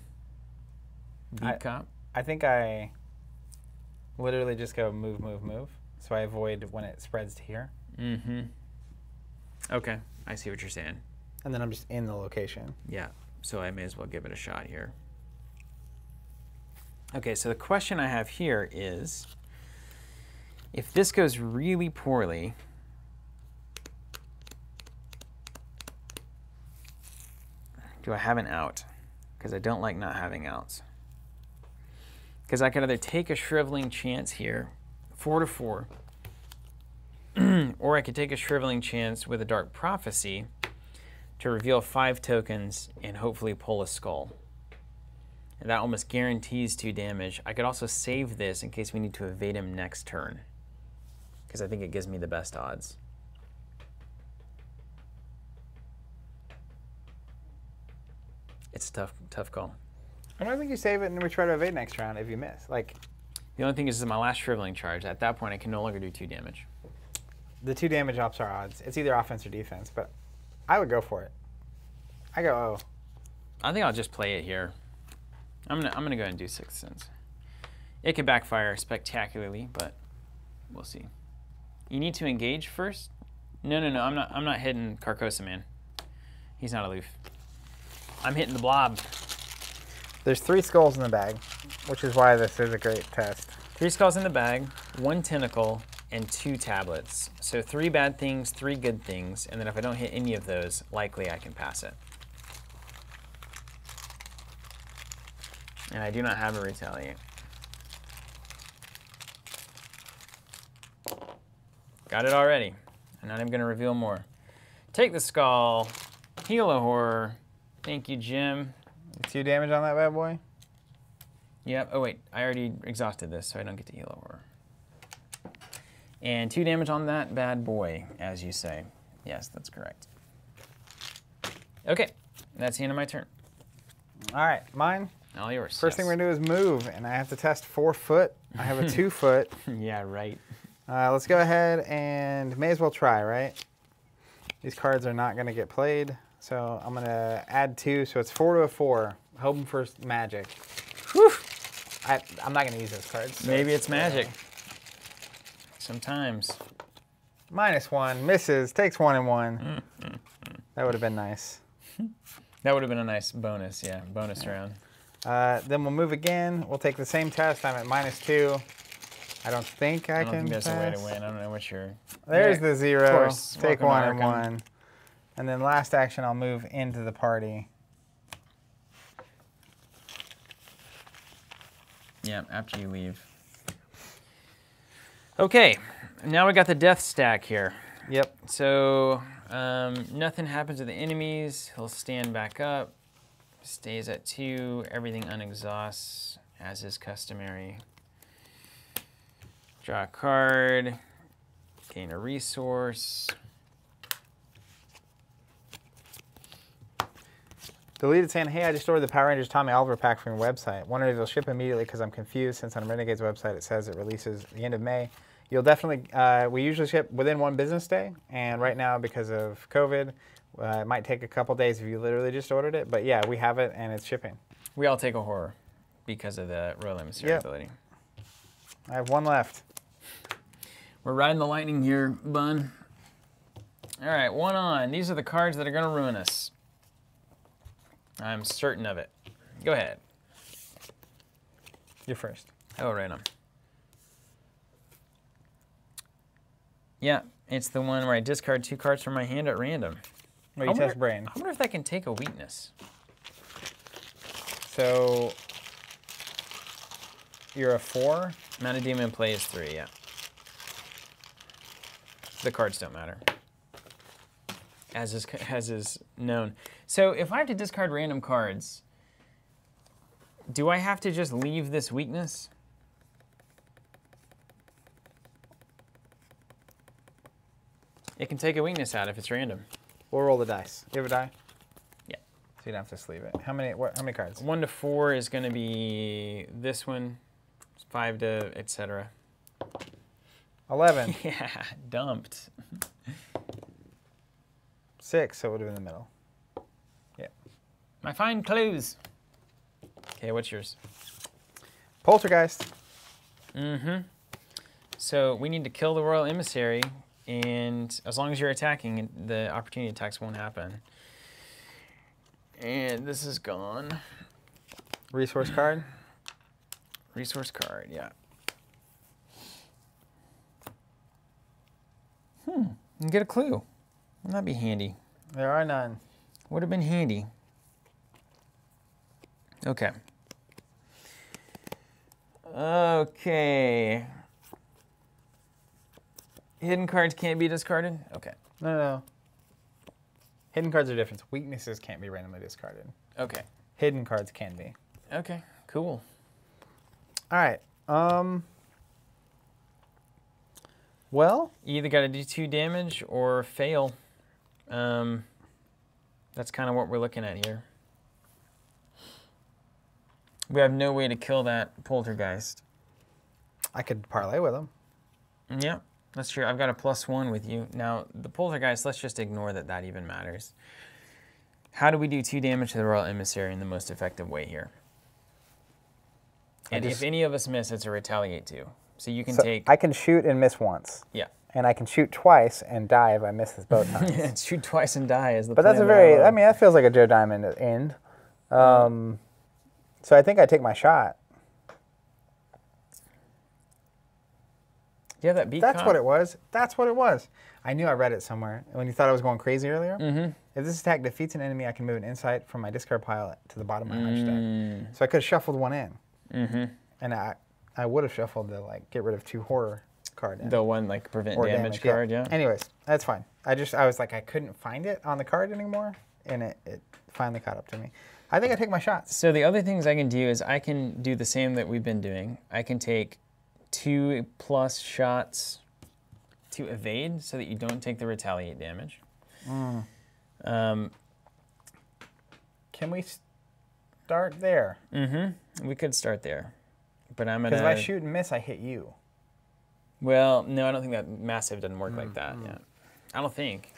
beat cop. I think I... Literally just go move, move, move. So I avoid when it spreads to here. Mm-hmm. Okay, I see what you're saying. And then I'm just in the location. Yeah, so I may as well give it a shot here. Okay, so the question I have here is, if this goes really poorly, do I have an out? Because I don't like not having outs. Because I could either take a shriveling chance here, 4 to 4, or I could take a shriveling chance with a dark prophecy to reveal 5 tokens and hopefully pull a skull. And that almost guarantees 2 damage. I could also save this in case we need to evade him next turn, because I think it gives me the best odds. It's a tough call. I don't think you save it and then we try to evade next round if you miss. Like, the only thing is my last shriveling charge. At that point, I can no longer do 2 damage. The 2 damage ups our odds. It's either offense or defense, but I would go for it. I go oh. I think I'll just play it here. I'm gonna go ahead and do Sixth Sense. It could backfire spectacularly, but we'll see. You need to engage first? No. I'm not hitting Carcosa, man. He's not aloof. I'm hitting the blob. There's 3 skulls in the bag, which is why this is a great test. 3 skulls in the bag, 1 tentacle, and 2 tablets. So 3 bad things, 3 good things, and then if I don't hit any of those, likely I can pass it. And I do not have a retaliate. Got it already. And now I'm going to reveal more. Take the skull, heal a horror. Thank you, Jim. 2 damage on that bad boy? Yep. Oh, wait. I already exhausted this, so I don't get to heal over. And 2 damage on that bad boy, as you say. Yes, that's correct. Okay. That's the end of my turn. All right. Mine? All yours. First thing we're going to do is move, and I have to test 4 foot. I have a 2 foot. Yeah, right. Let's go ahead and may as well try, right? These cards are not going to get played. So I'm gonna add 2, so it's 4 to a 4. Hoping for magic. Whew. I'm not gonna use those cards. So maybe it's magic. Sometimes. -1, misses, takes 1 and 1. That would have been nice. That would have been a nice bonus, yeah, bonus round. Then we'll move again. We'll take the same test. I'm at -2. I don't think I can. I don't think there's a way to win. I don't know what you're. There's the 0. Of course. Take 1 and 1. And then last action, I'll move into the party. Yeah, after you leave. Okay, now we got the death stack here. Yep. So nothing happens to the enemies. He'll stand back up, stays at 2, everything unexhausts as is customary. Draw a card, gain a resource. Deleted saying, hey, I just ordered the Power Rangers Tommy Oliver pack from your website. Wondering if it'll ship immediately because I'm confused since on Renegade's website it says it releases the end of May. You'll definitely, we usually ship within 1 business day, and right now because of COVID, it might take a couple days if you literally just ordered it, but yeah, we have it and it's shipping. We all take a horror because of the Royal Emissary ability. I have 1 left. We're riding the lightning here, Bun. All right, 1 on. These are the cards that are going to ruin us. I'm certain of it. Go ahead. You're first. Oh, right on. Yeah, it's the one where I discard 2 cards from my hand at random. Well, you test brain. I wonder if that can take a weakness. So, you're a 4? Mount a Demon play is 3, yeah. The cards don't matter. As is known. So if I have to discard random cards, do I have to just leave this weakness? It can take a weakness out if it's random. We'll roll the dice. Do you have a die? Yeah. So you don't have to sleeve it. How many cards? 1 to 4 is going to be this one. 5 to etc. 11. Yeah, dumped. 6, so it would have been in the middle. Yeah. My fine clues. Okay, what's yours? Poltergeist. Mm-hmm. So we need to kill the Royal Emissary, and as long as you're attacking, the opportunity attacks won't happen. And this is gone. Resource card? Resource card, yeah. Hmm, you can get a clue. Wouldn't that be handy? There are none. Would have been handy. Okay. Okay. Hidden cards can't be discarded? Okay. No. Hidden cards are different. Weaknesses can't be randomly discarded. Okay. Hidden cards can be. Okay, cool. All right. Well? You either got to do 2 damage or fail. That's kind of what we're looking at here. We have no way to kill that poltergeist. I could parlay with him. Yeah, that's true. I've got a +1 with you. Now, the poltergeist, let's just ignore that that even matters. How do we do 2 damage to the Royal Emissary in the most effective way here? And if any of us miss, it's a retaliate too. So you can take... I can shoot and miss once. Yeah. And I can shoot twice and die if I miss this both times. Yeah, shoot twice and die is the plan. But that's a very, I mean, that feels like a Joe Diamond end. So I think I take my shot. Yeah, that beat cop. That's what it was. That's what it was. I knew I read it somewhere. When you thought I was going crazy earlier, if this attack defeats an enemy, I can move an insight from my discard pile to the bottom of my arch deck. So I could have shuffled 1 in. And I would have shuffled the, like, get rid of 2 horror card. The one, like, prevent damage card, yeah. Anyways, that's fine. I was like, I couldn't find it on the card anymore, and it finally caught up to me. I think I take my shots. So the other things I can do is I can do the same that we've been doing. I can take 2+ shots to evade so that you don't take the retaliate damage. Can we start there? We could start there. But I'm gonna... Because if I shoot and miss, I hit you. Well, no, I don't think that massive doesn't work like that. Yeah, I don't think.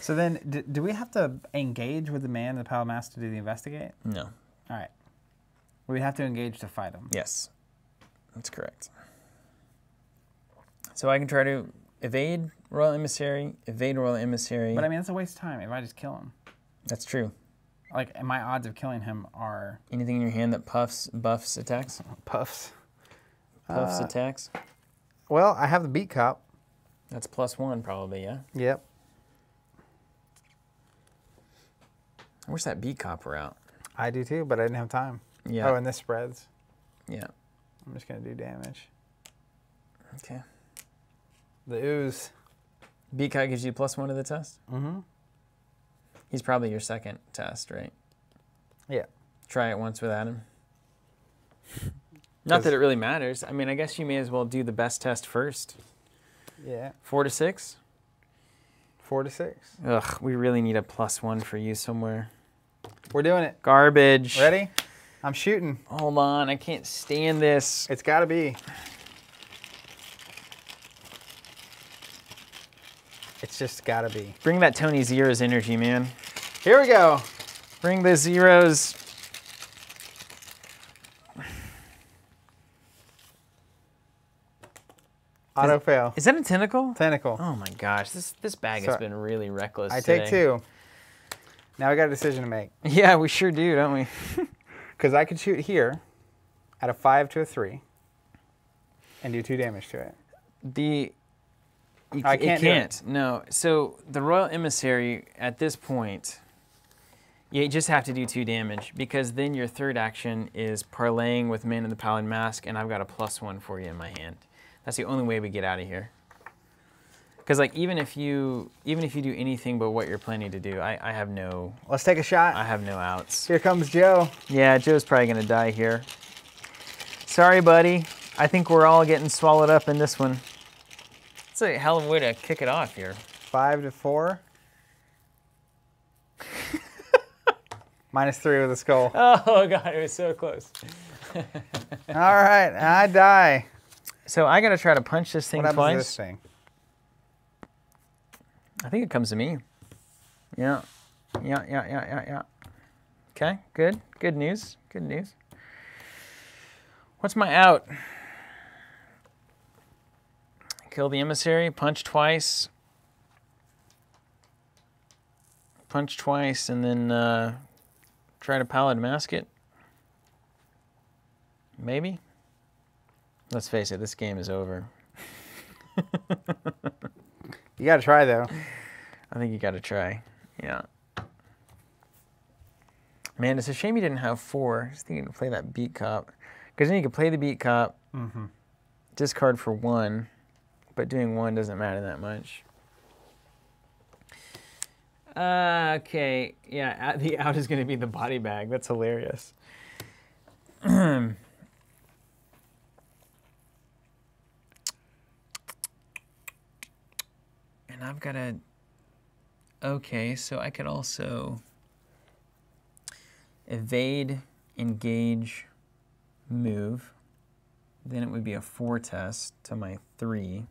So then, do we have to engage with the man in the Pallid Mask to do the investigate? No. All right. We have to engage to fight him. Yes, that's correct. So I can try to evade Royal Emissary, But I mean, that's a waste of time if I just kill him. That's true. Like, my odds of killing him are... Anything in your hand that buffs attacks? Puffs attacks? Well, I have the Beat Cop. That's +1 probably, yeah? Yep. I wish that Beat Cop were out. I do too, but I didn't have time. Yeah. Oh, and this spreads. Yeah. I'm just going to do damage. Okay. The Ooze. Beat Cop gives you +1 to the test? Mm-hmm. He's probably your second test, right? Yeah. Try it once without him. Not that it really matters. I mean, I guess you may as well do the best test first. Yeah. 4 to 6? 4 to 6. Ugh, we really need a +1 for you somewhere. We're doing it. Garbage. Ready? I'm shooting. Hold on, I can't stand this. It's gotta be. It's just gotta be. Bring that Tony Zeros energy, man. Here we go. Bring the zeros. Auto fail. Is that a tentacle? Tentacle. Oh my gosh, this bag has been really reckless today. I take 2. Now we got a decision to make. Yeah, we sure do, don't we? Because I could shoot here at a 5 to a 3 and do 2 damage to it. I can't. No. So the Royal Emissary at this point, you just have to do 2 damage because then your third action is parlaying with Man in the Pallid Mask, and I've got a +1 for you in my hand. That's the only way we get out of here. Because like even if you do anything but what you're planning to do, I have no. Let's take a shot. I have no outs. Here comes Joe. Yeah, Joe's probably gonna die here. Sorry, buddy. I think we're all getting swallowed up in this one. It's a hell of a way to kick it off here. 5 to 4. -3 with a skull. Oh god, it was so close. All right, I die. So I gotta try to punch this thing twice. What happens to this thing? I think it comes to me. Yeah. Yeah. Okay, good. Good news. Good news. What's my out? Kill the Emissary, punch twice. Punch twice and then try to Pallid Mask it. Maybe. Let's face it, this game is over. You gotta try though. I think you gotta try. Yeah. Man, it's a shame you didn't have 4. I was thinking to play that Beat Cop. Because then you could play the Beat Cop, discard for 1, but doing 1 doesn't matter that much. Okay, yeah, the out is gonna be the body bag. That's hilarious. I've got a... Okay, so I could also evade, engage, move. Then it would be a 4 test to my 3.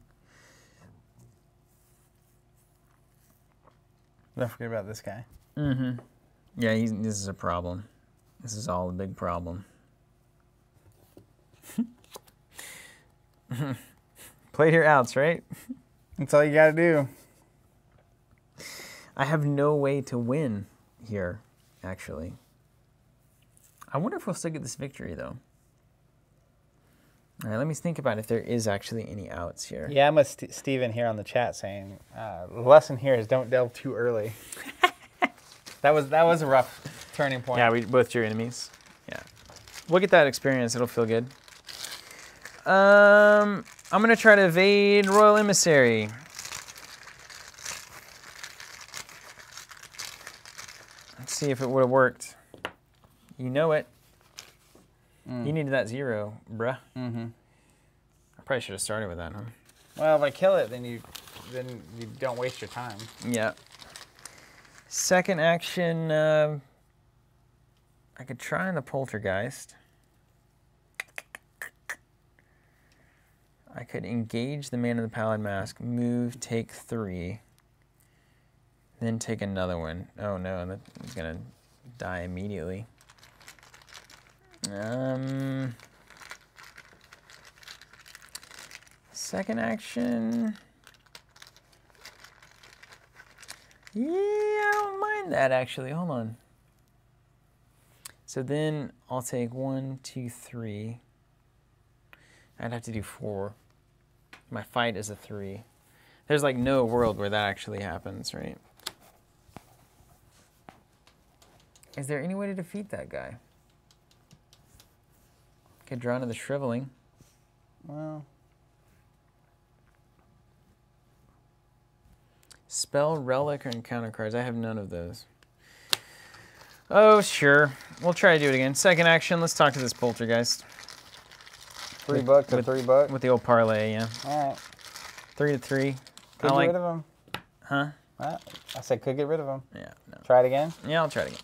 Don't forget about this guy. Mm-hmm. Yeah, this is a problem. This is all a big problem. Played your outs, right? That's all you gotta do. I have no way to win here, actually. I wonder if we'll still get this victory, though. All right, let me think about if there is actually any outs here. Yeah, I'm with Steven here on the chat saying, the lesson here is don't delve too early. that was a rough turning point. Yeah, we both drew enemies. Yeah. We'll get that experience. It'll feel good. I'm going to try to evade Royal Emissary. See if it would have worked. You know it. Mm. You needed that 0, bruh. Mm-hmm. I probably should have started with that, huh? Well, if I kill it, then you don't waste your time. Yeah. Second action, I could try the Poltergeist. I could engage the Man in the Pallid Mask, move, take 3. Then take another one. Oh no, that's gonna die immediately. Second action. Yeah, I don't mind that actually. Hold on. So then I'll take 1, 2, 3. I'd have to do 4. My fight is a 3. There's like no world where that actually happens, right? Is there any way to defeat that guy? Get drawn to the Shriveling. Well, Spell, relic, or encounter cards. I have none of those. Oh, sure. We'll try to do it again. Second action, let's talk to this poltergeist. $3 to $3? With the old parlay, yeah. All right. 3 to 3. Could get rid of him. Huh? Well, I said could get rid of him. Yeah. No. Try it again? Yeah, I'll try it again.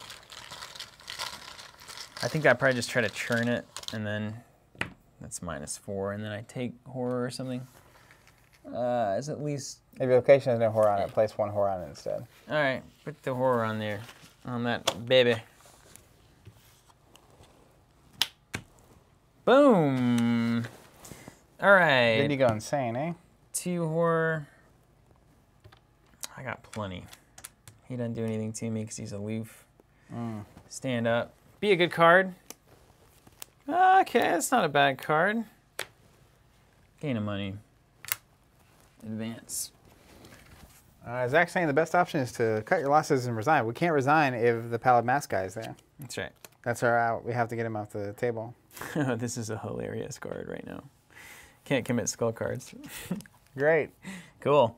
I think I probably just try to churn it, and then that's -4, and then I take horror or something. It's at least... If your location has no horror on it, place 1 horror on it instead. All right, put the horror on there, on that baby. Boom! All right. Did you go insane, eh? 2 horror. I got plenty. He doesn't do anything to me because he's aloof. Mm. Stand up. Be a good card. Okay, that's not a bad card. Gain of money. Advance. Zach's saying the best option is to cut your losses and resign. We can't resign if the Pallid Mask guy is there. That's right. That's our out. We have to get him off the table. This is a hilarious card right now. Can't commit skull cards. Great. Cool.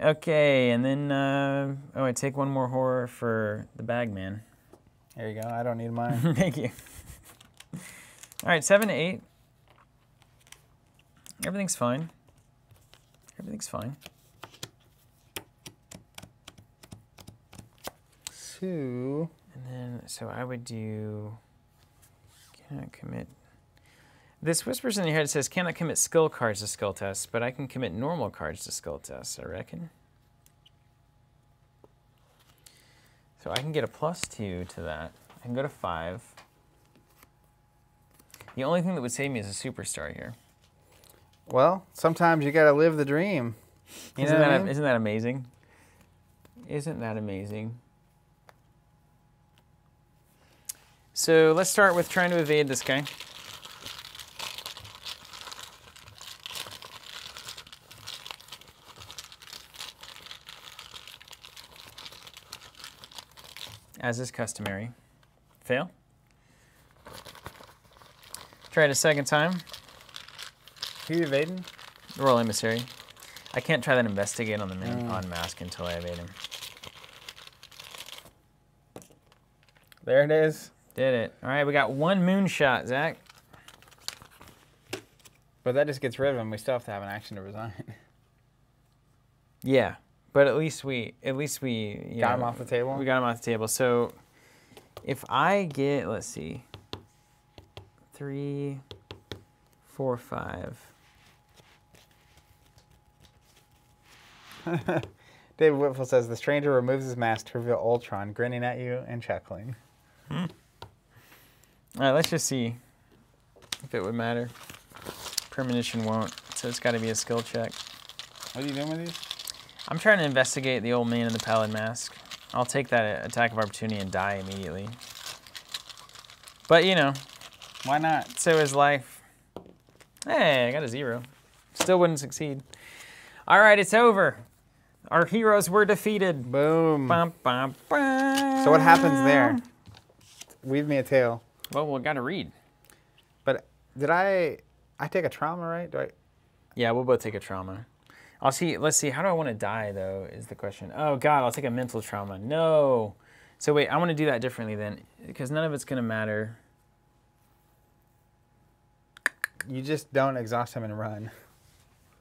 Okay, and then, oh, I take 1 more horror for the Bagman. There you go. I don't need mine. Thank you. All right, 7 to 8. Everything's fine. Everything's fine. Two. And then, so I would do, cannot commit. This whispers in your head says, cannot commit skill cards to skill tests, but I can commit normal cards to skill tests, I reckon. So I can get a +2 to that. I can go to 5. The only thing that would save me is a superstar here. Well, sometimes you gotta live the dream. You know what I mean? Isn't that amazing? Isn't that amazing? So let's start with trying to evade this guy. As is customary. Fail. Try it a second time. Who are you evading? The Royal Emissary. I can't try that investigate on the man on mask until I evade him. There it is. Did it. All right, we got 1 moonshot, Zach. But that just gets rid of him. We still have to have an action to resign. Yeah, but at least we got him off the table. We got him off the table. So if I get, let's see, 3, 4, 5. David Whitfield says, the stranger removes his mask to reveal Ultron, grinning at you and chuckling. Hmm. All right, let's just see if it would matter. Premonition won't, so it's got to be a skill check. What are you doing with these? I'm trying to investigate the old man in the Pallid Mask. I'll take that attack of opportunity and die immediately. But, you know. Why not? So is life. Hey, I got a 0. Still wouldn't succeed. All right, it's over. Our heroes were defeated. Boom. Bum, bum, bum. So what happens there? Weave me a tale. Well, we've got to read. But did I take a trauma, right? Do I? Yeah, we'll both take a trauma. I'll see. Let's see. How do I want to die, though, is the question. Oh, God, I'll take a mental trauma. No. So wait, I want to do that differently then, because none of it's going to matter. You just don't exhaust him and run.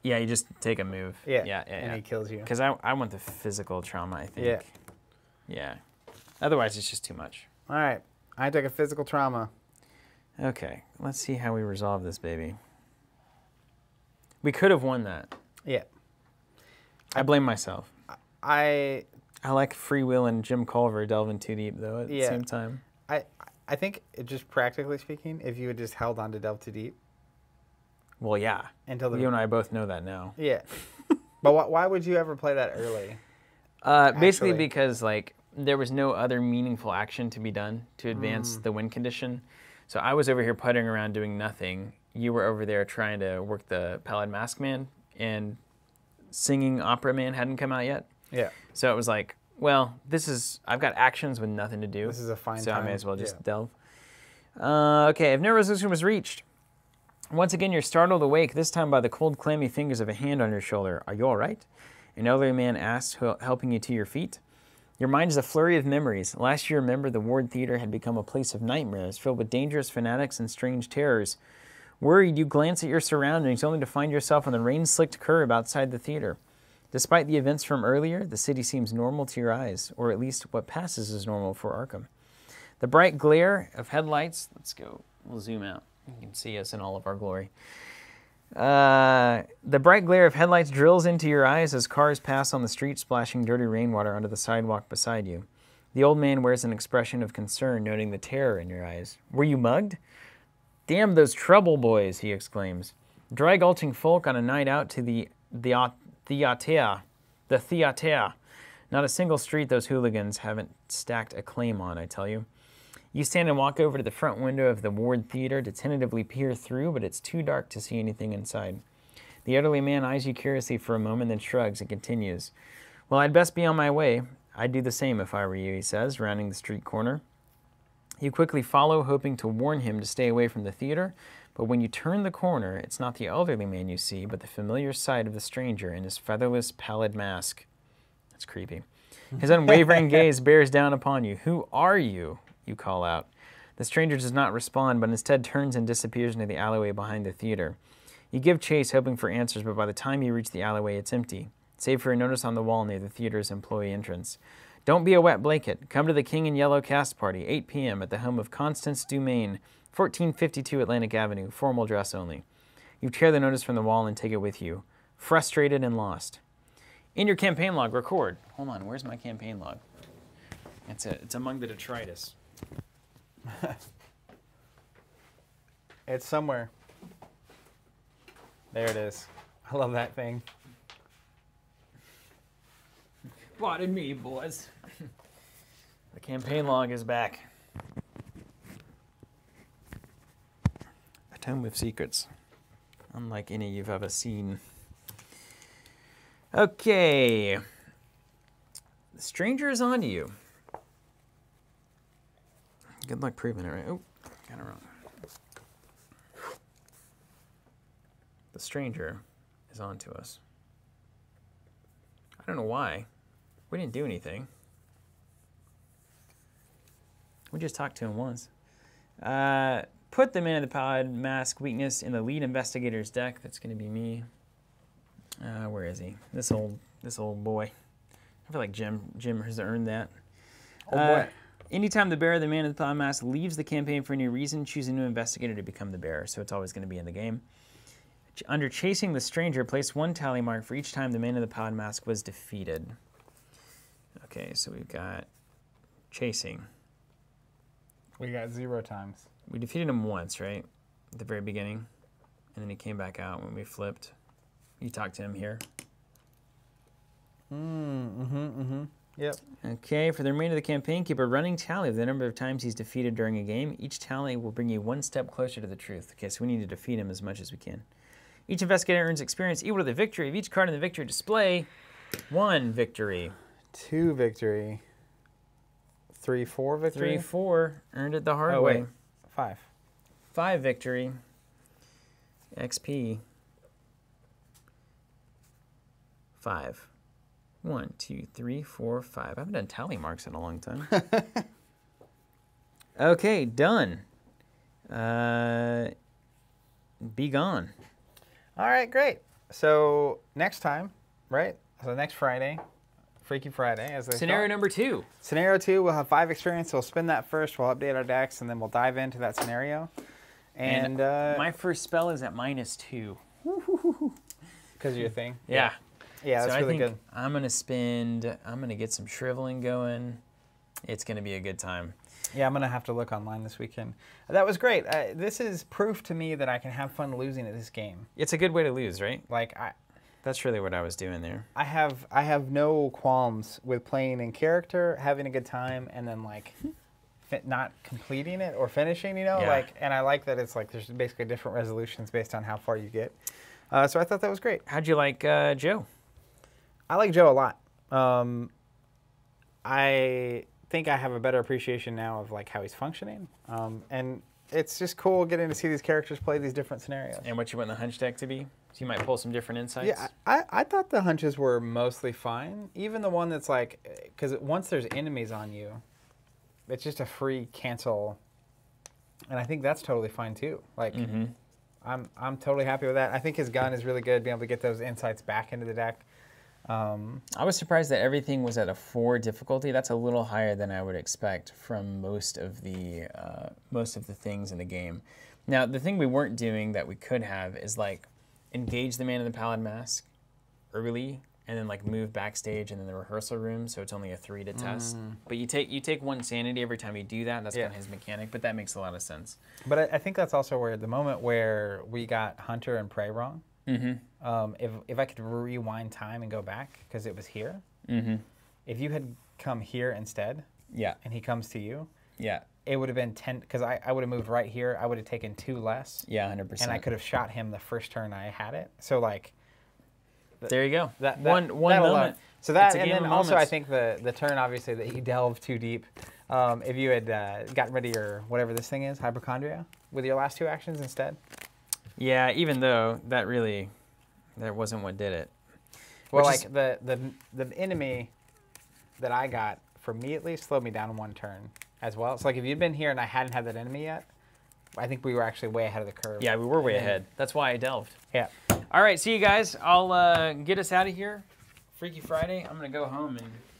Yeah, you just take a move. Yeah, yeah. He kills you. Because I want the physical trauma, I think. Yeah. Yeah. Otherwise, it's just too much. All right. I took a physical trauma. Okay, let's see how we resolve this, baby. We could have won that. Yeah. I blame myself. I like Free Will and Jim Culver delving too deep, though, at the same time. I think, just practically speaking, if you had just held on to delve too deep. Well, yeah. Until you and I both know that now. Yeah. But why would you ever play that early? Basically because, like, there was no other meaningful action to be done to advance the win condition. So I was over here puttering around doing nothing. You were over there trying to work the Pallid Mask Man, and Singing Opera Man hadn't come out yet. Yeah. So it was like, well, this is, I've got actions with nothing to do. This is a fine time. So I may as well just delve. Okay, if no resolution was reached, once again you're startled awake, this time by the cold, clammy fingers of a hand on your shoulder. Are you all right? An elderly man asks, helping you to your feet. Your mind is a flurry of memories. Last year, remember, the Ward Theater had become a place of nightmares, filled with dangerous fanatics and strange terrors. Worried, you glance at your surroundings, only to find yourself on the rain-slicked curb outside the theater. Despite the events from earlier, the city seems normal to your eyes, or at least what passes as normal for Arkham. The bright glare of headlights... Let's go. We'll zoom out. You can see us in all of our glory. The bright glare of headlights drills into your eyes as cars pass on the street, splashing dirty rainwater onto the sidewalk beside you. The old man wears an expression of concern, noting the terror in your eyes. Were you mugged? Damn those trouble boys, he exclaims. Dry gulching folk on a night out to the theater. Not a single street those hooligans haven't stacked a claim on, I tell you. You stand and walk over to the front window of the Ward Theater to tentatively peer through, but it's too dark to see anything inside. The elderly man eyes you curiously for a moment, then shrugs and continues. Well, I'd best be on my way. I'd do the same if I were you, he says, rounding the street corner. You quickly follow, hoping to warn him to stay away from the theater, but when you turn the corner, it's not the elderly man you see, but the familiar sight of the stranger in his featherless, pallid mask. That's creepy. His unwavering gaze bears down upon you. Who are you? You call out. The stranger does not respond, but instead turns and disappears into the alleyway behind the theater. You give chase, hoping for answers, but by the time you reach the alleyway, it's empty, save for a notice on the wall near the theater's employee entrance. Don't be a wet blanket. Come to the King in Yellow cast party, 8 p.m. at the home of Constance Dumaine, 1452 Atlantic Avenue, formal dress only. You tear the notice from the wall and take it with you. Frustrated and lost. In your campaign log, record. Hold on, where's my campaign log? That's it. It's among the detritus. It's somewhere. There it is. I love that thing. Spotted me, boys. The campaign log is back. A tome of secrets, unlike any you've ever seen. Okay. The stranger is on to you. Good luck proving it, right? Oh, got it wrong. The stranger is on to us. I don't know why. We didn't do anything. We just talked to him once. Put the Man in the Pallid Mask weakness in the lead investigator's deck. That's going to be me. Where is he? This old boy. I feel like Jim has earned that. Old boy. Anytime the bearer of the Man in the Pallid Mask leaves the campaign for any reason, choose a new investigator to become the bearer, so it's always going to be in the game. Under Chasing the Stranger, place one tally mark for each time the Man in the Pallid Mask was defeated. Okay, so we've got Chasing. We got 0 times. We defeated him once, right? At the very beginning. And then he came back out when we flipped. You talked to him here. Yep. Okay, for the remainder of the campaign, keep a running tally of the number of times he's defeated during a game. Each tally will bring you one step closer to the truth. Okay, so we need to defeat him as much as we can. Each investigator earns experience equal to the victory of each card in the victory display. 1 victory. 2 victory. 3-4 victory? 3-4. Earned it the hard way. Wait. 5 victory. XP. 5. 1, 2, 3, 4, 5. I haven't done tally marks in a long time. Okay, done. Be gone. All right, great. So next time, right? So next Friday, Freaky Friday. As Scenario number 2. Scenario 2, we'll have 5 experience. We'll spin that first. We'll update our decks, and then we'll dive into that scenario. And my first spell is at -2. Because of your thing? Yeah. Yeah, that's so really good. I'm going to get some shriveling going. It's going to be a good time. Yeah, I'm going to have to look online this weekend. That was great. This is proof to me that I can have fun losing at this game. It's a good way to lose, right? Like that's really what I was doing there. I have no qualms with playing in character, having a good time, and then like not completing it or finishing, you know? Yeah. And I like that it's like there's basically different resolutions based on how far you get. So I thought that was great. How'd you like Joe? I like Joe a lot. I think I have a better appreciation now of like how he's functioning, and it's just cool getting to see these characters play these different scenarios. And what you want the hunch deck to be? So you might pull some different insights? Yeah, I thought the hunches were mostly fine. Even the one that's like, because once there's enemies on you, it's just a free cancel. And I think that's totally fine too. Like, mm-hmm. I'm totally happy with that. I think his gun is really good, being able to get those insights back into the deck. I was surprised that everything was at a 4 difficulty. That's a little higher than I would expect from most of the things in the game. Now, the thing we weren't doing that we could have is like engage the Man in the Pallid Mask early, and then like move backstage and then the rehearsal room, so it's only a 3 to test. But you take 1 sanity every time you do that, and that's kind of his mechanic, but that makes a lot of sense. But I think that's also where the moment where we got Hunter and Prey wrong, mm-hmm. If I could rewind time and go back, because it was here, mm-hmm. if you had come here instead, yeah, and he comes to you, yeah, it would have been 10, because I would have moved right here, I would have taken 2 less. Yeah, 100%. And I could have shot him the first turn I had it. So like, there you go. That one moment. Alone. So that, and then also I think the turn obviously that he delved too deep. If you had gotten rid of your whatever this thing is, Hypochondria, with your last 2 actions instead. Yeah, even though that really, that wasn't what did it. Well, which like is, the enemy that I got, for me at least, slowed me down 1 turn as well. So like if you'd been here and I hadn't had that enemy yet, I think we were actually way ahead of the curve. Yeah, we were way ahead. That's why I delved. Yeah. All right, see you guys. I'll get us out of here. Freaky Friday. I'm going to go home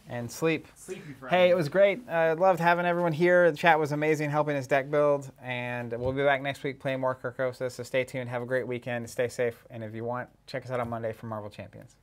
and sleep. Sleepy Friday. Hey, it was great. I loved having everyone here. The chat was amazing, helping us deck build. And we'll be back next week playing more Carcosa, so stay tuned. Have a great weekend. Stay safe. And if you want, check us out on Monday for Marvel Champions.